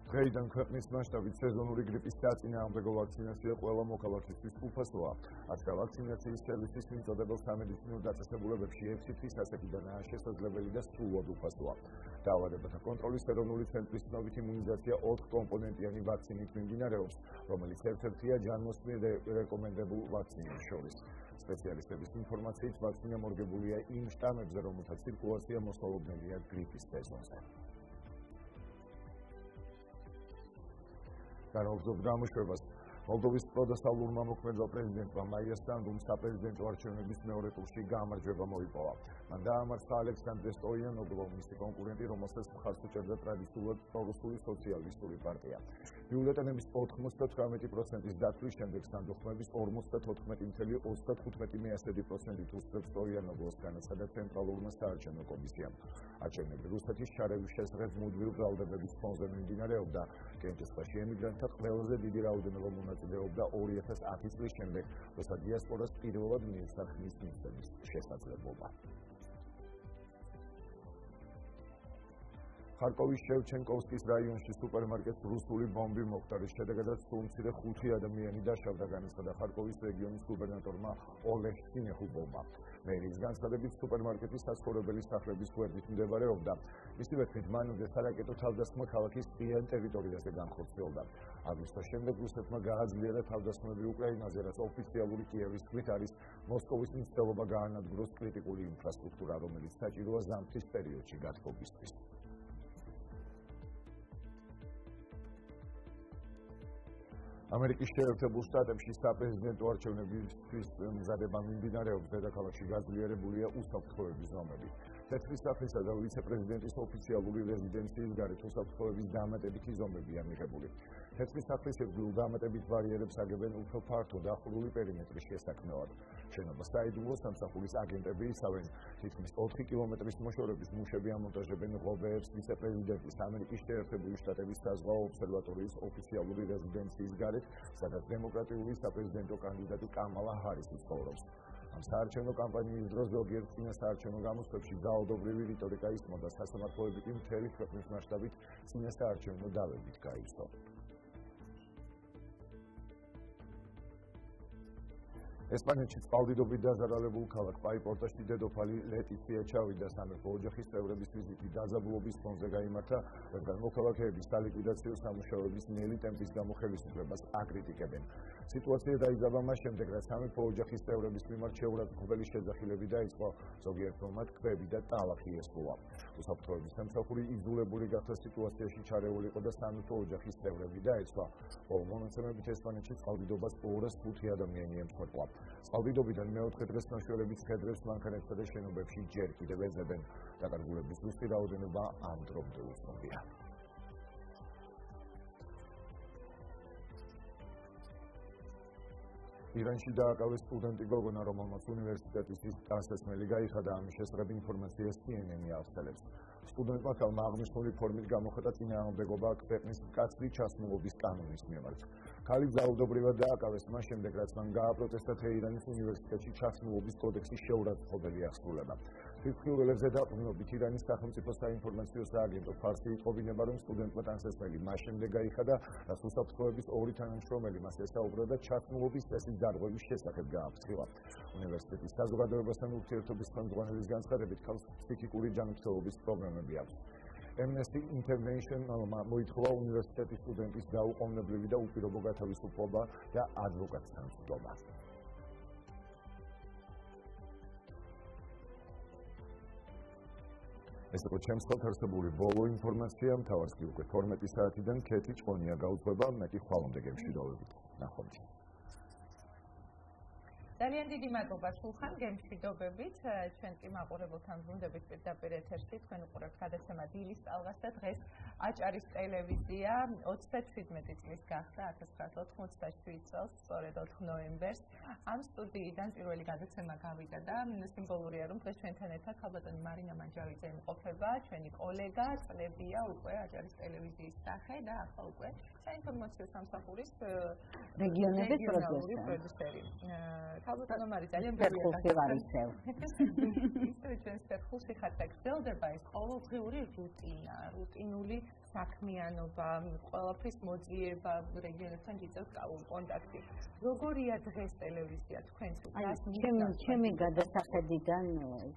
დღეიდან ქვეყნის მასშტაბით სეზონური გრიპის საწინააღმდეგო ვაქცინაცია ყველა მოქალაქისთვის უფასოა. ათგა ვაქცინაციის სერვისის მიმწოდებელ სამედიცინო დაწესებულებებში 6 თვის ასაკიდანაა შესაძლებელი და სრულად უფასოა. დაავადებათა კონტროლის ეროვნული ცენტრის ცნობით იმუნიზაცია 4 კომპონენტიანი ვაქცინით მიმდინარეობს, რომელიც ერთ-ერთია ჯანმოსწირი რეკომენდებულ ვაქცინებს შორის. სპეციალისტების ინფორმაციით, ვაქცინა მორგებულია იმ შტამებზე, რომელთა ცირკულაცია მოსალოდნელია გრიპის სეზონზე. განაგრძობ გამოშვებას. მოლდოვის პროდასტალურმა მოქმედმა პრეზიდენტმა მაიას სანდუმ საპრეზიდენტო არჩევნების მეორე ტურში გამარჯვება მოიპოვა. მან დაამარცხა ალექსანდრე სტოიანოგლუ, მისი კონკურენტი, რომელსაც მხარს უჭერდა ტრადიციულად პრორუსული სოციალისტური პარტია. ბიულეტენების 98%-ის დაცვის შემდეგ სანდუ ხმების 54.35%-ით უსწრებს სტოიანოგლუს განაცხადა ცენტრალურმა საარჩევნო კომისიამ. არჩევნები რუსეთის შარევის შესახებ მუდმივ ბრალდებების ფონზე მიმდინარეობდა. კენტისში ემიგრანტთა ყველაზე დიდი რაოდენობა და 2010 წლის შემდეგ, როცა დიასპორას პირველად მიეცა ხმის მისდების შესაძლებლობა. ხარკოვის შევჩენკოვსკის რაიონში სუპერმარკეტს რუსული ბომბი მოხდა, რის შედეგადაც სულ 5 ადამიანი დაშავდა, განაცხადა ხარკოვის რეგიონის გუბერნატორმა ოლეჰ სინეხუბოვმა. მერის განცხადებით სუპერმარკეტის საცხოვრებელი სახლების გვერდით მდებარეობდა. მისივე თქმით, მანამდე სარაკეტო თავდასხმა ქალაქის ტიან ტერიტორიაზე განხორციელდა. აგვისტოს შემდეგ რუსეთმა გააძლიერა თავდასხმები უკრაინაზე, რაც ოფიციალური კიევის თქმით არის მოსკოვის მცდელობა გაანადგუროს კრიტიკული ინფრასტრუქტურა, რომელიც საჭიროა ზამთრის პერიოდში გათბობისთვის. ამერიკის შეერთებულ შტატებში საპრეზიდენტო არჩევნებისთვის მზადება მიმდინარეობს, დედაქალაქში გაძლიერებულია უსაფრთხოების ზომები. თეთრისაფისა და ვიცე-პრეზიდენტის ოფიციალური რეზიდენციის გარეთ უსაფრთხოების დამატებითი ზომებია მიღებული. თეთრისაფის ირგვლივ დამატებით ბარიერებს აგებენ უფრო ფართო დახურული პერიმეტრის შესაქმნელად. შენობას საიდუმლო სამსახურის აგენტები ისავენ. თითქმის 4 კილომეტრის მოშორების მუშები ამონტაჟებენ ღობეებს ვიცე-პრეზიდენტის ამერიკის შეერთებული შტატების საზღვაო ობსერვატორიის ოფიციალური რეზიდენციის გარეთ, სადაც დემოკრატიული საპრეზიდენტო კანდიდატი კამალა ჰარისი ცხოვრობს. საარჩევნო კამპანიის დროს ზოგიერთ წინასაარჩევნო გამოსვლებში დაავადობრივი რიტორიკა ისმოდა, სასამართლოებითი მთელი ქვეყნის მასშტაბით წინასაარჩევნო დავებით გაივსო. ესპანეთში წყალდიდობით დაზარალებულ ქალაქ პაიპორტაში დედოფალი ლეტიცია ჩავიდა სამეფო ოჯახის წევრების ვიზიტი დაძაბულობის ფონზე გაიმართა, რადგან მოქალაქეების სალიკვიდაციო სამუშაოების ნელი ტემპის გამო ხელისუფლებას აკრიტიკებენ. სიტუაცია დაიძაბა მას შემდეგ, რაც სამეფო ოჯახის წევრების მიმართ შეურაცხყოფელი შეძახილები დაიწყო, ზოგიერთმა მათ ქვები და ტალახი ესპოვა. უსაფრთხოების სამსახური იძულებული გახდა სიტუაციაში ჩარეულიყო და სამეფო ოჯახის წევრები დაეცვა. ბოლო მონაცემებით ესპანეთში წყალდიდობას 205 ადამიანი ემსხვერპლა. Წყალდიდობიდან მეოთხე დღეს ნაშველების მხედრებს მანქანებსა და შენობებში ჯერ კიდევ ეზრებენ. დაკარგულების ზუსტი რაოდენობა ამ დრომდე უცნობია. ირანში დააკავეს სტუდენტი გოგონა, რომელმაც უნივერსიტეტის ტანსაცმელი გაიხადა, ამის შესახებ ინფორმაციას CNN-ი აცხადებს. სტუდენტმა ქალმა აღნიშნული ფორმით გამოხატა წინააღმდეგობა ქვეყნის მკაცრი ჩასმულობის კანონის მიმართ. ქალი ძალადობრივად დააკავეს მას შემდეგ, რაც მან გააპროტესტა თეირანის უნივერსიტეტში ჩასმულობის კოდექსის შეურაცხყოფელი აღსრულება. სიკვდილებზე დაყრდნობით ირანის სახელმწიფო საინფორმაციო სააგენტო ფარსი იტყობინება, რომ სტუდენტმა ტანსაცმელი მას შემდეგ გაიხადა, რაც უსაფრთხოების ორი თანამშრომელი მას ესაუბრა და ჩასმულობის წესის დარღვევის შესახებ გააფრთხილა. უნივერსიტეტის საზოგადოებასთან ურთიერთობის ხელმძღვანელის განცხადებით, ქალს ფსიქიკური ჯანმრთელობის პრობლემები აქვს. Amnesty International-მა მოითხოვა უნივერსიტეტის სტუდენტის დაუყოვნებლივი და უპირობო გათავისუფლება და ადვოკატთან წვდომა. ეს იყო ჩემს ხელთ არსებული ბოლო ინფორმაცია, მთავარს კი უკვე 12 საათიდან ქეთი ჭყონია გაუძღვება, მეტი ხვალამდე გემშვიდობებით. ნახვამდის. ძალიან დიდი მადლობა სულხან გემშვიდობებით, ჩვენ კი მაყურებელთან ვიმდებით პირდაპირ ეთერში, თქვენ უყურებთ გადაცემა დილის ტალღას და დღეს აჭარის ტელევიზია 37 წლის გახდა 1997 წელს, სწორედ 4 ნოემბერს. ამ სტუდიიდან პირველი გადაცემა გავიდა და სიმბოლურია, რომ დღეს ჩვენთან ერთად ხალბატონი მარინა მანჯავიძე იმყოფება, ჩვენი კოლეგა, წლებია უკვე აჭარის ტელევიზიის სახე და ახლა უკვე საინფორმაციო სამსახურის რეგიონალური პროდიუსერი. Ქალბატონო მარი, ძალიან მადლობა. ჩვენს კურსში ხართ გრძელდება ეს ყოველდღიური რუტინა, რუტინული საქმიანობა, ყველაფრის მოძიება, რეგიონებთან გიწევს კონტაქტი. როგორია დღეს ტელევიზია თქვენს უბრალოდ? ჩემი გადასახედიდან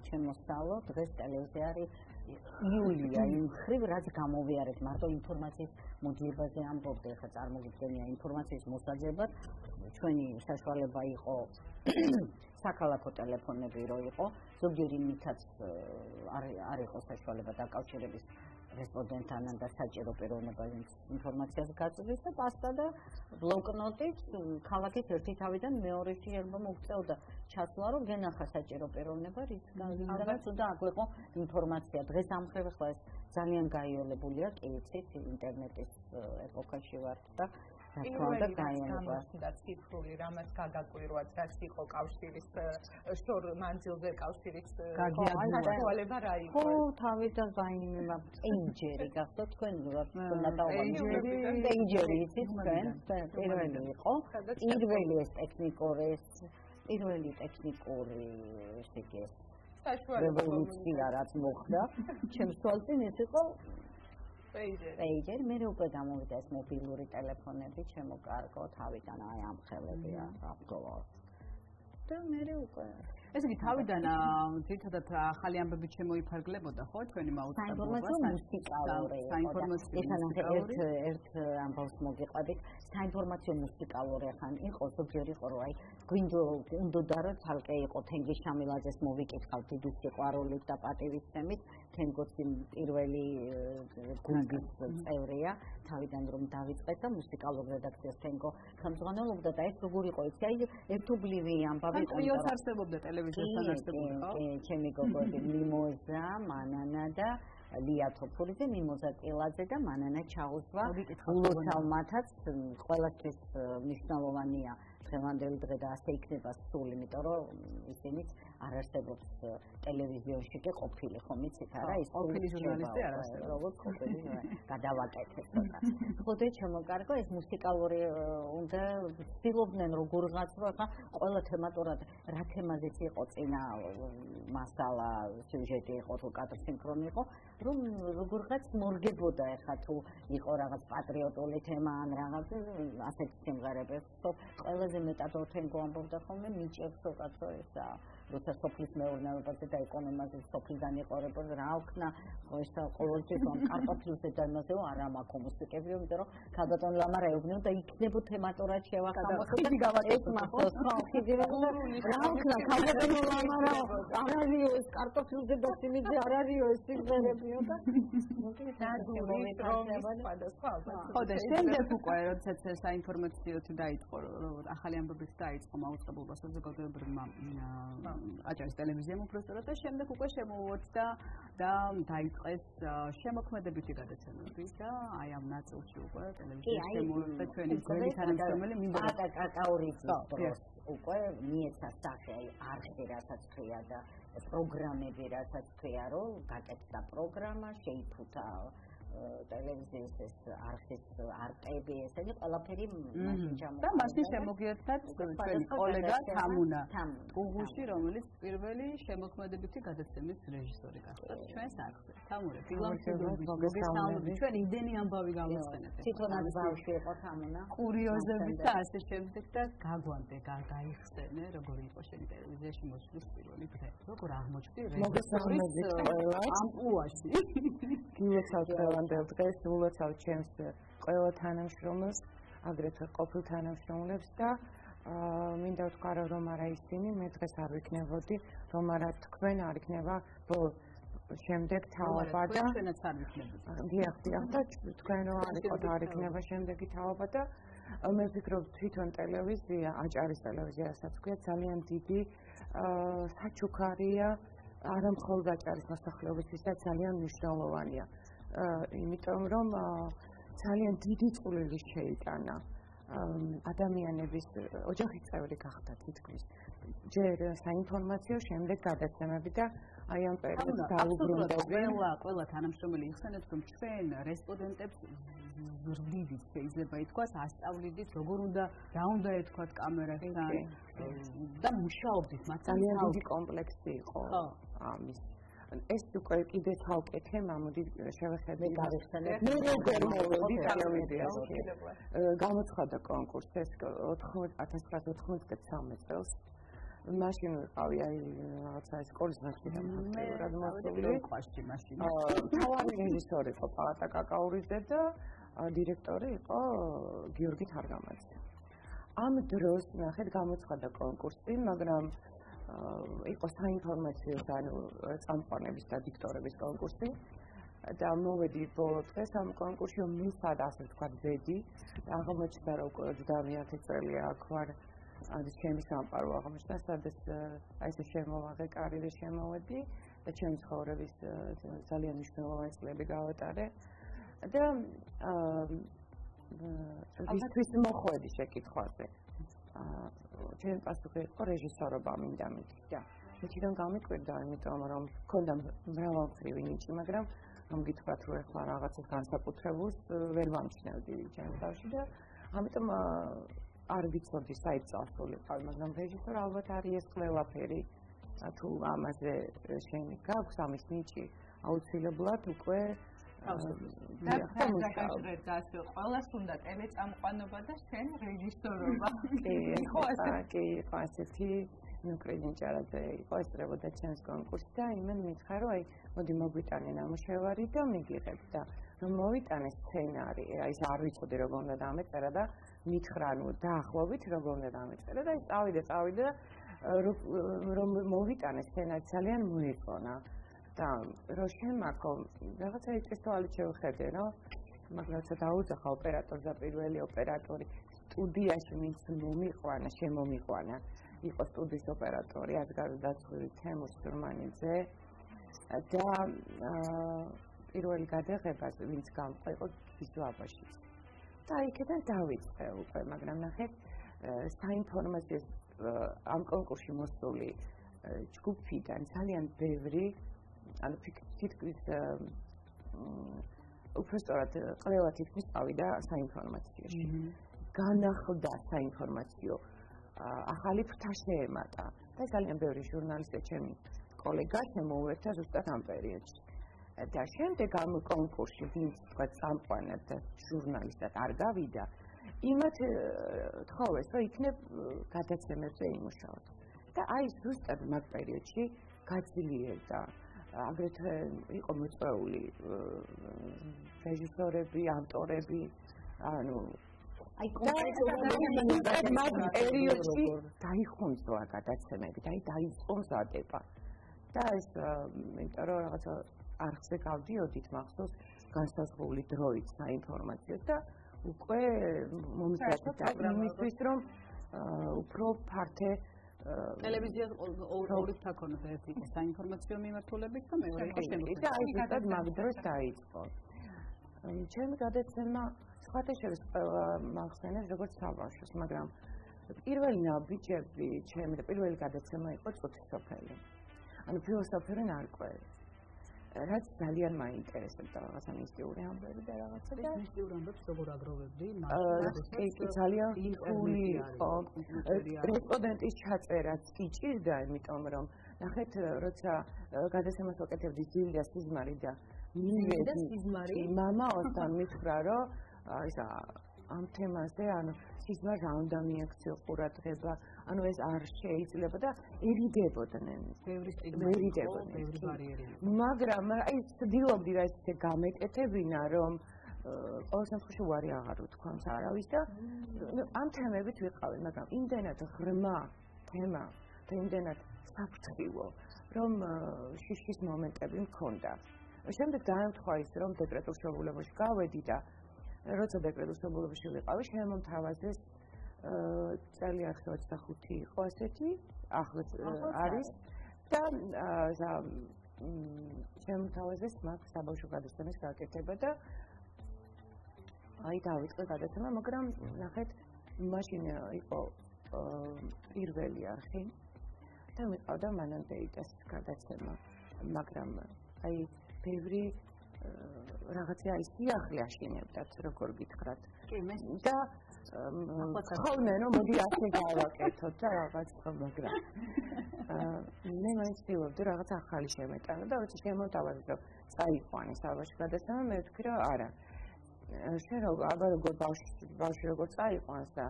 შემოსალო, დღეს ტელევიზია არის იულია იმ ხრივ, რაც გამოვიარეთ მარტო ინფორმაციის მოძიებაზე ამბობდი, ხა წარმოგიდგენია ინფორმაციის მოსაძებად ჩვენი საშუალება იყო საქალაქო ტელეფონები რო იყო, ზოგიერი მითაც არ იყო საშუალება დაკავშირების რესპონდენტთან და საჭირო პიროვნებაზე ინფორმაციას გაწვდის და პასტა და ბლოკნოტით ქალაქის ერთი თავიდან მეორეში ერთმა მოგწევდა ჩასვლა, რომ გენახა საჭირო პიროვნება, რითაც რაღაც უნდა აგვეყო ინფორმაცია. დღეს ამ ხრივ ხლა ეს ძალიან გაიოლებულია, კი იცით, ინტერნეტის ეპოქაში ვართ და იმავე გამოსდაც ციფრული რამაც გადაგვირვათ, რაც იყო კავშირის შორ მანძილზე კავშირის გადავალება რა იყო? ხო, თავიდან ვაიმე ენჯერი გახდა თქვენ ნატაულობი. ენჯერი იცით თქვენ? პირველი იყო. პირველი ეს ტექნიკური ესე იგი ეს რევოლუცია რაც მოხდა, ჩემს თვალწინ ეს იყო პეიჯერი, მე უკვე გამოვიდა ეს მობილური ტელეფონები, შემოკარგო თავიდან აი ამ ხელებია აბგოვა. და მე უკვე ესე იგი თავიდან ძირითადად ახალი ამბები შემოიფარგლებოდა, ხო, ჩვენი მაუწყებლობა საინფორმაციო ერთ ამბავს მოგიყვებით, საინფორმაციო მუსიკალური ხან იყო ზოგიერი ყორო, აი გვინდოდა უნდა და რა თალკე იყო თენგიზ შამილაძეს მოვიკითხავთ დიდი სიყვარულით და პატივისცემით. თენგოთიმ პირველი გუნდის წევრია, თავიდან რომ დავიწყეთ და მუსიკალურ რედაქციას თენგო ხელმძღვანელობდა და ეს როგორ იყო იცი აი ერთობლივი ამბავი კონტროლს არსებობდა ტელევიზიასთან არსებობდა ჩემი გოგოები მიმოზა მანანა და ლია თოფურიძე მიმოზა კელაძე და მანანა ჩაუზვა გულოთალმათაც ყველასთვის მნიშვნელოვანია დღევანდელი დღე და ასე იქნება სულ იმიტომ რომ ისინიც არ არსებობს ტელევიზიაში კი ყოფილი ხომ იცით არა ის ყოფილი ჟურნალისტი არ არსებობს როგორც ყოფილი გადავაკეთეთ ცოტა ხოდე ჩამოკარგო ეს მუსიკალური უნდა ვცდილობდნენ როგორღაც რა ყველა თემატურად რა თემაზეც იყო წინა მასალა სიუჟეტი იყო თუ კადრ სინქრონი იყო რომ როგორღაც მორგებოდა ეხა თუ იყო რაღაც პატრიოტული თემა ან რაღაც ასეთი სიმღერებიც ყველაზე მეტად თენგო ამბობდა ხოლმე მიჭებსო კაცო ესა როცა სოფლის მეურნეობაზე და ეკონომიკაზე სოფლიდან იყურებოდა რა ვქნა ესა ყოველთვის ამ კარტოფილზე და იმაზე არ ამაქო მუსიკები იმიტომ რომ ქალბატონ ლამარეუბნო და იქნებო თემატურად შევახსენოთ გავაკეთოთ მოსწავლეები რა ვქნა ქალბატონ ლამარეუბნო არ არის ეს კარტოფილზე და სიმიძე არ არის ეს სიმღერები შემდეგ უკვე როდესაც საინფორმაციო დაიწყო ახალი ამბებიც დაიწყო მაუწყებლობა საზოგადოებრივმა აჭარის ტელევიზიამ უბრალოდ და შემდეგ უკვე შემოვიდა და დაიწყეს შემოქმედებითი გადაცემები და აი ამ ნაწილში უკვე ტელევიზია შემოვიდა ჩვენი ძველი თანამშრომელი მინდა კაკაურიძის უკვე მიეცა სახე არხი რასაც ქვია და პროგრამები რასაც ქვია რომ გაკეთდა პროგრამა შეიფუთა ტელევიზიის ეს არხის არტები ესენი ყველაფერი მაშინ ჩამოვა და მაშინ შემოგიერთათ ჩვენი კოლეგა თამუნა გუგუში რომელიც პირველი შემოქმედებითი გადაცემის რეჟისორი გახდა ჩვენს არხზე თამურე გიგლამსი ჩვენი იდენი ამბავი გამოსცენეთ თვითონაც ბავშვი იყო თამუნა კურიოზებით და ასე შემდეგ და გაგვამდე გაიხსენე როგორი იყო შენი ტელევიზიაში მოსვლის პირველი დღე როგორ აღმოჩნდი რეჟისორის ამპლუაში გიოცავთ დღევანდელ დღეს ულოცავ ჩემს ყველა თანამშრომელს, აგრეთვე ყოფილ თანამშრომლებს და მინდა ვთქვა რომ არა ისინი მე დღეს არ ვიქნებოდი, რომ არა თქვენ არ იქნება ბოლო შემდეგ თაობა და თქვენაც არ ვიქნებოდით. დიახ და თქვენ რომ არ იყოთ არ იქნება შემდეგი თაობა და მე ვფიქრობ თვითონ ტელევიზია, აჭარის ტელევიზია რასაც ქვია, ძალიან დიდი საჩუქარია, არა მხოლოდ აჭარის მოსახლეობისთვის და ძალიან მნიშვნელოვანია. იმიტომ რომ ძალიან დიდი წვლილი შეიტანა ადამიანების ოჯახის წევრი გახდა თითქმის ჯერ საინფორმაციო შემდეგ გადაცემები და აი ამ პერიოდს დავუბრუნდები ყველა თანამშრომელი იხსენებს რომ ჩვენ რესპონდენტებს ზრდიდით შეიძლება ითქვას ასწავლიდით როგორ უნდა რა უნდა ეთქვათ კამერასთან და მუშაობდით მათ ძალიან დიდი კომპლექსი იყო ამის ეს უკვე კიდე თავკე თემა მოდი შევეხებით გავიხსენებ მე როგორ მოვედი ტელევიზიაში გამოცხადა კონკურსი ეს 1993 წელს მაშინ ვიყავი აი რაღაცა სკოლის მასში მე გადმოსული ყვაში მაშინ თავი რეჟისორი იყო პალატა კაკაურიძე და დირექტორი იყო გიორგი თარგამაძე ამ დროს ნახეთ გამოცხადა კონკურსი მაგრამ იყო საინფორმაციო წამყვანების და დიქტორების კონკურსი და მოვედი ბოლო დღეს ამ კონკურსში მისად ასე ვთქვათ ბედი აღმოჩნდა რომ უკვე 17 წელია აქ ვარ არის ჩემი სამყარო აღმოჩნდა სადაც აი ესე შემოვაღე კარიერა შემოვედი და ჩემი ცხოვრების ძალიან მნიშვნელოვანი წლები გავატარე და ვისთვის მოხვედი შეკითხვაზე ჩემი პასუხი იყო რეჟისორობა მინდა მითი და მეჩიდან გამიკვირდა იმიტომ რომ მქონდა მრავალფერი ნიჭი მაგრამ მოგითხრათ რომ ახლა რაღაცა განსაკუთრებულს ვერ ვამჩნევდი ჩემს თავში და ამიტომ არ ვიცოდი საით წასულიყავ მაგრამ რეჟისორ ალბათ არის ეს ყველაფერი თუ ამაზე შენი გაქვს ამის ნიჭი აუცილებლად უკვე და დაგაჭრეთ ასე ყველას უნდა ტელეწამყვანობა და შენ რეჟისორობა. კი, ასეთი ნუკრინი ჭარაძე იყო ესწრებოდა ჩემს კონკურსს და იმენ მითხრა რომ აი მოდი მოგვიტანე ნამუშევარი და მიგიღებ და რომ მოვიტანე სცენარი, აი ეს არ ვიცოდი როგორ უნდა დამეწერა და მითხრა ნუ დაახლოებით როგორ უნდა დამეწერა და წავიდე რომ მოვიტანე სცენარი ძალიან მოეწონა. Roshenko, that's why it's so difficult, no? Because the operator, the first operator, studies means mummy, he was studies operator. I got that through Thomas Turmanidze. The first operator was means come. I got his job. So I can't tell it. But და შემდეგ ამ კონკურსში ვინც წამყვანად ჟურნალისტად არ გავიდა, იმათ თხოვეს, რომ იქნებ გადაცემებზე იმუშაოთ. და აი ზუსტად მაგ პერიოდში გაძლიერდა. აგრეთვე იყო მოწვეული რეჟისორები, ავტორები, ანუ I კონკურსში მაგ პერიოდში დაიხონძლა გადაცემები, დაიხონძლა დება. და ეს იმიტომ რომ რაღაცა არხზე გავდიოდით მახსოვს განსაზღვრული დროით საინფორმაციო და უკვე მომზადდა იმისთვის რომ უფრო ფართე ტელევიზიას ორი თქონდა ერთი საინფორმაციო მიმართულებით და მეორე იყო შემოწმული და აი ზუსტად მაგ დროს დაიწყო. Ჩემი გადაცემა სხვათაშორის ყველა მახსენებს როგორც სამარშოს, მაგრამ პირველი ნაბიჯები ჩემი და პირველი გადაცემა იყო წუთისოფელი. Ანუ ფილოსოფიური ნარკვევი. Რაც ძალიან მაინტერესებდა რაღაცა მისტიური ამბები და რაღაცა და მისტიური ამბებს როგორ აგროვებდი? Კი, ძალიან ხული იყო. რესპონდენტის ჩაწერაც კი ჭირდა, იმიტომ რომ ნახეთ, როცა გადაცემას ვაკეთებდი ძილდა სიზმარი და მივედი მამაოსთან მითხრა, რომ ისა ამ თემაზე, ანუ სიზმარს რა უნდა მიაქციო ყურადღება, ანუ ეს არ შეიძლება და ერიდებოდნენ. ბევრი ბარიერი. მაგრამ აი ვცდილობდი რა ისე გამეკეთებინა, რომ ყოველ შემთხვევაში უარი აღარ უთქვამს არავის და ამ თემებით ვიყავი, მაგრამ იმდენად ღრმა თემა და იმდენად საფრთხილო, რომ შიშის მომენტები მქონდა. შემდეგ დაემთხვა ის, რომ დეკრეტულ შეულებაში გავედი და როცა დეკრეტულსებულობაში ვიყავი, შემომთავაზეს წელი 125 იყო ასეთი, ახლაც არის და შემომთავაზეს მაგ საბავშვო გადაცემის გაკეთება და აი დავიწყე გადაცემა, მაგრამ ნახეთ, მაშინ იყო პირველი არხი და მიყავდა მანანდეიტას გადაცემა, მაგრამ აი ბევრი რაღაცა ის სიახლე აშენებდათ, როგორ გითხრათ. და ხოლმე რომ მოდი ასე გავაკეთოთ და რაღაც მაგრამ. მე ვცდილობდი რაღაც ახალი შემეტანო და როცა შემოვთავაზე რომ წაიყვანე საბავშვო გადაცემა, მე ვთქვი რომ არა. შენ როგორ ბავშვი როგორ წაიყვანს და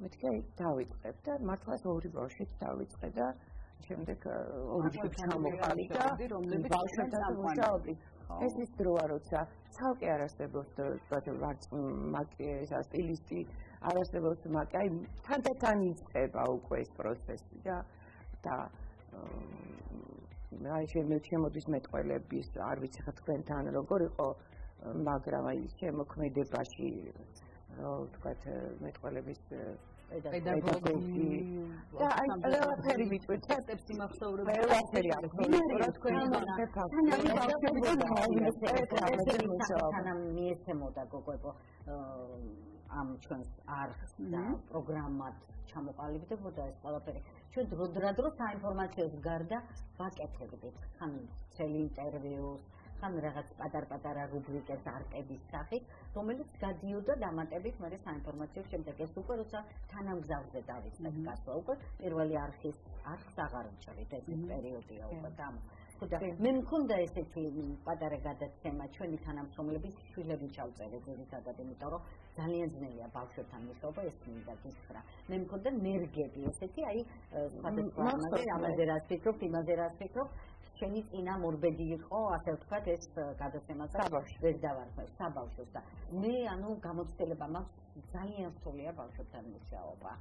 მეთქე დავიწყებ და მართლაც ორი ბავშვით დავიწყე და შემდეგ ორი ჯგუფი გამოყალი და ბავშვებთან მუშაობდი. ეს ის დროა, როცა ცალკე არ არსებობს მაკი სტილისტი, არ არსებობს მაკი, აი თანდათან იწყება უკვე ეს პროცესი და აი შემოდის მეტყველების, არ ვიცი ხა თქვენთან როგორ იყო, მაგრამ აი შემოქმედებაში თქვათ მეტყველების პედაგოგი და აი ყველაფერი ვიტყვით სტეპსი მახსოვრები ყველაფერი ახლა თქვენ მიეცემოდა გოგოებო ამ ჩვენს არხს და პროგრამად ჩამოყალიბდებოდა ეს ყველაფერი ჩვენ დროდრადრო საინფორმაციოს გარდა ვაკეთებდით ხან ცელი ინტერვიუს ხან რაღაც პატარ-პატარა რუბრიკებს არკების სახით, რომელიც გადიოდა დამატებით მერე საინფორმაციო შემდეგ ეს უკვე როცა თანამგზავრზე დავიწყეთ გასვლა უკვე პირველი არხს აღარ ვჭრით ეს პერიოდია უკვე და მე მქონდა ესეთი პატარა გადაცემა ჩვენი თანამშრომლების შვილები ჩავწერე ზედმეტად იმიტომ რომ ძალიან ძნელია ბავშვებთან მუშაობა ეს მინდა გითხრა მე მქონდა ნერგები ესეთი აი სხვადასხვა ამაზე რას ფიქრობ იმაზე რას ფიქრობ შენი წინა მორბედი იყო, ასე ვთქვათ, ეს გადაცემაზე ვერ დავარქვევ საბავშვოს და მე ანუ გამოცდილება მაქვს ძალიან რთულია ბავშვებთან მუშაობა.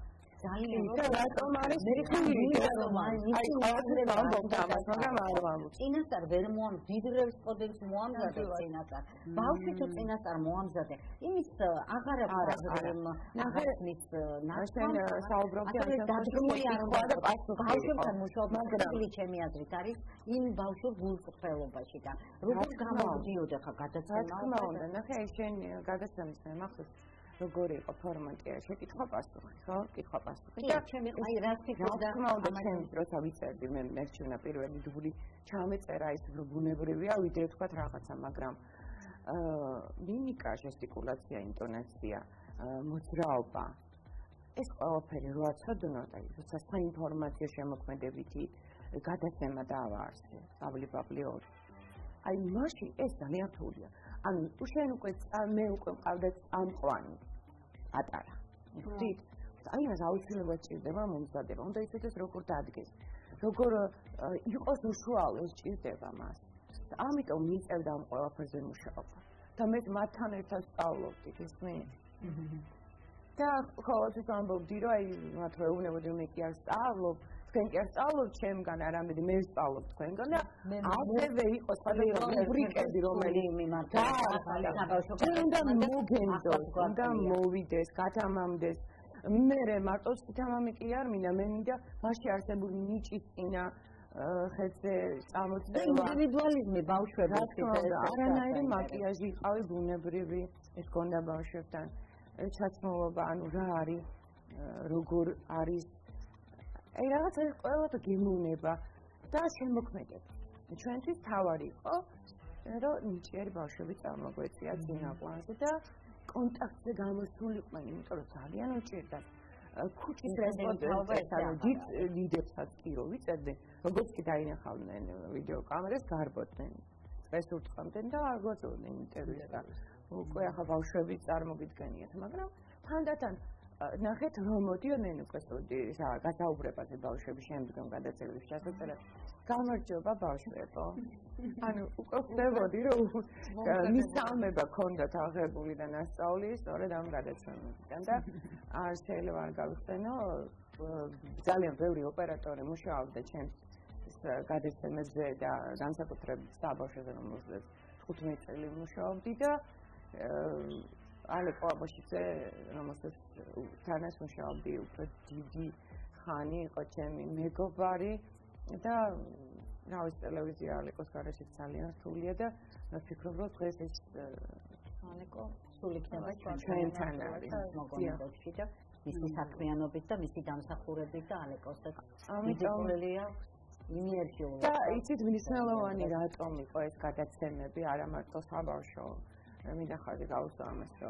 Gori or permanent airship, it hoppers to hop us. Atara. Indeed, I was out to watch the Romans that they want to set us Rokurtadkis. Rogoro, you also show us is the Bamas. The army of Miss Eldam or a person shop. Tamet Matanetas all of it is me. Tell how to come of Diro, not her own, would make yours all of Quenkers all of Chemgan and the Miss all of Quengana. After they was a little brick as the Romani Catamam des Mere Martos Tamamic Yarmina Menda, Pashar Sabunich is in a individualism about her. I remark as if I do never read it Conda Bashatan, Chatsmovan, Rari, Rugur, Aris. I rather go to Gimuneba. That's him, Mokmedet. The trench is towering. Oh, I don't need to about Shavitama, but I think I once a day contact the Gamus to look my Italian or Chetas. Cooking restaurant did lead us at Kiro, which at the Rogoskidina Halman video cameras, Carbotman. Special content are got on in Teresa. Where have our Shavits are moved Ganyas Magram? Pandatan. Ნახეთ რომ მოდიან უკეთოდი რა გადაუბრებაზე ბავშვები შემდგომ გადაწერილ შეწერა გამარჯობა ბავშვებო ანუ უკვე ხდებოდი რომ მისამება ქონდათ აღებული და ნასწავლი სწორედ ამ გადაცემიდან და არ შეიძლება არ გავიხსენო ძალიან ბევრი ოპერატორი მუშაობდა ჩემს გადაცემებზე და განსაკუთრებით საბავშვებზე რომელზეც 15 წელი მუშაობდი და Ale pobošice, namoste tane smo se obdiju pred didi hani, kočemi megovari, da na ovoj televiziji ali ko skoro se cali na tulje da na fikrovro kreće neko sulikne baš čentana. Mogu da učite, misli sakmijano bita, misli dam sakure bita, ali ko se vidjeli inerciju. Da, i ti mislilo oni ratom ko je kada cene bi, ali marto sabašo. Mida khadi gausa amastro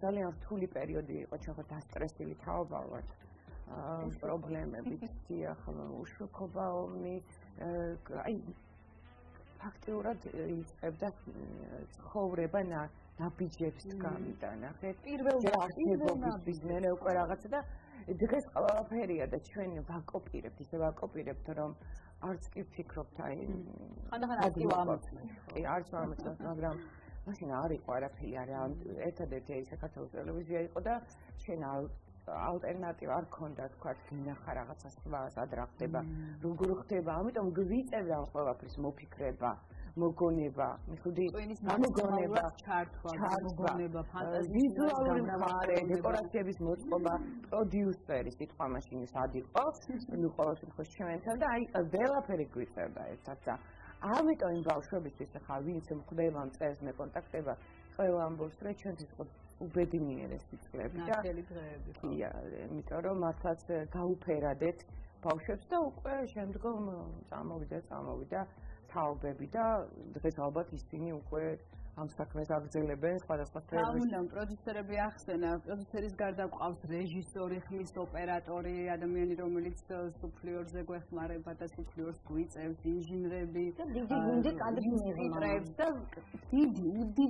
ძალიან რთული პერიოდი იყო ჩახო დასტრესილი თავბალვად პრობლემები დიახლა უშუქობა ომი აი ფაქტიურად იწყებდა ცხოვრება ნაბიჯებს გამიტანა ხე პირველ აღებობის ბიზნესი უკვე რაღაცა და დღეს ყველაფერია და ჩვენ ვაკოპირებთ ისე ვაკოპირებთ რომ არც კი ფიქრობთ აი ხანდახან არ ვამოწმებ აი არც ვამოწმებ მაგრამ Ari or a Pilaran, Eta de Jacato, Louisiana, Chenal, alternative art conduct, Quatkina, Harakas, Adrakteba, Rugurteba, with on Gurita, Lavapis, Mopikreba, Mogoneba, Mikudi, Mogoneba, Chargoneba, Visual, Decorative Motoba, produce Paris, it for machines are the off, look also for Chant and I, a Vela Perigrita by Tata. I am going to show you the Havins and Clemens as my contact ever. Cleveland was stretched for Ubedini and Mitoroma, Kaupera, that Paushep Stoke, and Gom, some of that, some of that, Tau Bebida, the Resalbat is in you where I'm stuck with Axelebens, but as a town, producer reaction, producer is guard up of register, his operatory, Adamanitomelitz, suppliers, the West Mare, but as suppliers, quits, and engineer. Did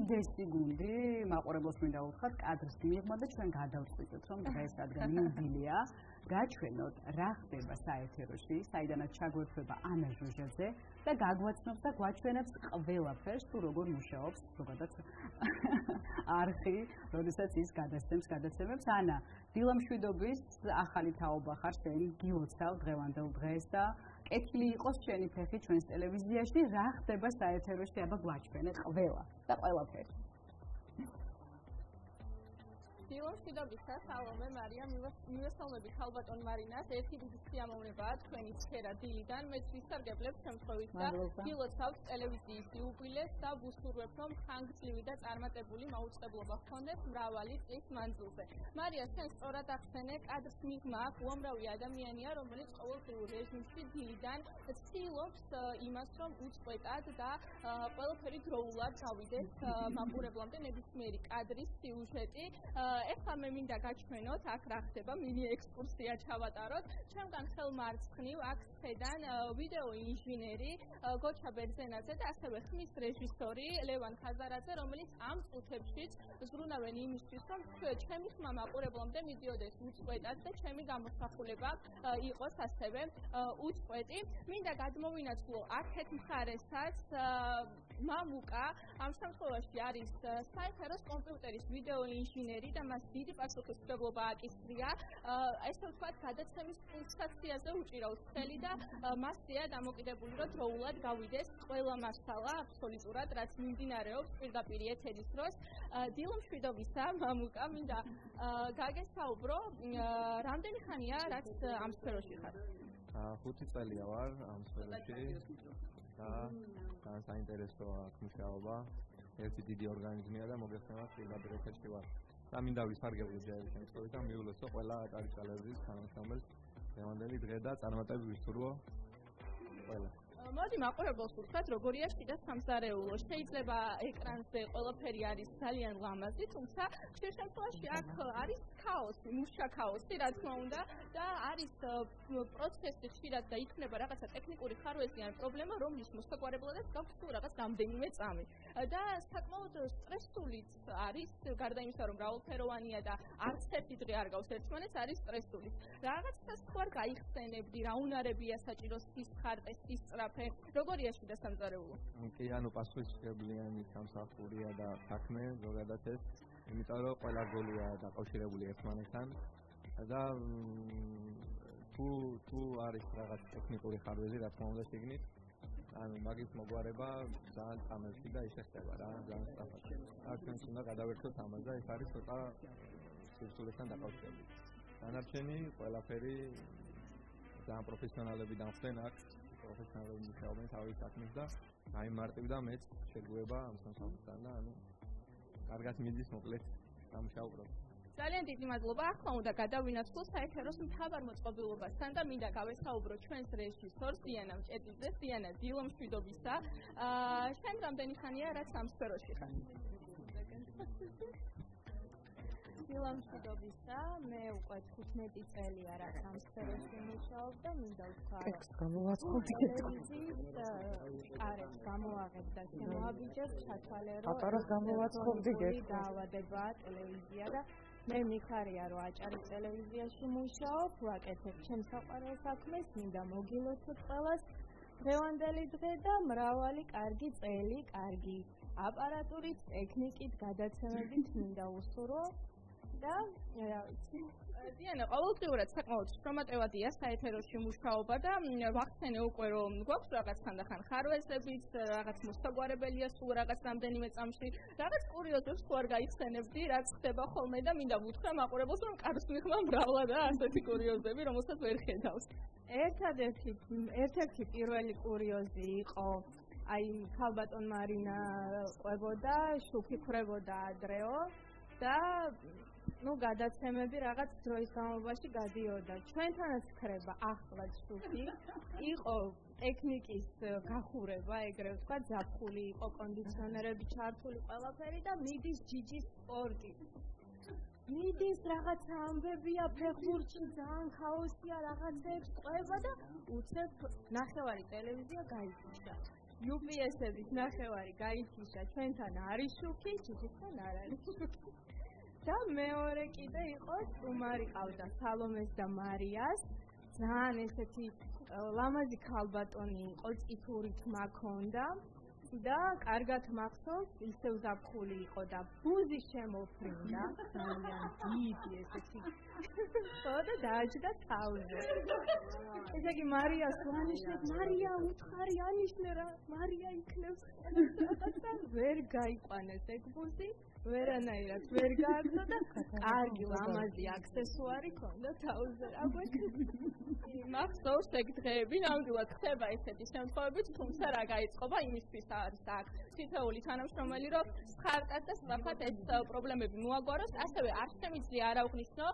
this Gundi, my horrible friend, Hot, others, me, mother, and others, from the rest of the New Delia, გაჩვენოთ რა ხდება საეთეროში, საიდანაც ჩაგვეწება ანა ჟუჟაძე და გაგვაცნობს და გვაჩვენებს ყველაფერს, თუ როგორ მუშაობს, ზოგადად არხი, როდესაც ის გადაცემებს. ანა, დილამშვიდობის ახალი თაობა ხარ შენ, გიოცავ დღევანდელ დღეს და კეთილი იყოს შენი ფეხი ჩვენს ტელევიზიაში, რა ხდება საეთეროში, აბა გვაჩვენე ყველა და ყველაფერს. Დილამშვიდობისა, სალომე მარიამ, მივესალმებით ხალბატონ მარინას, ერთი დიდი სიამოვნებაა თქვენი სფერო დილიდან, მეც ვისარგებლებ შემთხვევით და გილოცავთ ტელევიზიის იუბილეს და ვუსურვებ, რომ ხანგრძლივი და წარმატებული მაუწყებლობა გქონდეს მრავალი წლის მანძილზე. მარია, შენ სწორად ახსენე, კადრის მიღმა უამრავი ადამიანია, რომელიც ყოველდღიურ რეჟიმში დილიდან ცდილობს იმას, რომ უწყვეტად და ყველაფერი დროულად გავიდეს მაყურებელამდე ნებისმიერი კადრის სიუჟეტი. ეხლა მე მინდა გაჩვენოთ აქ რა ხდება მინი ექსკურსია ჩავატაროთ ჩემგან ხელმარცხნივ აქ შეთან ვიდეო ინჟინერი გოჩა ბერძენაძე და ასევე ხმის რეჟისორი ლევან ხაზარაძე რომელიც ამ წუთებშიც ზრუნავენ იმისთვის რომ ჩემი ხმა მაყურებელამდე მიდიოდეს უწყვეტად და ჩემი გამოსახულება იყოს ასევე უწყვეტი მინდა გადმოვინაცვლო აქეთ მხარესაც მამუკა ამ შემთხვევაში არის საერთოდ კომპიუტერის ვიდეო ინჟინერი და მას დიდი პასუხისმგებლობა აკისრია ესე ვთქვათ გადაცემის პულსაციაზე უჭირავს ხელი და მასია დამოკიდებული რომ დროულად გავიდეს ყველა მასალა აბსოლუტურად რაც მიმდინარეობს პირდაპირ ეთერის დროს დილამშვიდობისა მამუკა მინდა გაგესაუბრო რამდენი ხანია რაც ამ სფეროში ხარ 5 წელია ვარ ამ სფეროში და საინტერესოა მუშაობა ერთი დიდი ორგანიზმია და მოგეხსენა პირდაპირ ეთერში ვარ და მინდა ვისარგებლოთ შემთხვევით და მივულოცო ყველა აჭარის ტელევიზიის თანამშრომელს დღევანდელი დღე და წარმატებები ვისურვო ყველა მოდი მაყურებელს ვთქვათ როგორია შიდა სამზარეულო შეიძლება ეკრანზე ყველაფერი არის ძალიან ლამაზი თუმცა ხშირ შემთხვევაში აქ არის ქაოსი მუშა ქაოსი რა თქმა უნდა და არის პროცესი ხშირად და იქნება რაღაცა ტექნიკური ხარვეზი ან პრობლემა რომლის მოსაგვარებლადაც გაქვს თუ რაღაც რამდენიმე წამი და საკმაოდ სტრესულიც არის გარდა იმისა რომ მრავალფეროვანია და არც ერთი დღე არ გავს ერთმანეთს არის სტრესული რაღაცას თუ არ გაიხსენებდი რა უნარებია საჭირო სისხარტე სისწრაფე როგორია შიდა სამზარეულო? კი, ანუ პასუხისმგებლიანი სამსახურია და საქმე, ზოგადად ეს, იმიტომ რომ ყველა გოლია დაკავშირებული ერთმანეთთან და თუ არის რაღაც ტექნიკური ხარვეზი, რა თქმა უნდა შეგნით, ანუ მაგის მოგვარება ძალიან წამებში და ის ხდება რა, ძალიან სწრაფად. აქაც უნდა გადავერთოთ ამას და ეს არის ცოტა სივრცულესთან დაკავშირებული. დანარჩენი ყველაფერი ძალიან პროფესიონალები დამხდენ აქ პროფესიონალები მუშაობენ თავის საქმეს და აიმარტივ და მეც შეგვეება ამ სამსახურთან და ანუ კარგად მიდის მოკლედ სამუშაობრობა. ძალიან დიდი მადლობა. ახლა უნდა გადავინაცვლოთ საეთეროს მთავარ მოწყობილობასთან და მინდა გავესაუბრო ჩვენს რეჟისორს იანა მჭედიძეს. იანა, დილამშვიდობისა. შენ რამდენი ხანია რაც ამ სფეროში ხარ? დილამშვიდობისა, მე უკვე 15 წელია რაც ამ სფეროში მუშაობ და მინდა ვთქვა, არებს გამოვაღებ და შემოაბიჯებ ჩათვალე რომ ატაროს გამოვაცხობდით დაავადება ტელევიზია და მე მიხარია რომ აჭარის ტელევიზიაში მუშაობ, ვაკეთებ ჩემს საყვარელ საქმეს, მინდა მოგილოცოთ ყველას დღევანდელი დღე და მრავალი კარგი წელი, კარგი აპარატურით, ტექნიკით, გადაცემებით მინდა უსურო და რა ვიცი. დიანა, ყოველდღიურად საკმაოდ შრომატევადია საეთეროში მუშაობა და ვახსენე უკვე რომ გვაქვს რაღაც ხანდახან ხარვეზებიც, რაღაც მოსაგვარებელია სულ რაღაც რამდენიმე წამში, რაღაც კურიოზებს ხო არ გაიხსენებდი, რაც ხდება ხოლმე და მინდა ვუთხრა მაყურებელს რომ კარგს მიხმა მრავლადაა ასეთი კურიოზები, რომელსაც ვერ ხედავს. ერთადერთი პირველი კურიოზი იყო აი ხალბატონ მარინა ყვებოდა, შუფიქრებოდა ადრეო და ну გადაცემები რაღაც დროის განმავლობაში გადიოდა. ჩვენთანაც ხდება ახლა შუქი. იყო ტექნიკის გახურება, ეგრე ვთქვათ, ზაფხული იყო კონდიციონერები ჩართული ყველაფერი და მიდის ჯიჯის სპორტი. მიდის რაღაც ამბებია, ფეხბურთში ძალიან хаოსია, რაღაცებს ყובה და უცებ ნახევარი ტელევიზია გაიწიშა. UPS-ების ნახევარი გაიწიშა. ჩვენთან არის შუქი, ჯიჯისთან არ არის შუქი. და მეორე კიდე იყო სტუმარი ყავდა სალომეს და მარიას ძალიან ესეთი ლამაზი ქალბატონი იყო წითურით მაქონდა და კარგად მახსოვს ისევ ზაფხული იყო და ბუზი შემოფრინდა ძალიან დიდი ესეთი და დააჯდა თავზე ესე იგი მარიას ვანიშნეთ მარია უთხარი ანიშნე რა მარია იქნებს და ვერ გაიყვანეს ეგ ბუზი ვერანაირად ვერ გააგზო და კარგი ლამაზი აქსესუარი ქონდა თავზე რა გვექნება მახსოვს ეგ დღეები ნამდვილად ხდება ესეთი შემთხვევები თუმცა რა გაიწყობა იმისთვის არის აქ თითოეული თანამშრომელი რომ ხარტად და სწრაფად ეს პრობლემები მოაგვაროს ასევე არ შემიძლია არაუღნისო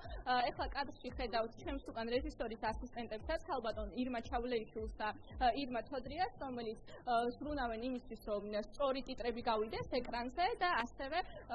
ეხლა კადრში ხედავთ ჩემს უკან რეჟისორის ასისტენტებსაც ხალბატონ ირმა ჩავლეიშვილს და ირმა თოდრიას რომელიც სრულნავენ იმისთვის რომ სწორი ტიტრები გავიდეს ეკრანზე და ასევე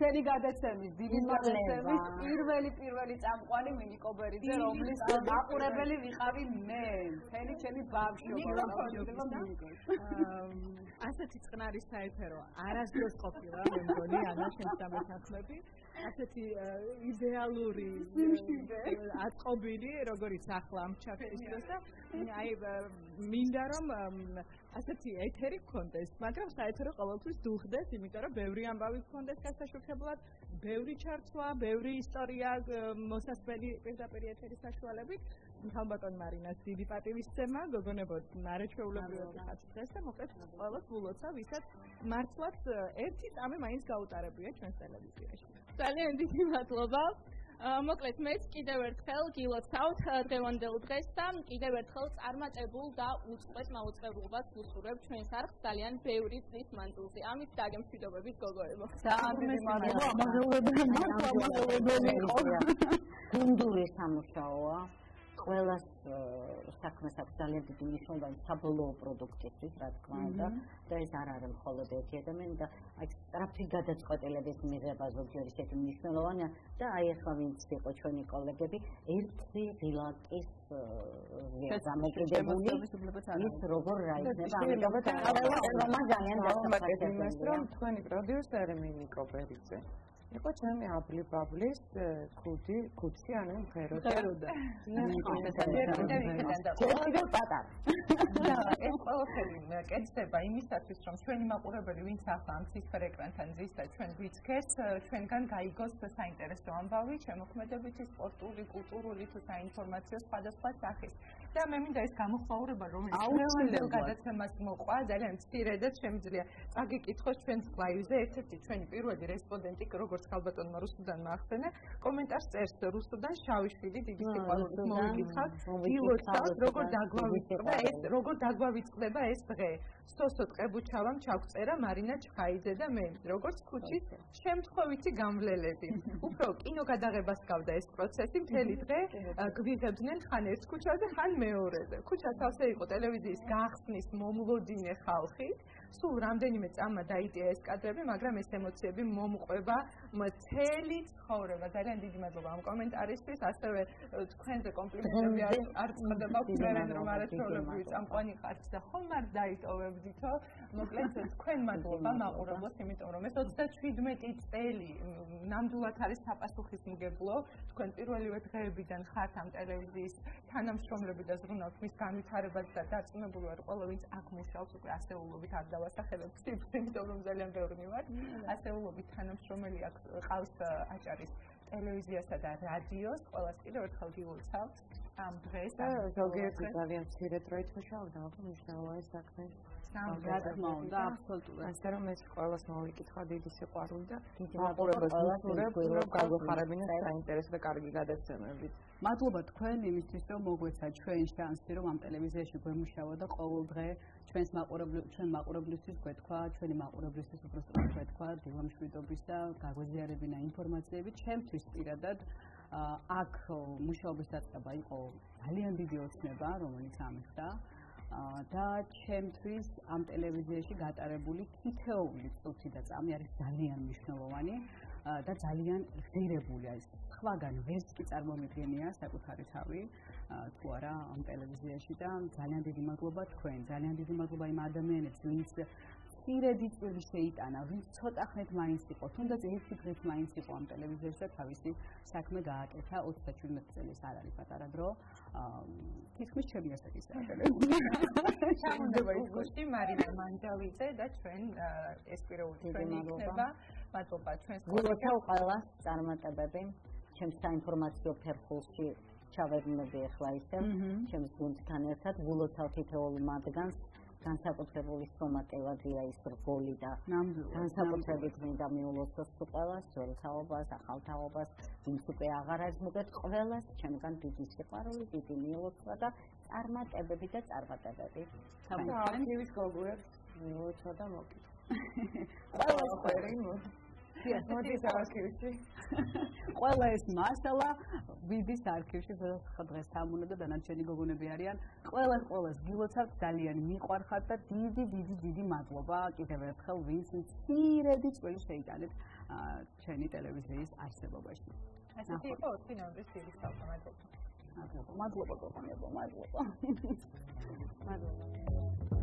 Cheri gadetsemi, dilimetsemi, პირველი წამყვანი მინიკობერიძე, რომლის დაყურებელი ვიყავი მე. Cheri ჩემი ბავშვი ვიყავი. ასეთი წყნარი საიფერო, არასდროს ყოფილა, მე მგონი, ანა შენს დამეთანხმები. ასეთი იდეალური აწყობილი, როგორიც ახლა ამჩაქვის დროს და აი მინდა რომ ასეთი ეთერი გქონდეს, მაგრამ საეთერო ყოველთვის დუხდეს, იმიტომ რომ ბევრი ამბავი გქონდეს გასაშუქებლად, ბევრი ჩარცვა, ბევრი ისტორია მოსასმელი პირდაპირ ეთერის საშუალებით. ხალბატონ მარინას დიდი პატივისცემა, გოგონებო, არაჩვეულებრივად ხარჯს და მოკლედ ყოველს ვულოცა, ვისაც მართლაც ერთი წამი მაინც გაუტარებია ჩვენს ტელევიზიაში. ძალიან დიდი მადლობა. მოკლედ მეც კიდევ ერთხელ გილოცავთ დღევანდელ დღეს და კიდევ ერთხელ წარმატებულ და უწყეს მაუწყებლობას ვუსურებ ჩვენს არხს ძალიან ბევრი წლის მანძილზე. ამით დაგემშვიდობებით გოგოებო. გუნდური სამუშაოა. ყველა საქმეს აქვს ძალიან დიდი მნიშვნელობა საბოლოო პროდუქტისთვის, რა თქმა უნდა, და ეს არ არის მხოლოდ ერთი ადამიანი და აი სწრაფი გადაწყვეტილების მიღება ზოგჯერ ისეთი მნიშვნელოვანია და აი ახლა ვინც იყო ჩვენი კოლეგები, ერთი რილაკის გამოკიდებული ის როგორ რა იქნება, ამიტომ ყველა ძალიან დასახელია იმას, რომ თქვენი პროდიუსერი მინიკო ბერიძე იყო ჩემი აბლიბაბლის კუდი ანუ მღეროდა. და პატარა. და ეს ყველაფერი მეკეთდება იმისათვის, რომ ჩვენი მაყურებელი, ვინც ახლა ამ ციფერ ეკრანთან ზის და ჩვენ გვიჩქეს, ჩვენგან გაიგოს საინტერესო ამბავი, შემოქმედებითი, სპორტული, კულტურული თუ საინფორმაციო სხვადასხვა სახის. და მე მინდა ეს გამოხმაურება, რომელიც აუცილებლად გადაცემას მოყვა, ძალიან მცირედაც შემიძლია წაგიკითხოს ჩვენს ლაივზე ერთ-ერთი ჩვენი პირველი რესპონდენტი როგორც ხალბატონმა რუსუდანმა ახსენა, კომენტარს წერს რუსუდან შავიშვილი დიდი სიყვარულით მოვიგიცხავთ, გილოცავთ, როგორ დაგვავიწყდება ეს დღე. სოსო ტყებუჩავამ ჩაგწერა მარინა ჩხაიძე და მე, როგორც ქუჩის შემთხვევითი გამვლელები. უფრო კინოგადაღებას ჰყავდა ეს პროცესი, მთელი დღე გვიღებდნენ ხან ერთ ქუჩაზე, ხან მეორეზე. ქუჩა თავზე იყო ტელევიზიის გახსნის მომლოდინე ხალხი. სულ რამდენიმე წამმა დაიტია ეს კადრები, მაგრამ ეს ემოციები მომყვება მთელი ცხოვრება. ძალიან დიდი მადლობა ამ კომენტარისთვის. ასევე თქვენზე კომპლიმენტები არ წდება, თქვენ რომ არაჩვეულებრივი წამყვანი ხართ და ხომ არ დაიტოვებდითო. მოკლედ თქვენ მადლობა მაყურებელს, იმიტომ რომ ეს 37 წელი ნამდვილად არის საპასუხისმგებლო. თქვენ პირველივე დღეებიდან ხართ ამ ტელევიზიის თანამშრომლები და ზრუნავთ მის განვითარებას და დარწმუნებული ვარ, ყველა ვინც აქ მუშაობს, უკვე ასეულობით არ დავასახელებ ფსიქს, იმიტომ რომ ძალიან ბევრი მივარ. ასეულობით თანამშრომელი ყავს აჭარის ტელევიზიასა და რადიოს, ყველას კიდევ ერთხელ გილოცავთ ამ დღეს. ზოგიერთი ძალიან მცირე დროით მუშაობდა, მაგრამ მნიშვნელოვანი საქმე. რა თქმა უნდა, აბსოლუტურად. ასე რომ ეს ყველას მოვიკითხა დიდი სიყვარული და მაყურებელს ვუსურებ, რომ გაგვეხარებინათ საინტერესო და კარგი გადაცემებით. მადლობა თქვენ იმისთვის, რომ მოგვეცათ ჩვენ შანსი, რომ ამ ტელევიზიაში გვემუშავა და ყოველ დღე ჩვენს მაყურებლისთვის გვეთქვა, ჩვენი მაყურებლისთვის უბრალოდ გვეთქვა დილამშვიდობის და გაგვეზიარებინა ინფორმაციები, ჩემთვის პირადად აქ მუშაობის დაწყება იყო ძალიან დიდი ოცნება, რომელიც ამხდა და ჩემთვის ამ ტელევიზიაში გატარებული თითოეული წუთი და წამი არის ძალიან მნიშვნელოვანი და ძალიან ღირებული არის. სხვაგან ვერც კი წარმომიდგენია საკუთარი თავი თუ არა ამ ტელევიზიაში და ძალიან დიდი მადლობა თქვენ, ძალიან დიდი მადლობა იმ ადამიანებს, ვინც მცირედი წელი შეიტანა, ვინც ცოტა ხნით მაინც იყო, თუნდაც ერთი დღით მაინც იყო ამ ტელევიზიაში და თავისი საქმე გააკეთა 37 წელს არ არის პატარა დრო. თითქმის ჩემი ასაკის ტელევიზია. ჩამოდება ის გუშტი მარინა მანჯავიძე და ჩვენ ეს პირეული თქვენი იქნება. მადლობა ჩვენს გულოთა ყველას წარმატებები. ჩემს საინფორმაციო ფერხულში ჩავევლები ახლა ისევ. ჩემს გუნდთან ერთად გულოთა თითოეულ მათგანს განსაკუთრებული სომატევადია ის რგოლი და განსაკუთრებით მინდა მიულოცოს ყველას, ძველთაობას, ახალთაობას, ვინც უკვე აღარ არის, მოკლედ ყველას ჩემგან დიდი სიყვარული, დიდი მიულოცვა და წარმატებები და წარმატებები. თავის გოგოებს მიულოცვა და მოკითხე. ყველას What is our kitchen? Well, as Marcella, we be sarcastic, Hadrestamuda, and Chenigo Gunabarian. Well, as always, you will have Italian, Mikor Hatta, Didi Matlova, if ever held Vincent, see that it's very state at it. Chenny television is Ashtabashi. I suppose, you know, this is Matlova.